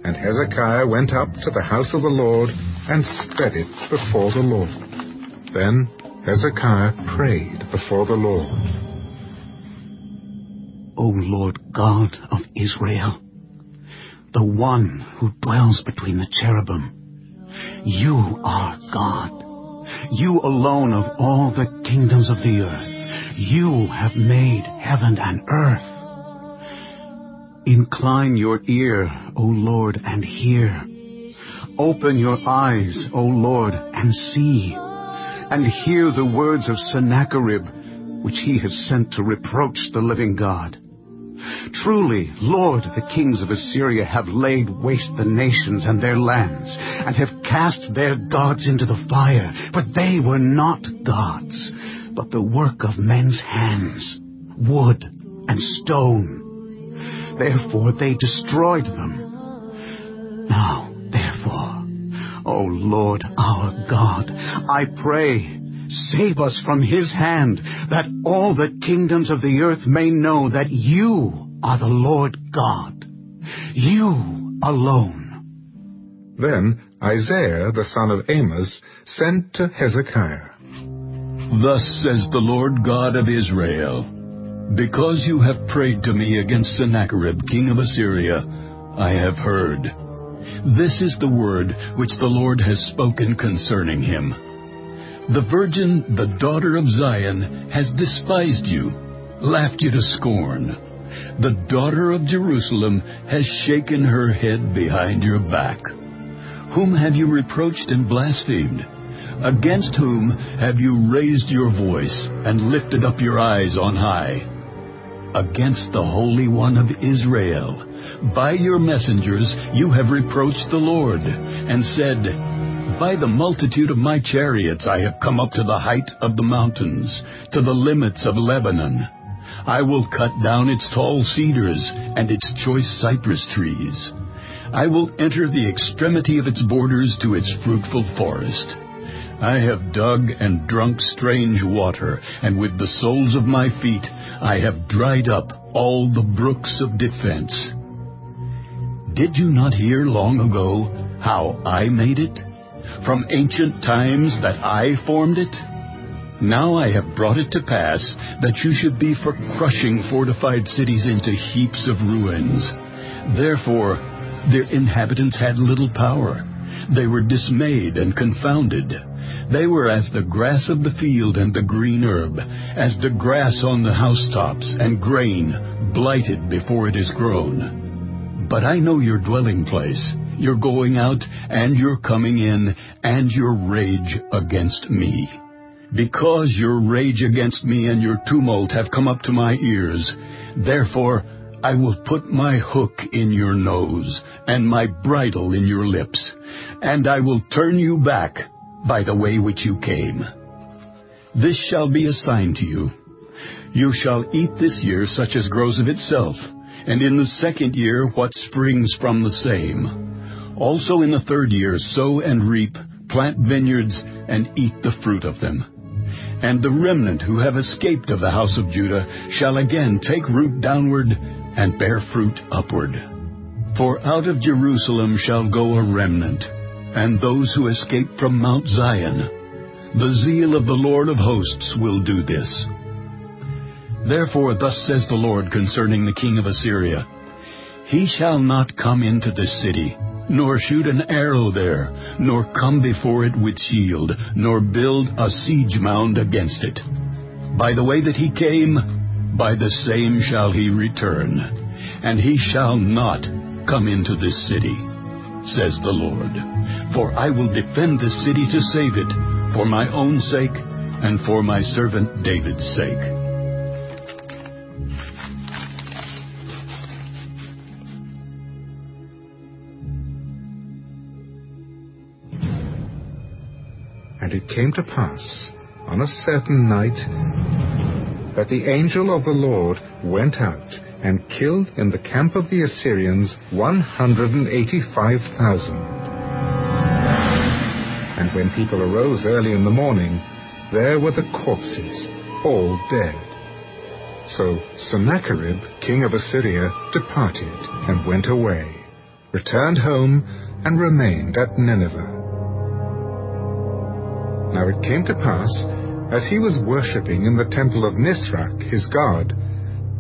And Hezekiah went up to the house of the Lord, and spread it before the Lord. Then Hezekiah prayed before the Lord. O Lord God of Israel, the one who dwells between the cherubim, you are God. You alone of all the kingdoms of the earth, you have made heaven and earth. Incline your ear, O Lord, and hear. Open your eyes, O Lord, and see. And hear the words of Sennacherib, which he has sent to reproach the living God. Truly, Lord, the kings of Assyria have laid waste the nations and their lands, and have cast their gods into the fire, but they were not gods, but the work of men's hands, wood and stone. Therefore they destroyed them. Now, therefore, O Lord our God, I pray, save us from his hand, that all the kingdoms of the earth may know that you are the Lord God, you alone. Then Isaiah, the son of Amos, sent to Hezekiah, Thus says the Lord God of Israel, Because you have prayed to me against Sennacherib, king of Assyria, I have heard. This is the word which the Lord has spoken concerning him. The virgin, the daughter of Zion, has despised you, laughed you to scorn. The daughter of Jerusalem has shaken her head behind your back. Whom have you reproached and blasphemed? Against whom have you raised your voice and lifted up your eyes on high? Against the Holy One of Israel. By your messengers you have reproached the Lord, and said, By the multitude of my chariots I have come up to the height of the mountains, to the limits of Lebanon. I will cut down its tall cedars and its choice cypress trees. I will enter the extremity of its borders to its fruitful forest. I have dug and drunk strange water, and with the soles of my feet I have dried up all the brooks of defense. Did you not hear long ago how I made it? From ancient times that I formed it? Now I have brought it to pass that you should be for crushing fortified cities into heaps of ruins. Therefore, their inhabitants had little power. They were dismayed and confounded. They were as the grass of the field and the green herb, as the grass on the housetops and grain, blighted before it is grown. But I know your dwelling place, your going out and your coming in, and your rage against me. Because your rage against me and your tumult have come up to my ears, therefore I will put my hook in your nose and my bridle in your lips, and I will turn you back by the way which you came. This shall be a sign to you. You shall eat this year such as grows of itself, and in the second year what springs from the same. Also in the third year sow and reap, plant vineyards, and eat the fruit of them. And the remnant who have escaped of the house of Judah shall again take root downward and bear fruit upward. For out of Jerusalem shall go a remnant, and those who escape from Mount Zion. The zeal of the Lord of hosts will do this. Therefore thus says the Lord concerning the king of Assyria, He shall not come into this city, nor shoot an arrow there, nor come before it with shield, nor build a siege mound against it. By the way that he came, by the same shall he return, and he shall not come into this city, says the Lord. For I will defend this city to save it, for my own sake and for my servant David's sake. And it came to pass on a certain night that the angel of the Lord went out and killed in the camp of the Assyrians one hundred and eighty-five thousand. And when people arose early in the morning, there were the corpses, all dead. So Sennacherib, king of Assyria, departed and went away, returned home, and remained at Nineveh. Now it came to pass, as he was worshipping in the temple of Nisroch, his god,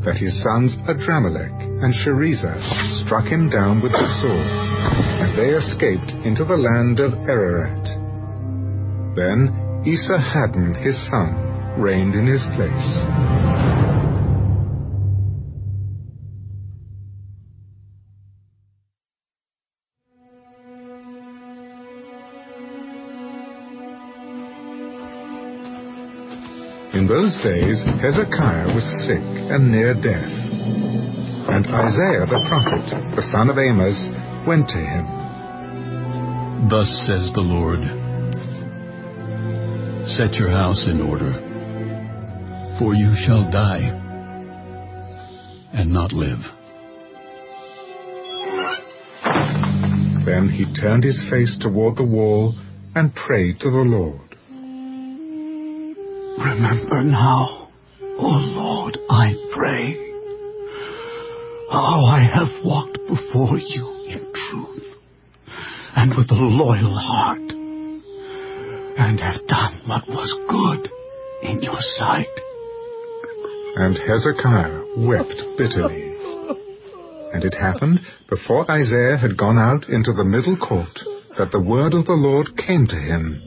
that his sons Adramelech and Cherizah struck him down with the sword, and they escaped into the land of Ararat. Then Esarhaddon his son reigned in his place. In those days Hezekiah was sick and near death. And Isaiah the prophet, the son of Amos, went to him. Thus says the Lord, set your house in order, for you shall die and not live. Then he turned his face toward the wall and prayed to the Lord. Remember now, O Lord, I pray, how I have walked before you in truth and with a loyal heart, and have done what was good in your sight. And Hezekiah wept bitterly. And it happened, before Isaiah had gone out into the middle court, that the word of the Lord came to him.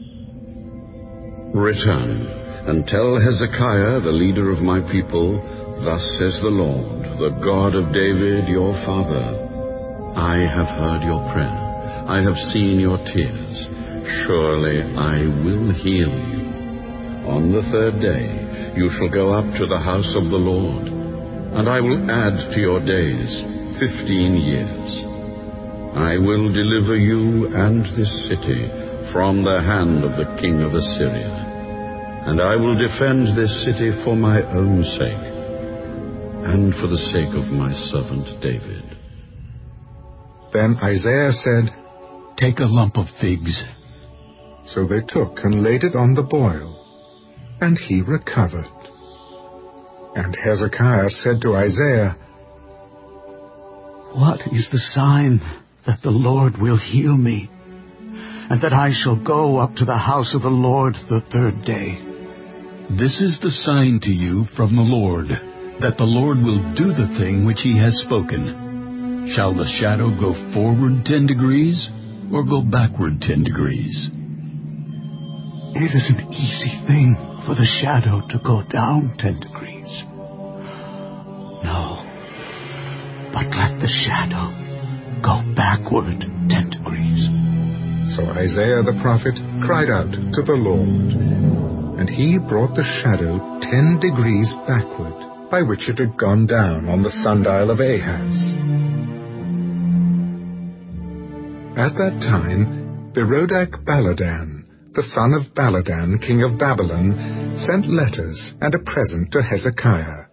Return, and tell Hezekiah, the leader of my people, thus says the Lord, the God of David your father, I have heard your prayer, I have seen your tears. Surely I will heal you. On the third day you shall go up to the house of the Lord, and I will add to your days fifteen years. I will deliver you and this city from the hand of the king of Assyria, and I will defend this city for my own sake, and for the sake of my servant David. Then Isaiah said, take a lump of figs. So they took and laid it on the boil, and he recovered. And Hezekiah said to Isaiah, what is the sign that the Lord will heal me, and that I shall go up to the house of the Lord the third day? This is the sign to you from the Lord, that the Lord will do the thing which he has spoken. Shall the shadow go forward ten degrees, or go backward ten degrees? It is an easy thing for the shadow to go down ten degrees. No, but let the shadow go backward ten degrees. So Isaiah the prophet cried out to the Lord, and he brought the shadow ten degrees backward, by which it had gone down on the sundial of Ahaz. At that time, Berodach-Baladan, the son of Baladan, king of Babylon, sent letters and a present to Hezekiah,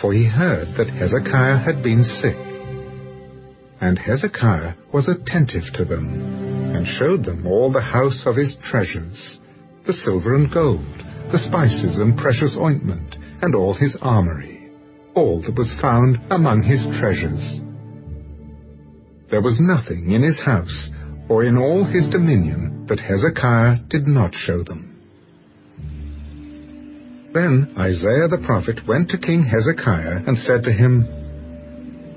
for he heard that Hezekiah had been sick. And Hezekiah was attentive to them, and showed them all the house of his treasures, the silver and gold, the spices and precious ointment, and all his armory, all that was found among his treasures. There was nothing in his house or in all his dominion that Hezekiah did not show them. Then Isaiah the prophet went to King Hezekiah and said to him,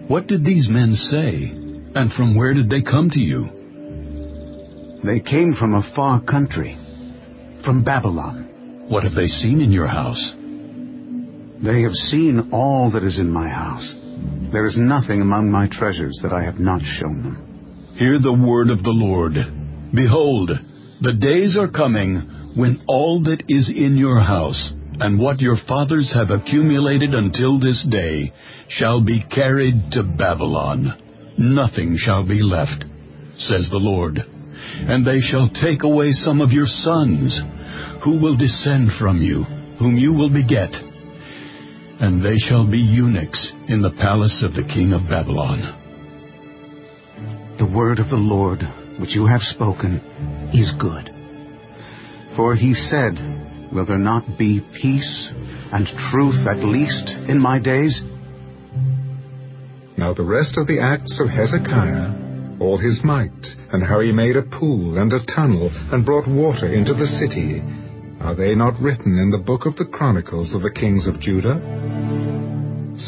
what did these men say, and from where did they come to you? They came from a far country, from Babylon. What have they seen in your house? They have seen all that is in my house. There is nothing among my treasures that I have not shown them. Hear the word of the Lord. Behold, the days are coming when all that is in your house, and what your fathers have accumulated until this day, shall be carried to Babylon. Nothing shall be left, says the Lord. And they shall take away some of your sons, who will descend from you, whom you will beget. And they shall be eunuchs in the palace of the king of Babylon. The word of the Lord, which you have spoken, is good. For he said, will there not be peace and truth at least in my days? Now the rest of the acts of Hezekiah, all his might, and how he made a pool and a tunnel, and brought water into the city, are they not written in the book of the Chronicles of the kings of Judah?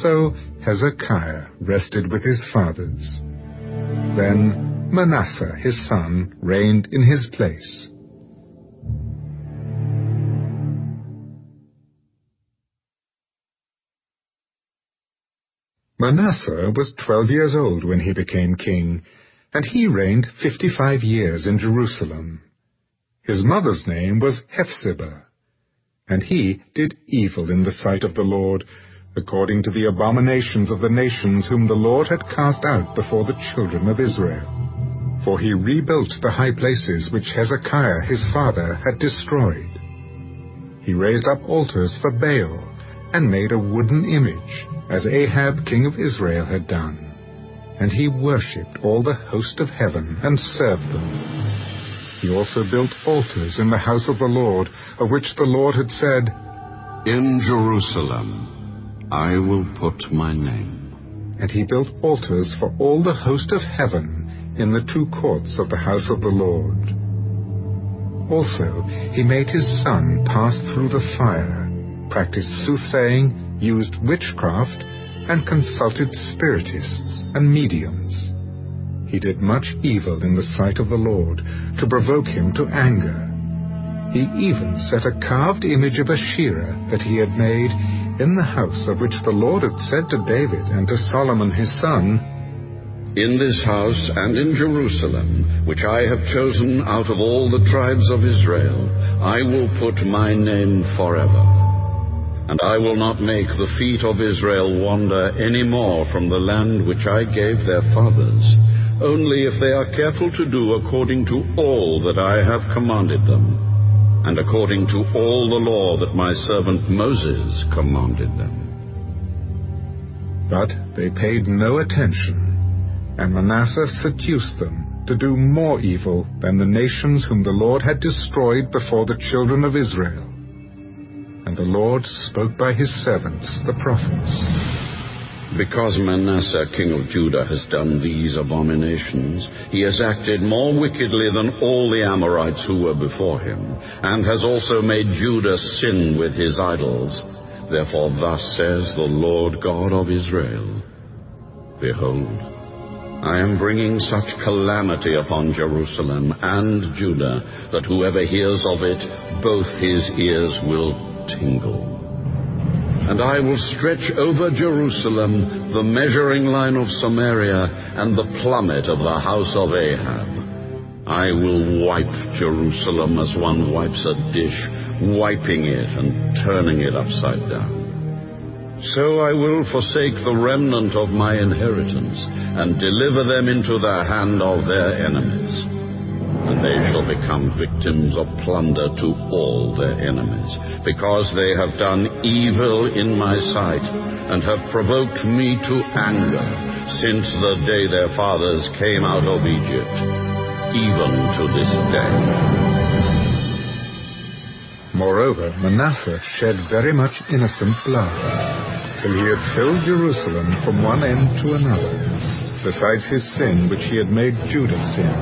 So Hezekiah rested with his fathers. Then Manasseh his son reigned in his place. Manasseh was twelve years old when he became king, and he reigned fifty-five years in Jerusalem. His mother's name was Hephzibah, and he did evil in the sight of the Lord, according to the abominations of the nations whom the Lord had cast out before the children of Israel. For he rebuilt the high places which Hezekiah his father had destroyed. He raised up altars for Baal, and made a wooden image, as Ahab king of Israel had done. And he worshipped all the host of heaven, and served them. He also built altars in the house of the Lord, of which the Lord had said, in Jerusalem I will put my name. And he built altars for all the host of heaven in the two courts of the house of the Lord. Also he made his son pass through the fire, practiced soothsaying, used witchcraft, and consulted spiritists and mediums. He did much evil in the sight of the Lord, to provoke him to anger. He even set a carved image of Asherah that he had made in the house of which the Lord had said to David and to Solomon his son, in this house and in Jerusalem, which I have chosen out of all the tribes of Israel, I will put my name forever. And I will not make the feet of Israel wander any more from the land which I gave their fathers, only if they are careful to do according to all that I have commanded them, and according to all the law that my servant Moses commanded them. But they paid no attention, and Manasseh seduced them to do more evil than the nations whom the Lord had destroyed before the children of Israel. And the Lord spoke by his servants, the prophets. Because Manasseh, king of Judah, has done these abominations, he has acted more wickedly than all the Amorites who were before him, and has also made Judah sin with his idols. Therefore thus says the Lord God of Israel, behold, I am bringing such calamity upon Jerusalem and Judah, that whoever hears of it, both his ears will tingle. And I will stretch over Jerusalem the measuring line of Samaria and the plummet of the house of Ahab. I will wipe Jerusalem as one wipes a dish, wiping it and turning it upside down. So I will forsake the remnant of my inheritance and deliver them into the hand of their enemies. And they shall become victims of plunder to all their enemies, because they have done evil in my sight, and have provoked me to anger, since the day their fathers came out of Egypt, even to this day. Moreover, Manasseh shed very much innocent blood, till he had filled Jerusalem from one end to another, besides his sin which he had made Judah sin,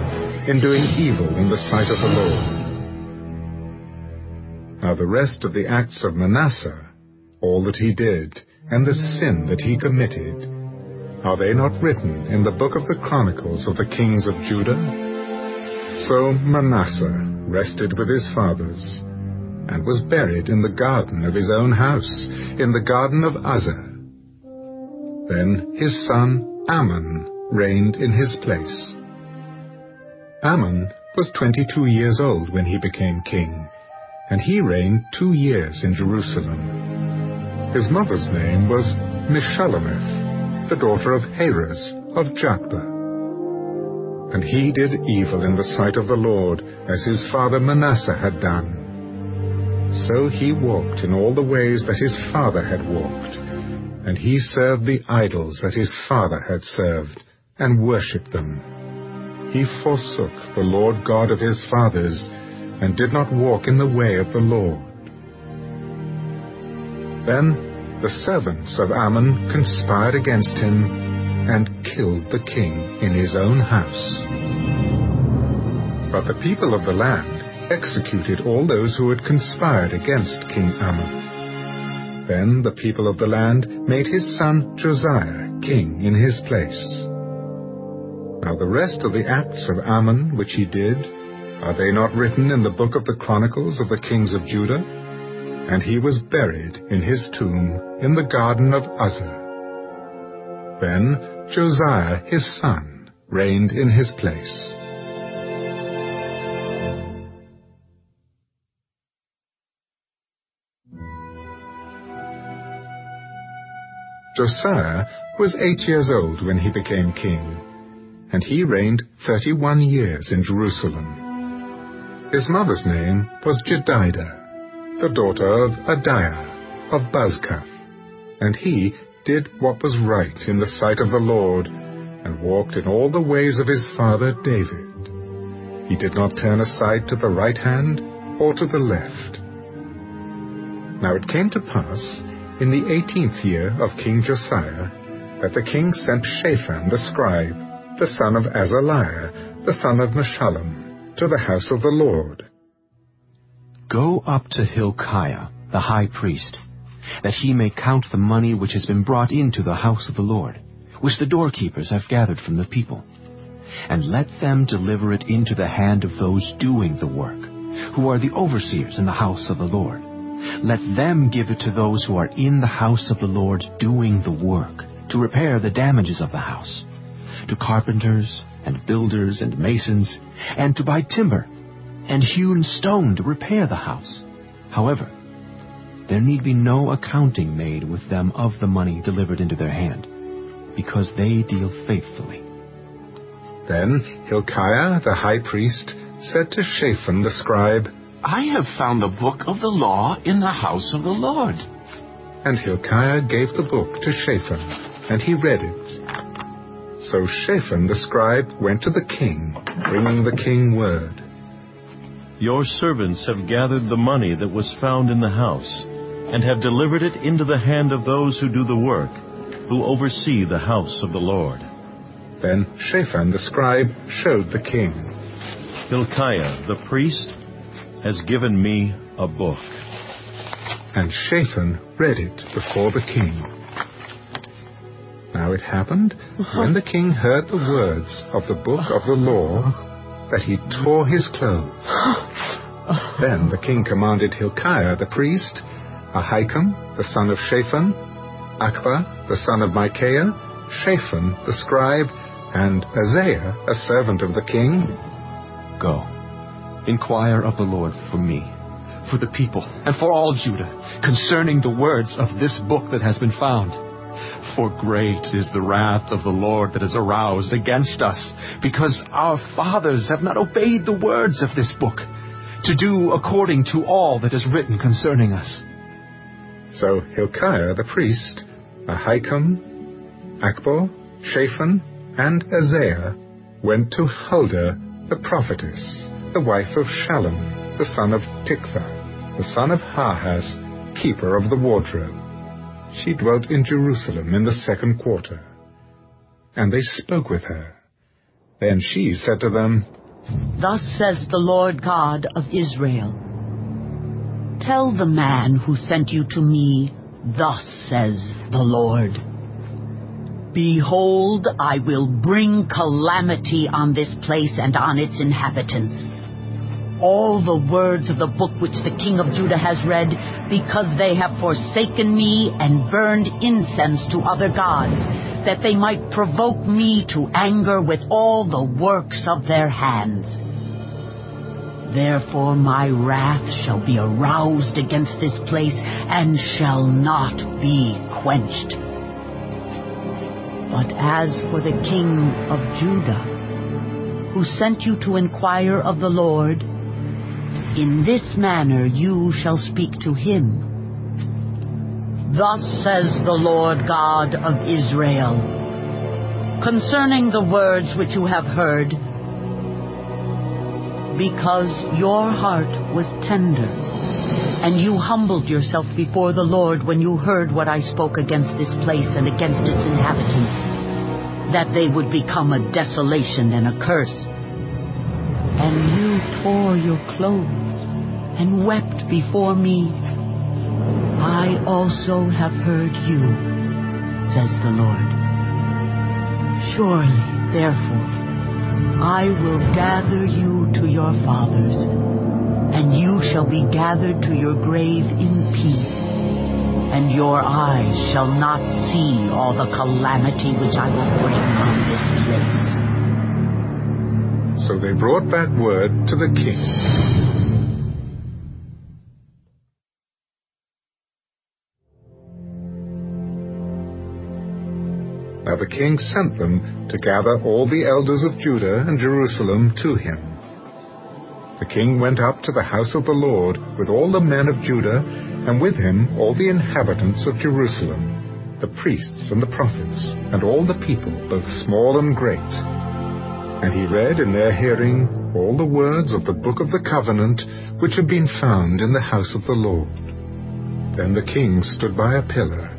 in doing evil in the sight of the Lord. Now the rest of the acts of Manasseh, all that he did, and the sin that he committed, are they not written in the book of the Chronicles of the kings of Judah? So Manasseh rested with his fathers, and was buried in the garden of his own house, in the garden of Uzzah. Then his son Ammon reigned in his place. Ammon was twenty-two years old when he became king, and he reigned two years in Jerusalem. His mother's name was Meshullamith, the daughter of Haruz of Jotbah. And he did evil in the sight of the Lord, as his father Manasseh had done. So he walked in all the ways that his father had walked, and he served the idols that his father had served, and worshipped them. He forsook the Lord God of his fathers, and did not walk in the way of the Lord. Then the servants of Ammon conspired against him and killed the king in his own house. But the people of the land executed all those who had conspired against King Ammon. Then the people of the land made his son Josiah king in his place. Now the rest of the acts of Ammon which he did, are they not written in the book of the Chronicles of the kings of Judah? And he was buried in his tomb in the garden of Uzzah. Then Josiah his son reigned in his place. Josiah was eight years old when he became king, and he reigned thirty-one years in Jerusalem. His mother's name was Jedidah, the daughter of Adiah of Bozkath, and he did what was right in the sight of the Lord, and walked in all the ways of his father David. He did not turn aside to the right hand or to the left. Now it came to pass, in the eighteenth year of King Josiah, that the king sent Shaphan the scribe, the son of Azariah, the son of Meshullam, to the house of the Lord. Go up to Hilkiah, the high priest, that he may count the money which has been brought into the house of the Lord, which the doorkeepers have gathered from the people, and let them deliver it into the hand of those doing the work, who are the overseers in the house of the Lord. Let them give it to those who are in the house of the Lord doing the work, to repair the damages of the house, to carpenters and builders and masons, and to buy timber and hewn stone to repair the house. However, there need be no accounting made with them of the money delivered into their hand, because they deal faithfully. Then Hilkiah the high priest said to Shaphan the scribe, I have found the book of the law in the house of the Lord. And Hilkiah gave the book to Shaphan, and he read it. So Shaphan the scribe went to the king, bringing the king word. Your servants have gathered the money that was found in the house, and have delivered it into the hand of those who do the work, who oversee the house of the Lord. Then Shaphan the scribe showed the king. Hilkiah the priest has given me a book. And Shaphan read it before the king. Now it happened, when the king heard the words of the book of the law, that he tore his clothes. Then the king commanded Hilkiah the priest, Ahikam the son of Shaphan, Akba the son of Micaiah, Shaphan the scribe, and Azariah, a servant of the king, Go, inquire of the Lord for me, for the people, and for all Judah, concerning the words of this book that has been found. For great is the wrath of the Lord that is aroused against us, because our fathers have not obeyed the words of this book, to do according to all that is written concerning us. So Hilkiah the priest, Ahikam, Akbor, Shaphan, and Azariah went to Huldah the prophetess, the wife of Shallum, the son of Tikva, the son of Harhas, keeper of the wardrobe. She dwelt in Jerusalem in the second quarter. And they spoke with her. Then she said to them, Thus says the Lord God of Israel, Tell the man who sent you to me, Thus says the Lord, Behold, I will bring calamity on this place and on its inhabitants. All the words of the book which the king of Judah has read, because they have forsaken me and burned incense to other gods, that they might provoke me to anger with all the works of their hands. Therefore my wrath shall be aroused against this place and shall not be quenched. But as for the king of Judah, who sent you to inquire of the Lord, in this manner you shall speak to him. Thus says the Lord God of Israel, Concerning the words which you have heard, because your heart was tender, and you humbled yourself before the Lord when you heard what I spoke against this place and against its inhabitants, that they would become a desolation and a curse. And you tore your clothes and wept before me. I also have heard you, says the Lord. Surely, therefore, I will gather you to your fathers, and you shall be gathered to your grave in peace, and your eyes shall not see all the calamity which I will bring on this place. So they brought that word to the king. Now the king sent them to gather all the elders of Judah and Jerusalem to him. The king went up to the house of the Lord with all the men of Judah, and with him all the inhabitants of Jerusalem, the priests and the prophets, and all the people, both small and great. And he read in their hearing all the words of the book of the covenant which had been found in the house of the Lord. Then the king stood by a pillar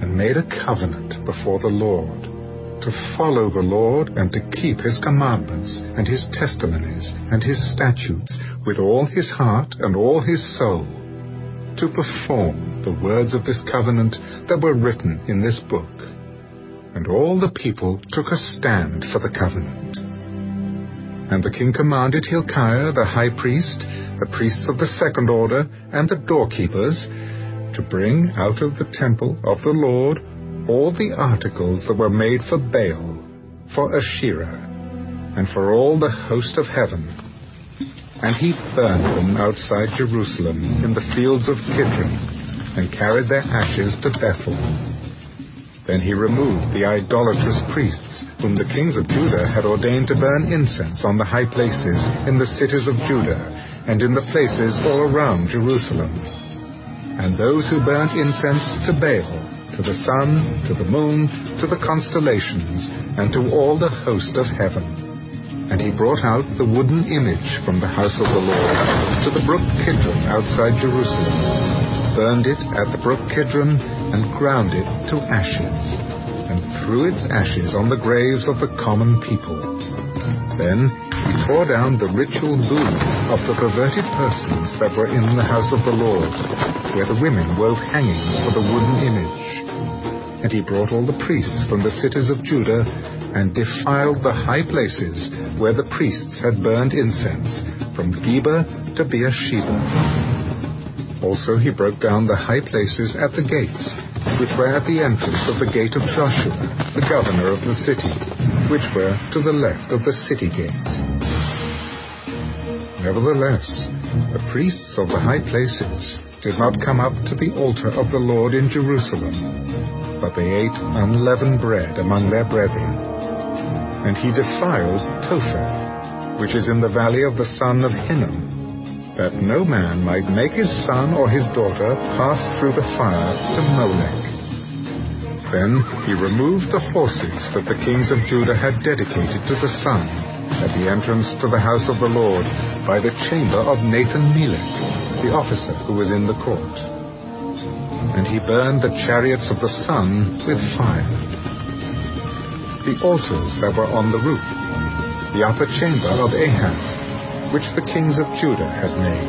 and made a covenant before the Lord, to follow the Lord and to keep his commandments and his testimonies and his statutes with all his heart and all his soul, to perform the words of this covenant that were written in this book. And all the people took a stand for the covenant. And the king commanded Hilkiah the high priest, the priests of the second order, and the doorkeepers, to bring out of the temple of the Lord all the articles that were made for Baal, for Asherah, and for all the host of heaven. And he burned them outside Jerusalem in the fields of Kittim, and carried their ashes to Bethel. Then he removed the idolatrous priests, whom the kings of Judah had ordained to burn incense on the high places in the cities of Judah, and in the places all around Jerusalem. And those who burnt incense to Baal, to the sun, to the moon, to the constellations, and to all the host of heaven. And he brought out the wooden image from the house of the Lord to the brook Kidron outside Jerusalem, burned it at the brook Kidron, and ground it to ashes, and threw its ashes on the graves of the common people. Then he tore down the ritual booths of the perverted persons that were in the house of the Lord, where the women wove hangings for the wooden image. And he brought all the priests from the cities of Judah, and defiled the high places where the priests had burned incense, from Geba to Beersheba. Also he broke down the high places at the gates, which were at the entrance of the gate of Joshua, the governor of the city, which were to the left of the city gate. Nevertheless, the priests of the high places did not come up to the altar of the Lord in Jerusalem, but they ate unleavened bread among their brethren. And he defiled Topheth, which is in the valley of the son of Hinnom, that no man might make his son or his daughter pass through the fire to Molech. Then he removed the horses that the kings of Judah had dedicated to the sun, at the entrance to the house of the Lord, by the chamber of Nathan-Melech, the officer who was in the court. And he burned the chariots of the sun with fire. The altars that were on the roof, the upper chamber of Ahaz, which the kings of Judah had made,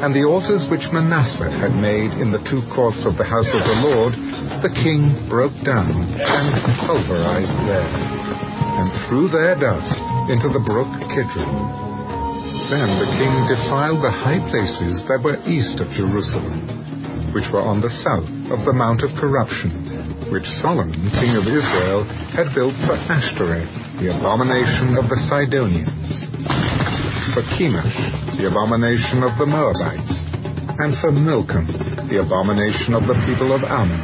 and the altars which Manasseh had made in the two courts of the house of the Lord, the king broke down and pulverized there, and threw their dust into the brook Kidron. Then the king defiled the high places that were east of Jerusalem, which were on the south of the Mount of Corruption, which Solomon, king of Israel, had built for Ashtoreth, the abomination of the Sidonians, for Chemosh, the abomination of the Moabites, and for Milcom, the abomination of the people of Ammon.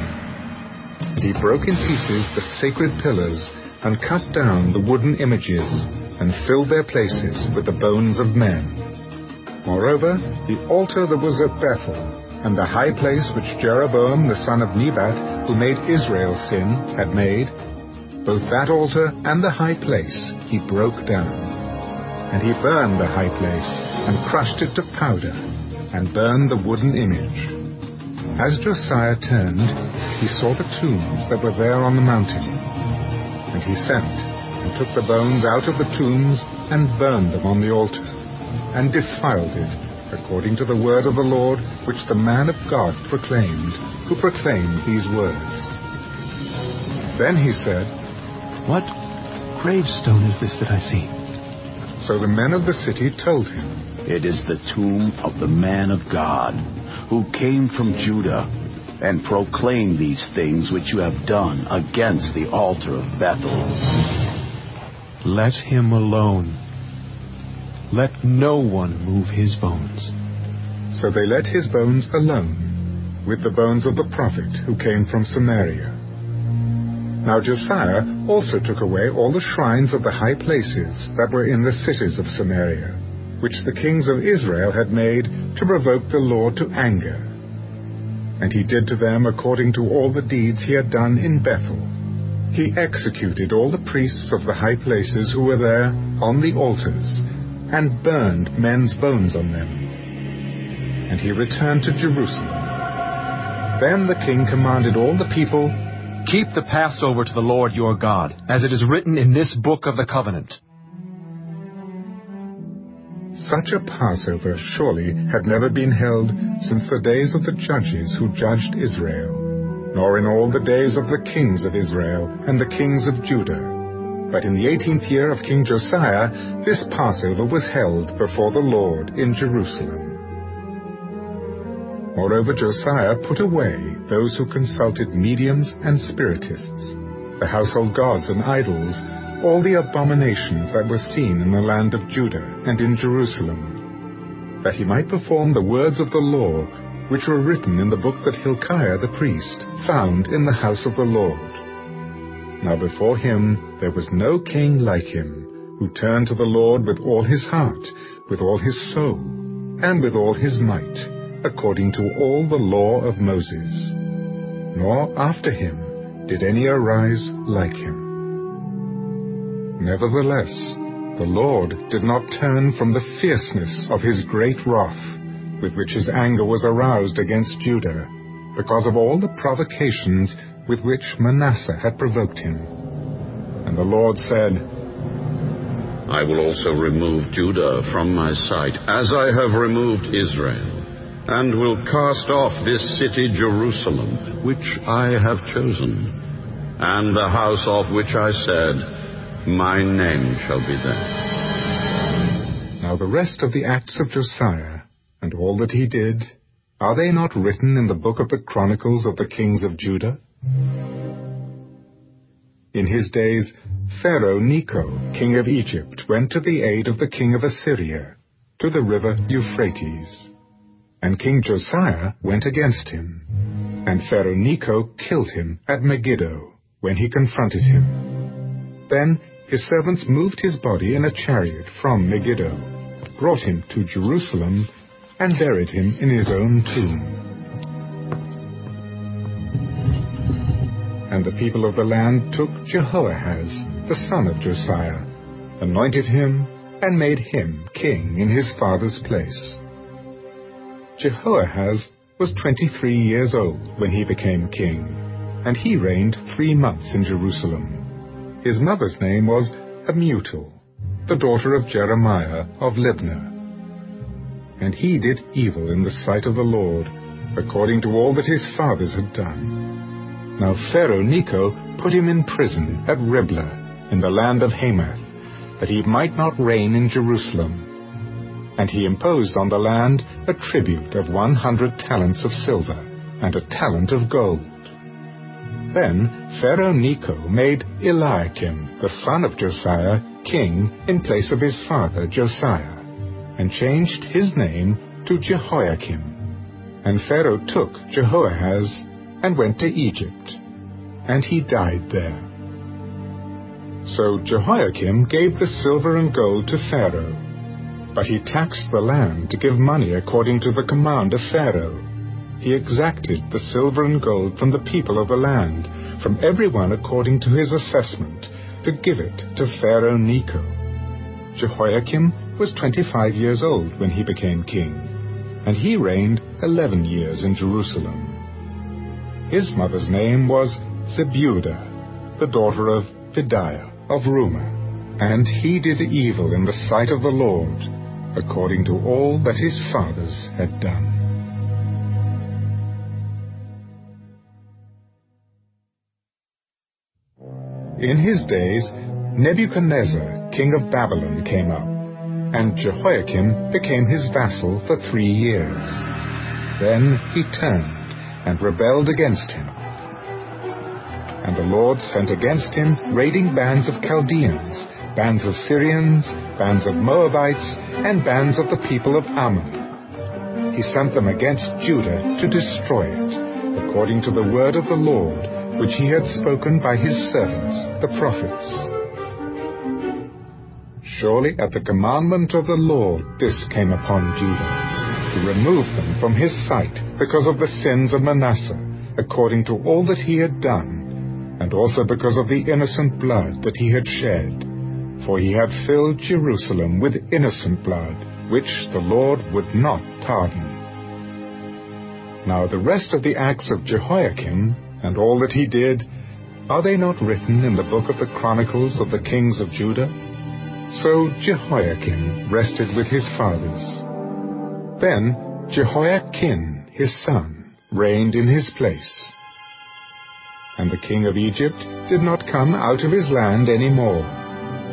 And he broke in pieces the sacred pillars, and cut down the wooden images, and filled their places with the bones of men. Moreover, the altar that was at Bethel, and the high place which Jeroboam the son of Nebat, who made Israel sin, had made, both that altar and the high place he broke down. And he burned the high place, and crushed it to powder, and burned the wooden image. As Josiah turned, he saw the tombs that were there on the mountain. And he sent, and took the bones out of the tombs, and burned them on the altar, and defiled it, according to the word of the Lord, which the man of God proclaimed, who proclaimed these words. Then he said, What gravestone is this that I see? So the men of the city told him, It is the tomb of the man of God, who came from Judah, and proclaimed these things which you have done against the altar of Bethel. Let him alone. Let no one move his bones. So they let his bones alone, with the bones of the prophet who came from Samaria. Now Josiah also took away all the shrines of the high places that were in the cities of Samaria, which the kings of Israel had made to provoke the Lord to anger. And he did to them according to all the deeds he had done in Bethel. He executed all the priests of the high places who were there on the altars, and burned men's bones on them. And he returned to Jerusalem. Then the king commanded all the people, Keep the Passover to the Lord your God, as it is written in this book of the covenant. Such a Passover surely had never been held since the days of the judges who judged Israel, nor in all the days of the kings of Israel and the kings of Judah. But in the eighteenth year of King Josiah, this Passover was held before the Lord in Jerusalem. Moreover, Josiah put away those who consulted mediums and spiritists, the household gods and idols, all the abominations that were seen in the land of Judah and in Jerusalem, that he might perform the words of the law which were written in the book that Hilkiah the priest found in the house of the Lord. Now before him there was no king like him, who turned to the Lord with all his heart, with all his soul, and with all his might, according to all the law of Moses. Nor after him did any arise like him. Nevertheless, the Lord did not turn from the fierceness of his great wrath, with which his anger was aroused against Judah, because of all the provocations with which Manasseh had provoked him. And the Lord said, I will also remove Judah from my sight, as I have removed Israel, and will cast off this city Jerusalem, which I have chosen, and the house of which I said, My name shall be there. Now the rest of the acts of Josiah, and all that he did, are they not written in the book of the Chronicles of the Kings of Judah? In his days, Pharaoh Necho, king of Egypt, went to the aid of the king of Assyria, to the river Euphrates. And King Josiah went against him. And Pharaoh Necho killed him at Megiddo, when he confronted him. Then his servants moved his body in a chariot from Megiddo, brought him to Jerusalem, and buried him in his own tomb. And the people of the land took Jehoahaz, the son of Josiah, anointed him, and made him king in his father's place. Jehoahaz was twenty-three years old when he became king, and he reigned three months in Jerusalem. His mother's name was Hamutal, the daughter of Jeremiah of Libnah. And he did evil in the sight of the Lord, according to all that his fathers had done. Now Pharaoh Necho put him in prison at Riblah, in the land of Hamath, that he might not reign in Jerusalem. And he imposed on the land a tribute of one hundred talents of silver, and a talent of gold. Then Pharaoh Necho made Eliakim, the son of Josiah, king in place of his father Josiah, and changed his name to Jehoiakim. And Pharaoh took Jehoahaz, and went to Egypt, and he died there. So Jehoiakim gave the silver and gold to Pharaoh, but he taxed the land to give money according to the command of Pharaoh. He exacted the silver and gold from the people of the land, from everyone according to his assessment, to give it to Pharaoh Necho. Jehoiakim was twenty-five years old when he became king, and he reigned eleven years in Jerusalem. His mother's name was Zebudah, the daughter of Pedaiah of Rumah, and he did evil in the sight of the Lord, according to all that his fathers had done. In his days, Nebuchadnezzar, king of Babylon, came up, and Jehoiakim became his vassal for three years. Then he turned and rebelled against him. And the Lord sent against him raiding bands of Chaldeans, bands of Syrians, bands of Moabites, and bands of the people of Ammon. He sent them against Judah to destroy it, according to the word of the Lord, which he had spoken by his servants, the prophets. Surely at the commandment of the Lord this came upon Judah, to remove them from his sight because of the sins of Manasseh, according to all that he had done, and also because of the innocent blood that he had shed. For he had filled Jerusalem with innocent blood, which the Lord would not pardon. Now the rest of the acts of Jehoiakim, and all that he did, are they not written in the book of the Chronicles of the kings of Judah? So Jehoiakim rested with his fathers. Then Jehoiakim his son reigned in his place. And the king of Egypt did not come out of his land any more,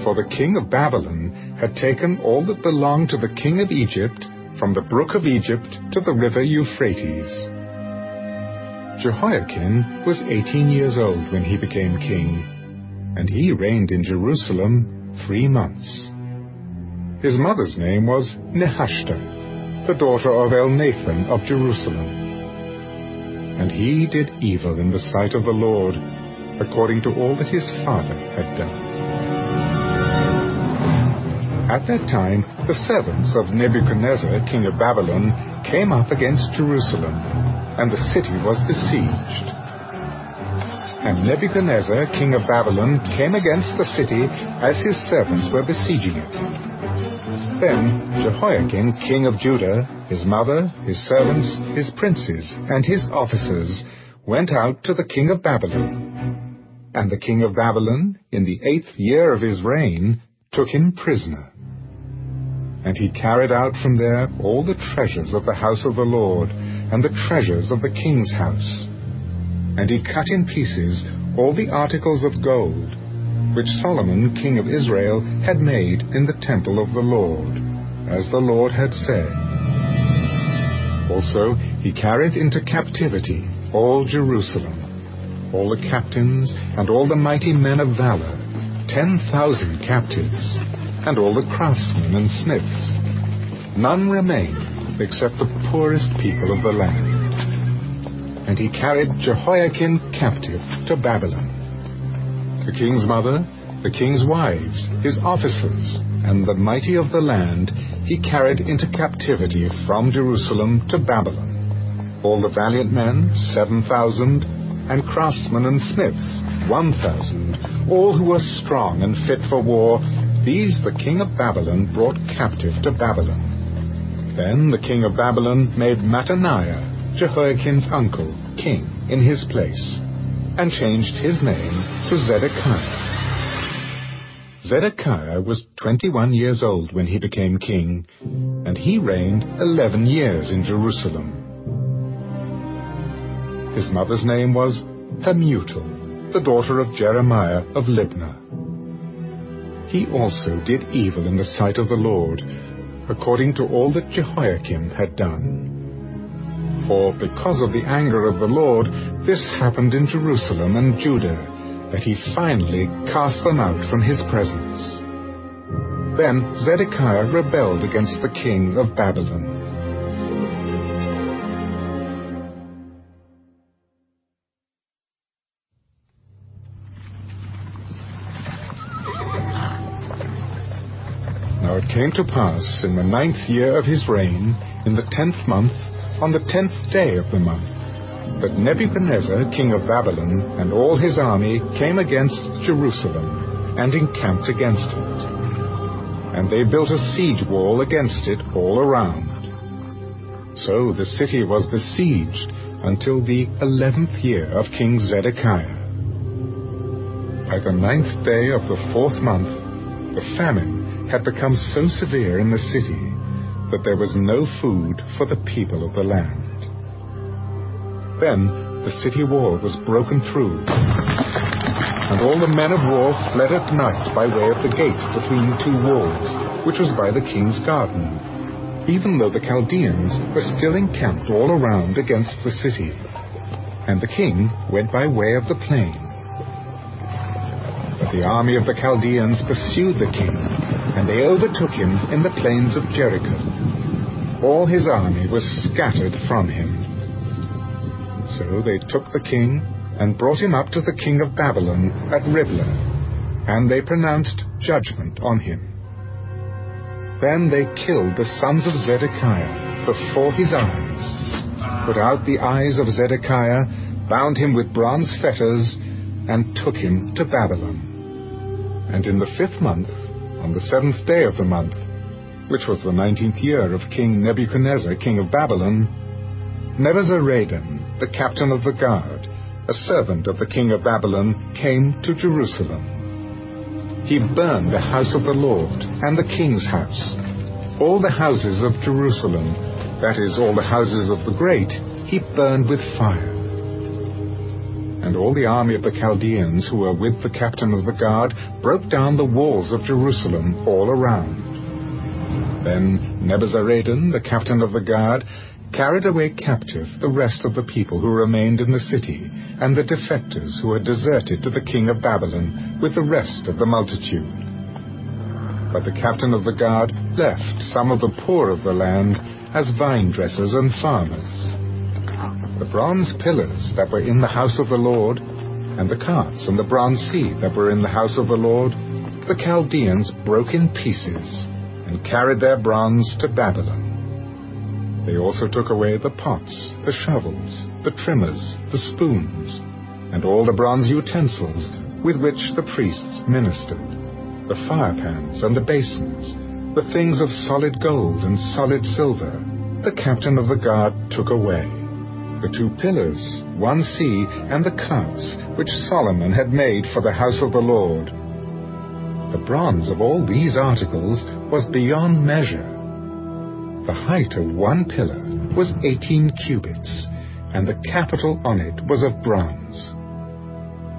for the king of Babylon had taken all that belonged to the king of Egypt from the brook of Egypt to the river Euphrates. Jehoiakim was eighteen years old when he became king, and he reigned in Jerusalem three months. His mother's name was Nehushta, the daughter of Elnathan of Jerusalem. And he did evil in the sight of the Lord, according to all that his father had done. At that time, the servants of Nebuchadnezzar, king of Babylon, came up against Jerusalem, and the city was besieged. And Nebuchadnezzar, king of Babylon, came against the city as his servants were besieging it. Then Jehoiakim, king of Judah, his mother, his servants, his princes, and his officers, went out to the king of Babylon. And the king of Babylon, in the eighth year of his reign, took him prisoner. And he carried out from there all the treasures of the house of the Lord, and the treasures of the king's house. And he cut in pieces all the articles of gold, which Solomon, king of Israel, had made in the temple of the Lord, as the Lord had said. Also he carried into captivity all Jerusalem, all the captains and all the mighty men of valor, ten thousand captives, and all the craftsmen and smiths. None remained except the poorest people of the land. And he carried Jehoiakim captive to Babylon. The king's mother, the king's wives, his officers, and the mighty of the land, he carried into captivity from Jerusalem to Babylon. All the valiant men, seven thousand, and craftsmen and smiths, one thousand, all who were strong and fit for war, these the king of Babylon brought captive to Babylon. Then the king of Babylon made Mattaniah, Jehoiakim's uncle, king in his place, and changed his name to Zedekiah. Zedekiah was twenty-one years old when he became king, and he reigned eleven years in Jerusalem. His mother's name was Hamutal, the daughter of Jeremiah of Libnah. He also did evil in the sight of the Lord, according to all that Jehoiakim had done. For because of the anger of the Lord, this happened in Jerusalem and Judah, that he finally cast them out from his presence. Then Zedekiah rebelled against the king of Babylon. It came to pass in the ninth year of his reign, in the tenth month, on the tenth day of the month, that Nebuchadnezzar, king of Babylon, and all his army came against Jerusalem, and encamped against it. and they built a siege wall against it all around. So the city was besieged until the eleventh year of King Zedekiah. By the ninth day of the fourth month, the famine had become so severe in the city that there was no food for the people of the land. Then the city wall was broken through, and all the men of war fled at night by way of the gate between two walls, which was by the king's garden, even though the Chaldeans were still encamped all around against the city. And the king went by way of the plain. But the army of the Chaldeans pursued the king, and they overtook him in the plains of Jericho. All his army was scattered from him. So they took the king and brought him up to the king of Babylon at Riblah, and they pronounced judgment on him. Then they killed the sons of Zedekiah before his eyes, put out the eyes of Zedekiah, bound him with bronze fetters, and took him to Babylon. And in the fifth month, on the seventh day of the month, which was the nineteenth year of King Nebuchadnezzar, king of Babylon, Nebuzaradan, the captain of the guard, a servant of the king of Babylon, came to Jerusalem. He burned the house of the Lord and the king's house, all the houses of Jerusalem, that is, all the houses of the great, he burned with fire. And all the army of the Chaldeans who were with the captain of the guard broke down the walls of Jerusalem all around. Then Nebuzaradan, the captain of the guard, carried away captive the rest of the people who remained in the city, and the defectors who had deserted to the king of Babylon with the rest of the multitude. But the captain of the guard left some of the poor of the land as vine dressers and farmers. The bronze pillars that were in the house of the Lord, and the carts and the bronze sea that were in the house of the Lord, the Chaldeans broke in pieces and carried their bronze to Babylon. They also took away the pots, the shovels, the trimmers, the spoons, and all the bronze utensils with which the priests ministered, the firepans and the basins, the things of solid gold and solid silver, the captain of the guard took away, the two pillars, one sea, and the carts which Solomon had made for the house of the Lord. The bronze of all these articles was beyond measure. The height of one pillar was eighteen cubits, and the capital on it was of bronze.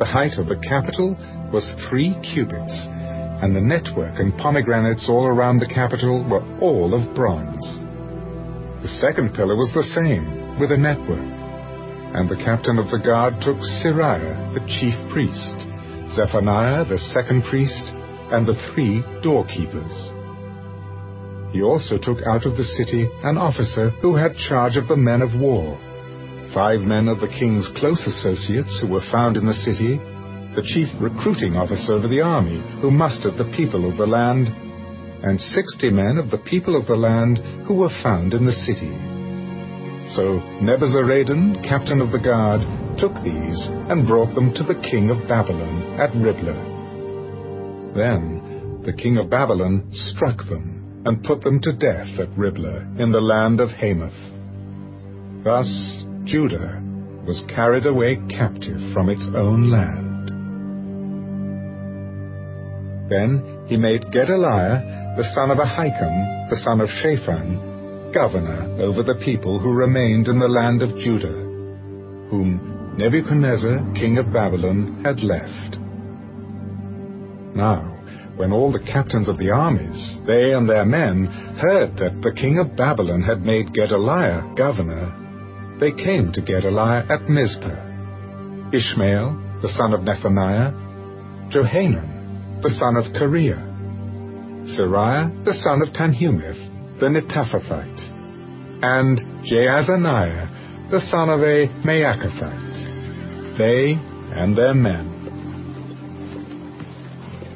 The height of the capital was three cubits, and the network and pomegranates all around the capital were all of bronze. The second pillar was the same, with a network. And the captain of the guard took Seraiah, the chief priest, Zephaniah, the second priest, and the three doorkeepers. He also took out of the city an officer who had charge of the men of war, five men of the king's close associates who were found in the city, the chief recruiting officer of the army who mustered the people of the land, and sixty men of the people of the land who were found in the city. So Nebuzaradan, captain of the guard, took these and brought them to the king of Babylon at Riblah. Then the king of Babylon struck them and put them to death at Riblah in the land of Hamath. Thus Judah was carried away captive from its own land. Then he made Gedaliah, the son of Ahikam, the son of Shaphan, governor over the people who remained in the land of Judah, whom Nebuchadnezzar, king of Babylon, had left. Now, when all the captains of the armies, they and their men, heard that the king of Babylon had made Gedaliah governor, they came to Gedaliah at Mizpah. Ishmael, the son of Nethaniah, Johanan, the son of Kareah, Seraiah, the son of Tanhumeth, the Netophathite, and Jaazaniah, the son of a Maacathite, they and their men.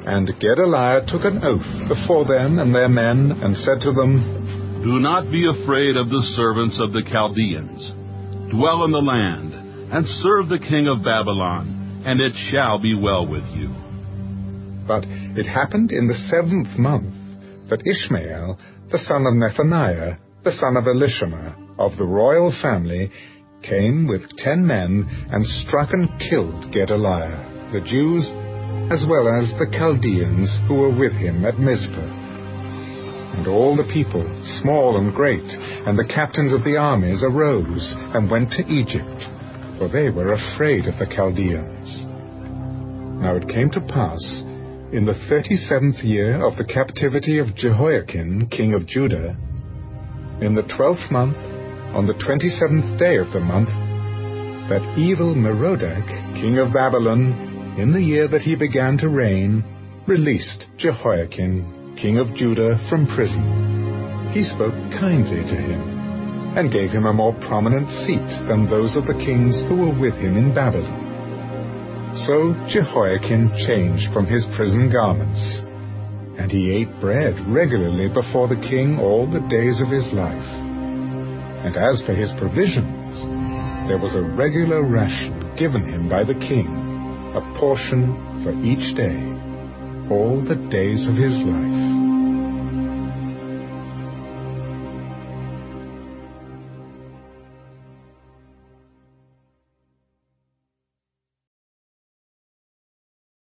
And Gedaliah took an oath before them and their men, and said to them, "Do not be afraid of the servants of the Chaldeans. Dwell in the land, and serve the king of Babylon, and it shall be well with you." But it happened in the seventh month, that Ishmael, the son of Nethaniah, the son of Elishama, of the royal family, came with ten men and struck and killed Gedaliah, the Jews, as well as the Chaldeans who were with him at Mizpah. And all the people, small and great, and the captains of the armies arose and went to Egypt, for they were afraid of the Chaldeans. Now it came to pass, in the thirty-seventh year of the captivity of Jehoiakim, king of Judah, in the twelfth month, on the twenty-seventh day of the month, that evil Merodach, king of Babylon, in the year that he began to reign, released Jehoiakim, king of Judah, from prison. He spoke kindly to him, and gave him a more prominent seat than those of the kings who were with him in Babylon. So Jehoiakim changed from his prison garments, and he ate bread regularly before the king all the days of his life. And as for his provisions, there was a regular ration given him by the king, a portion for each day, all the days of his life.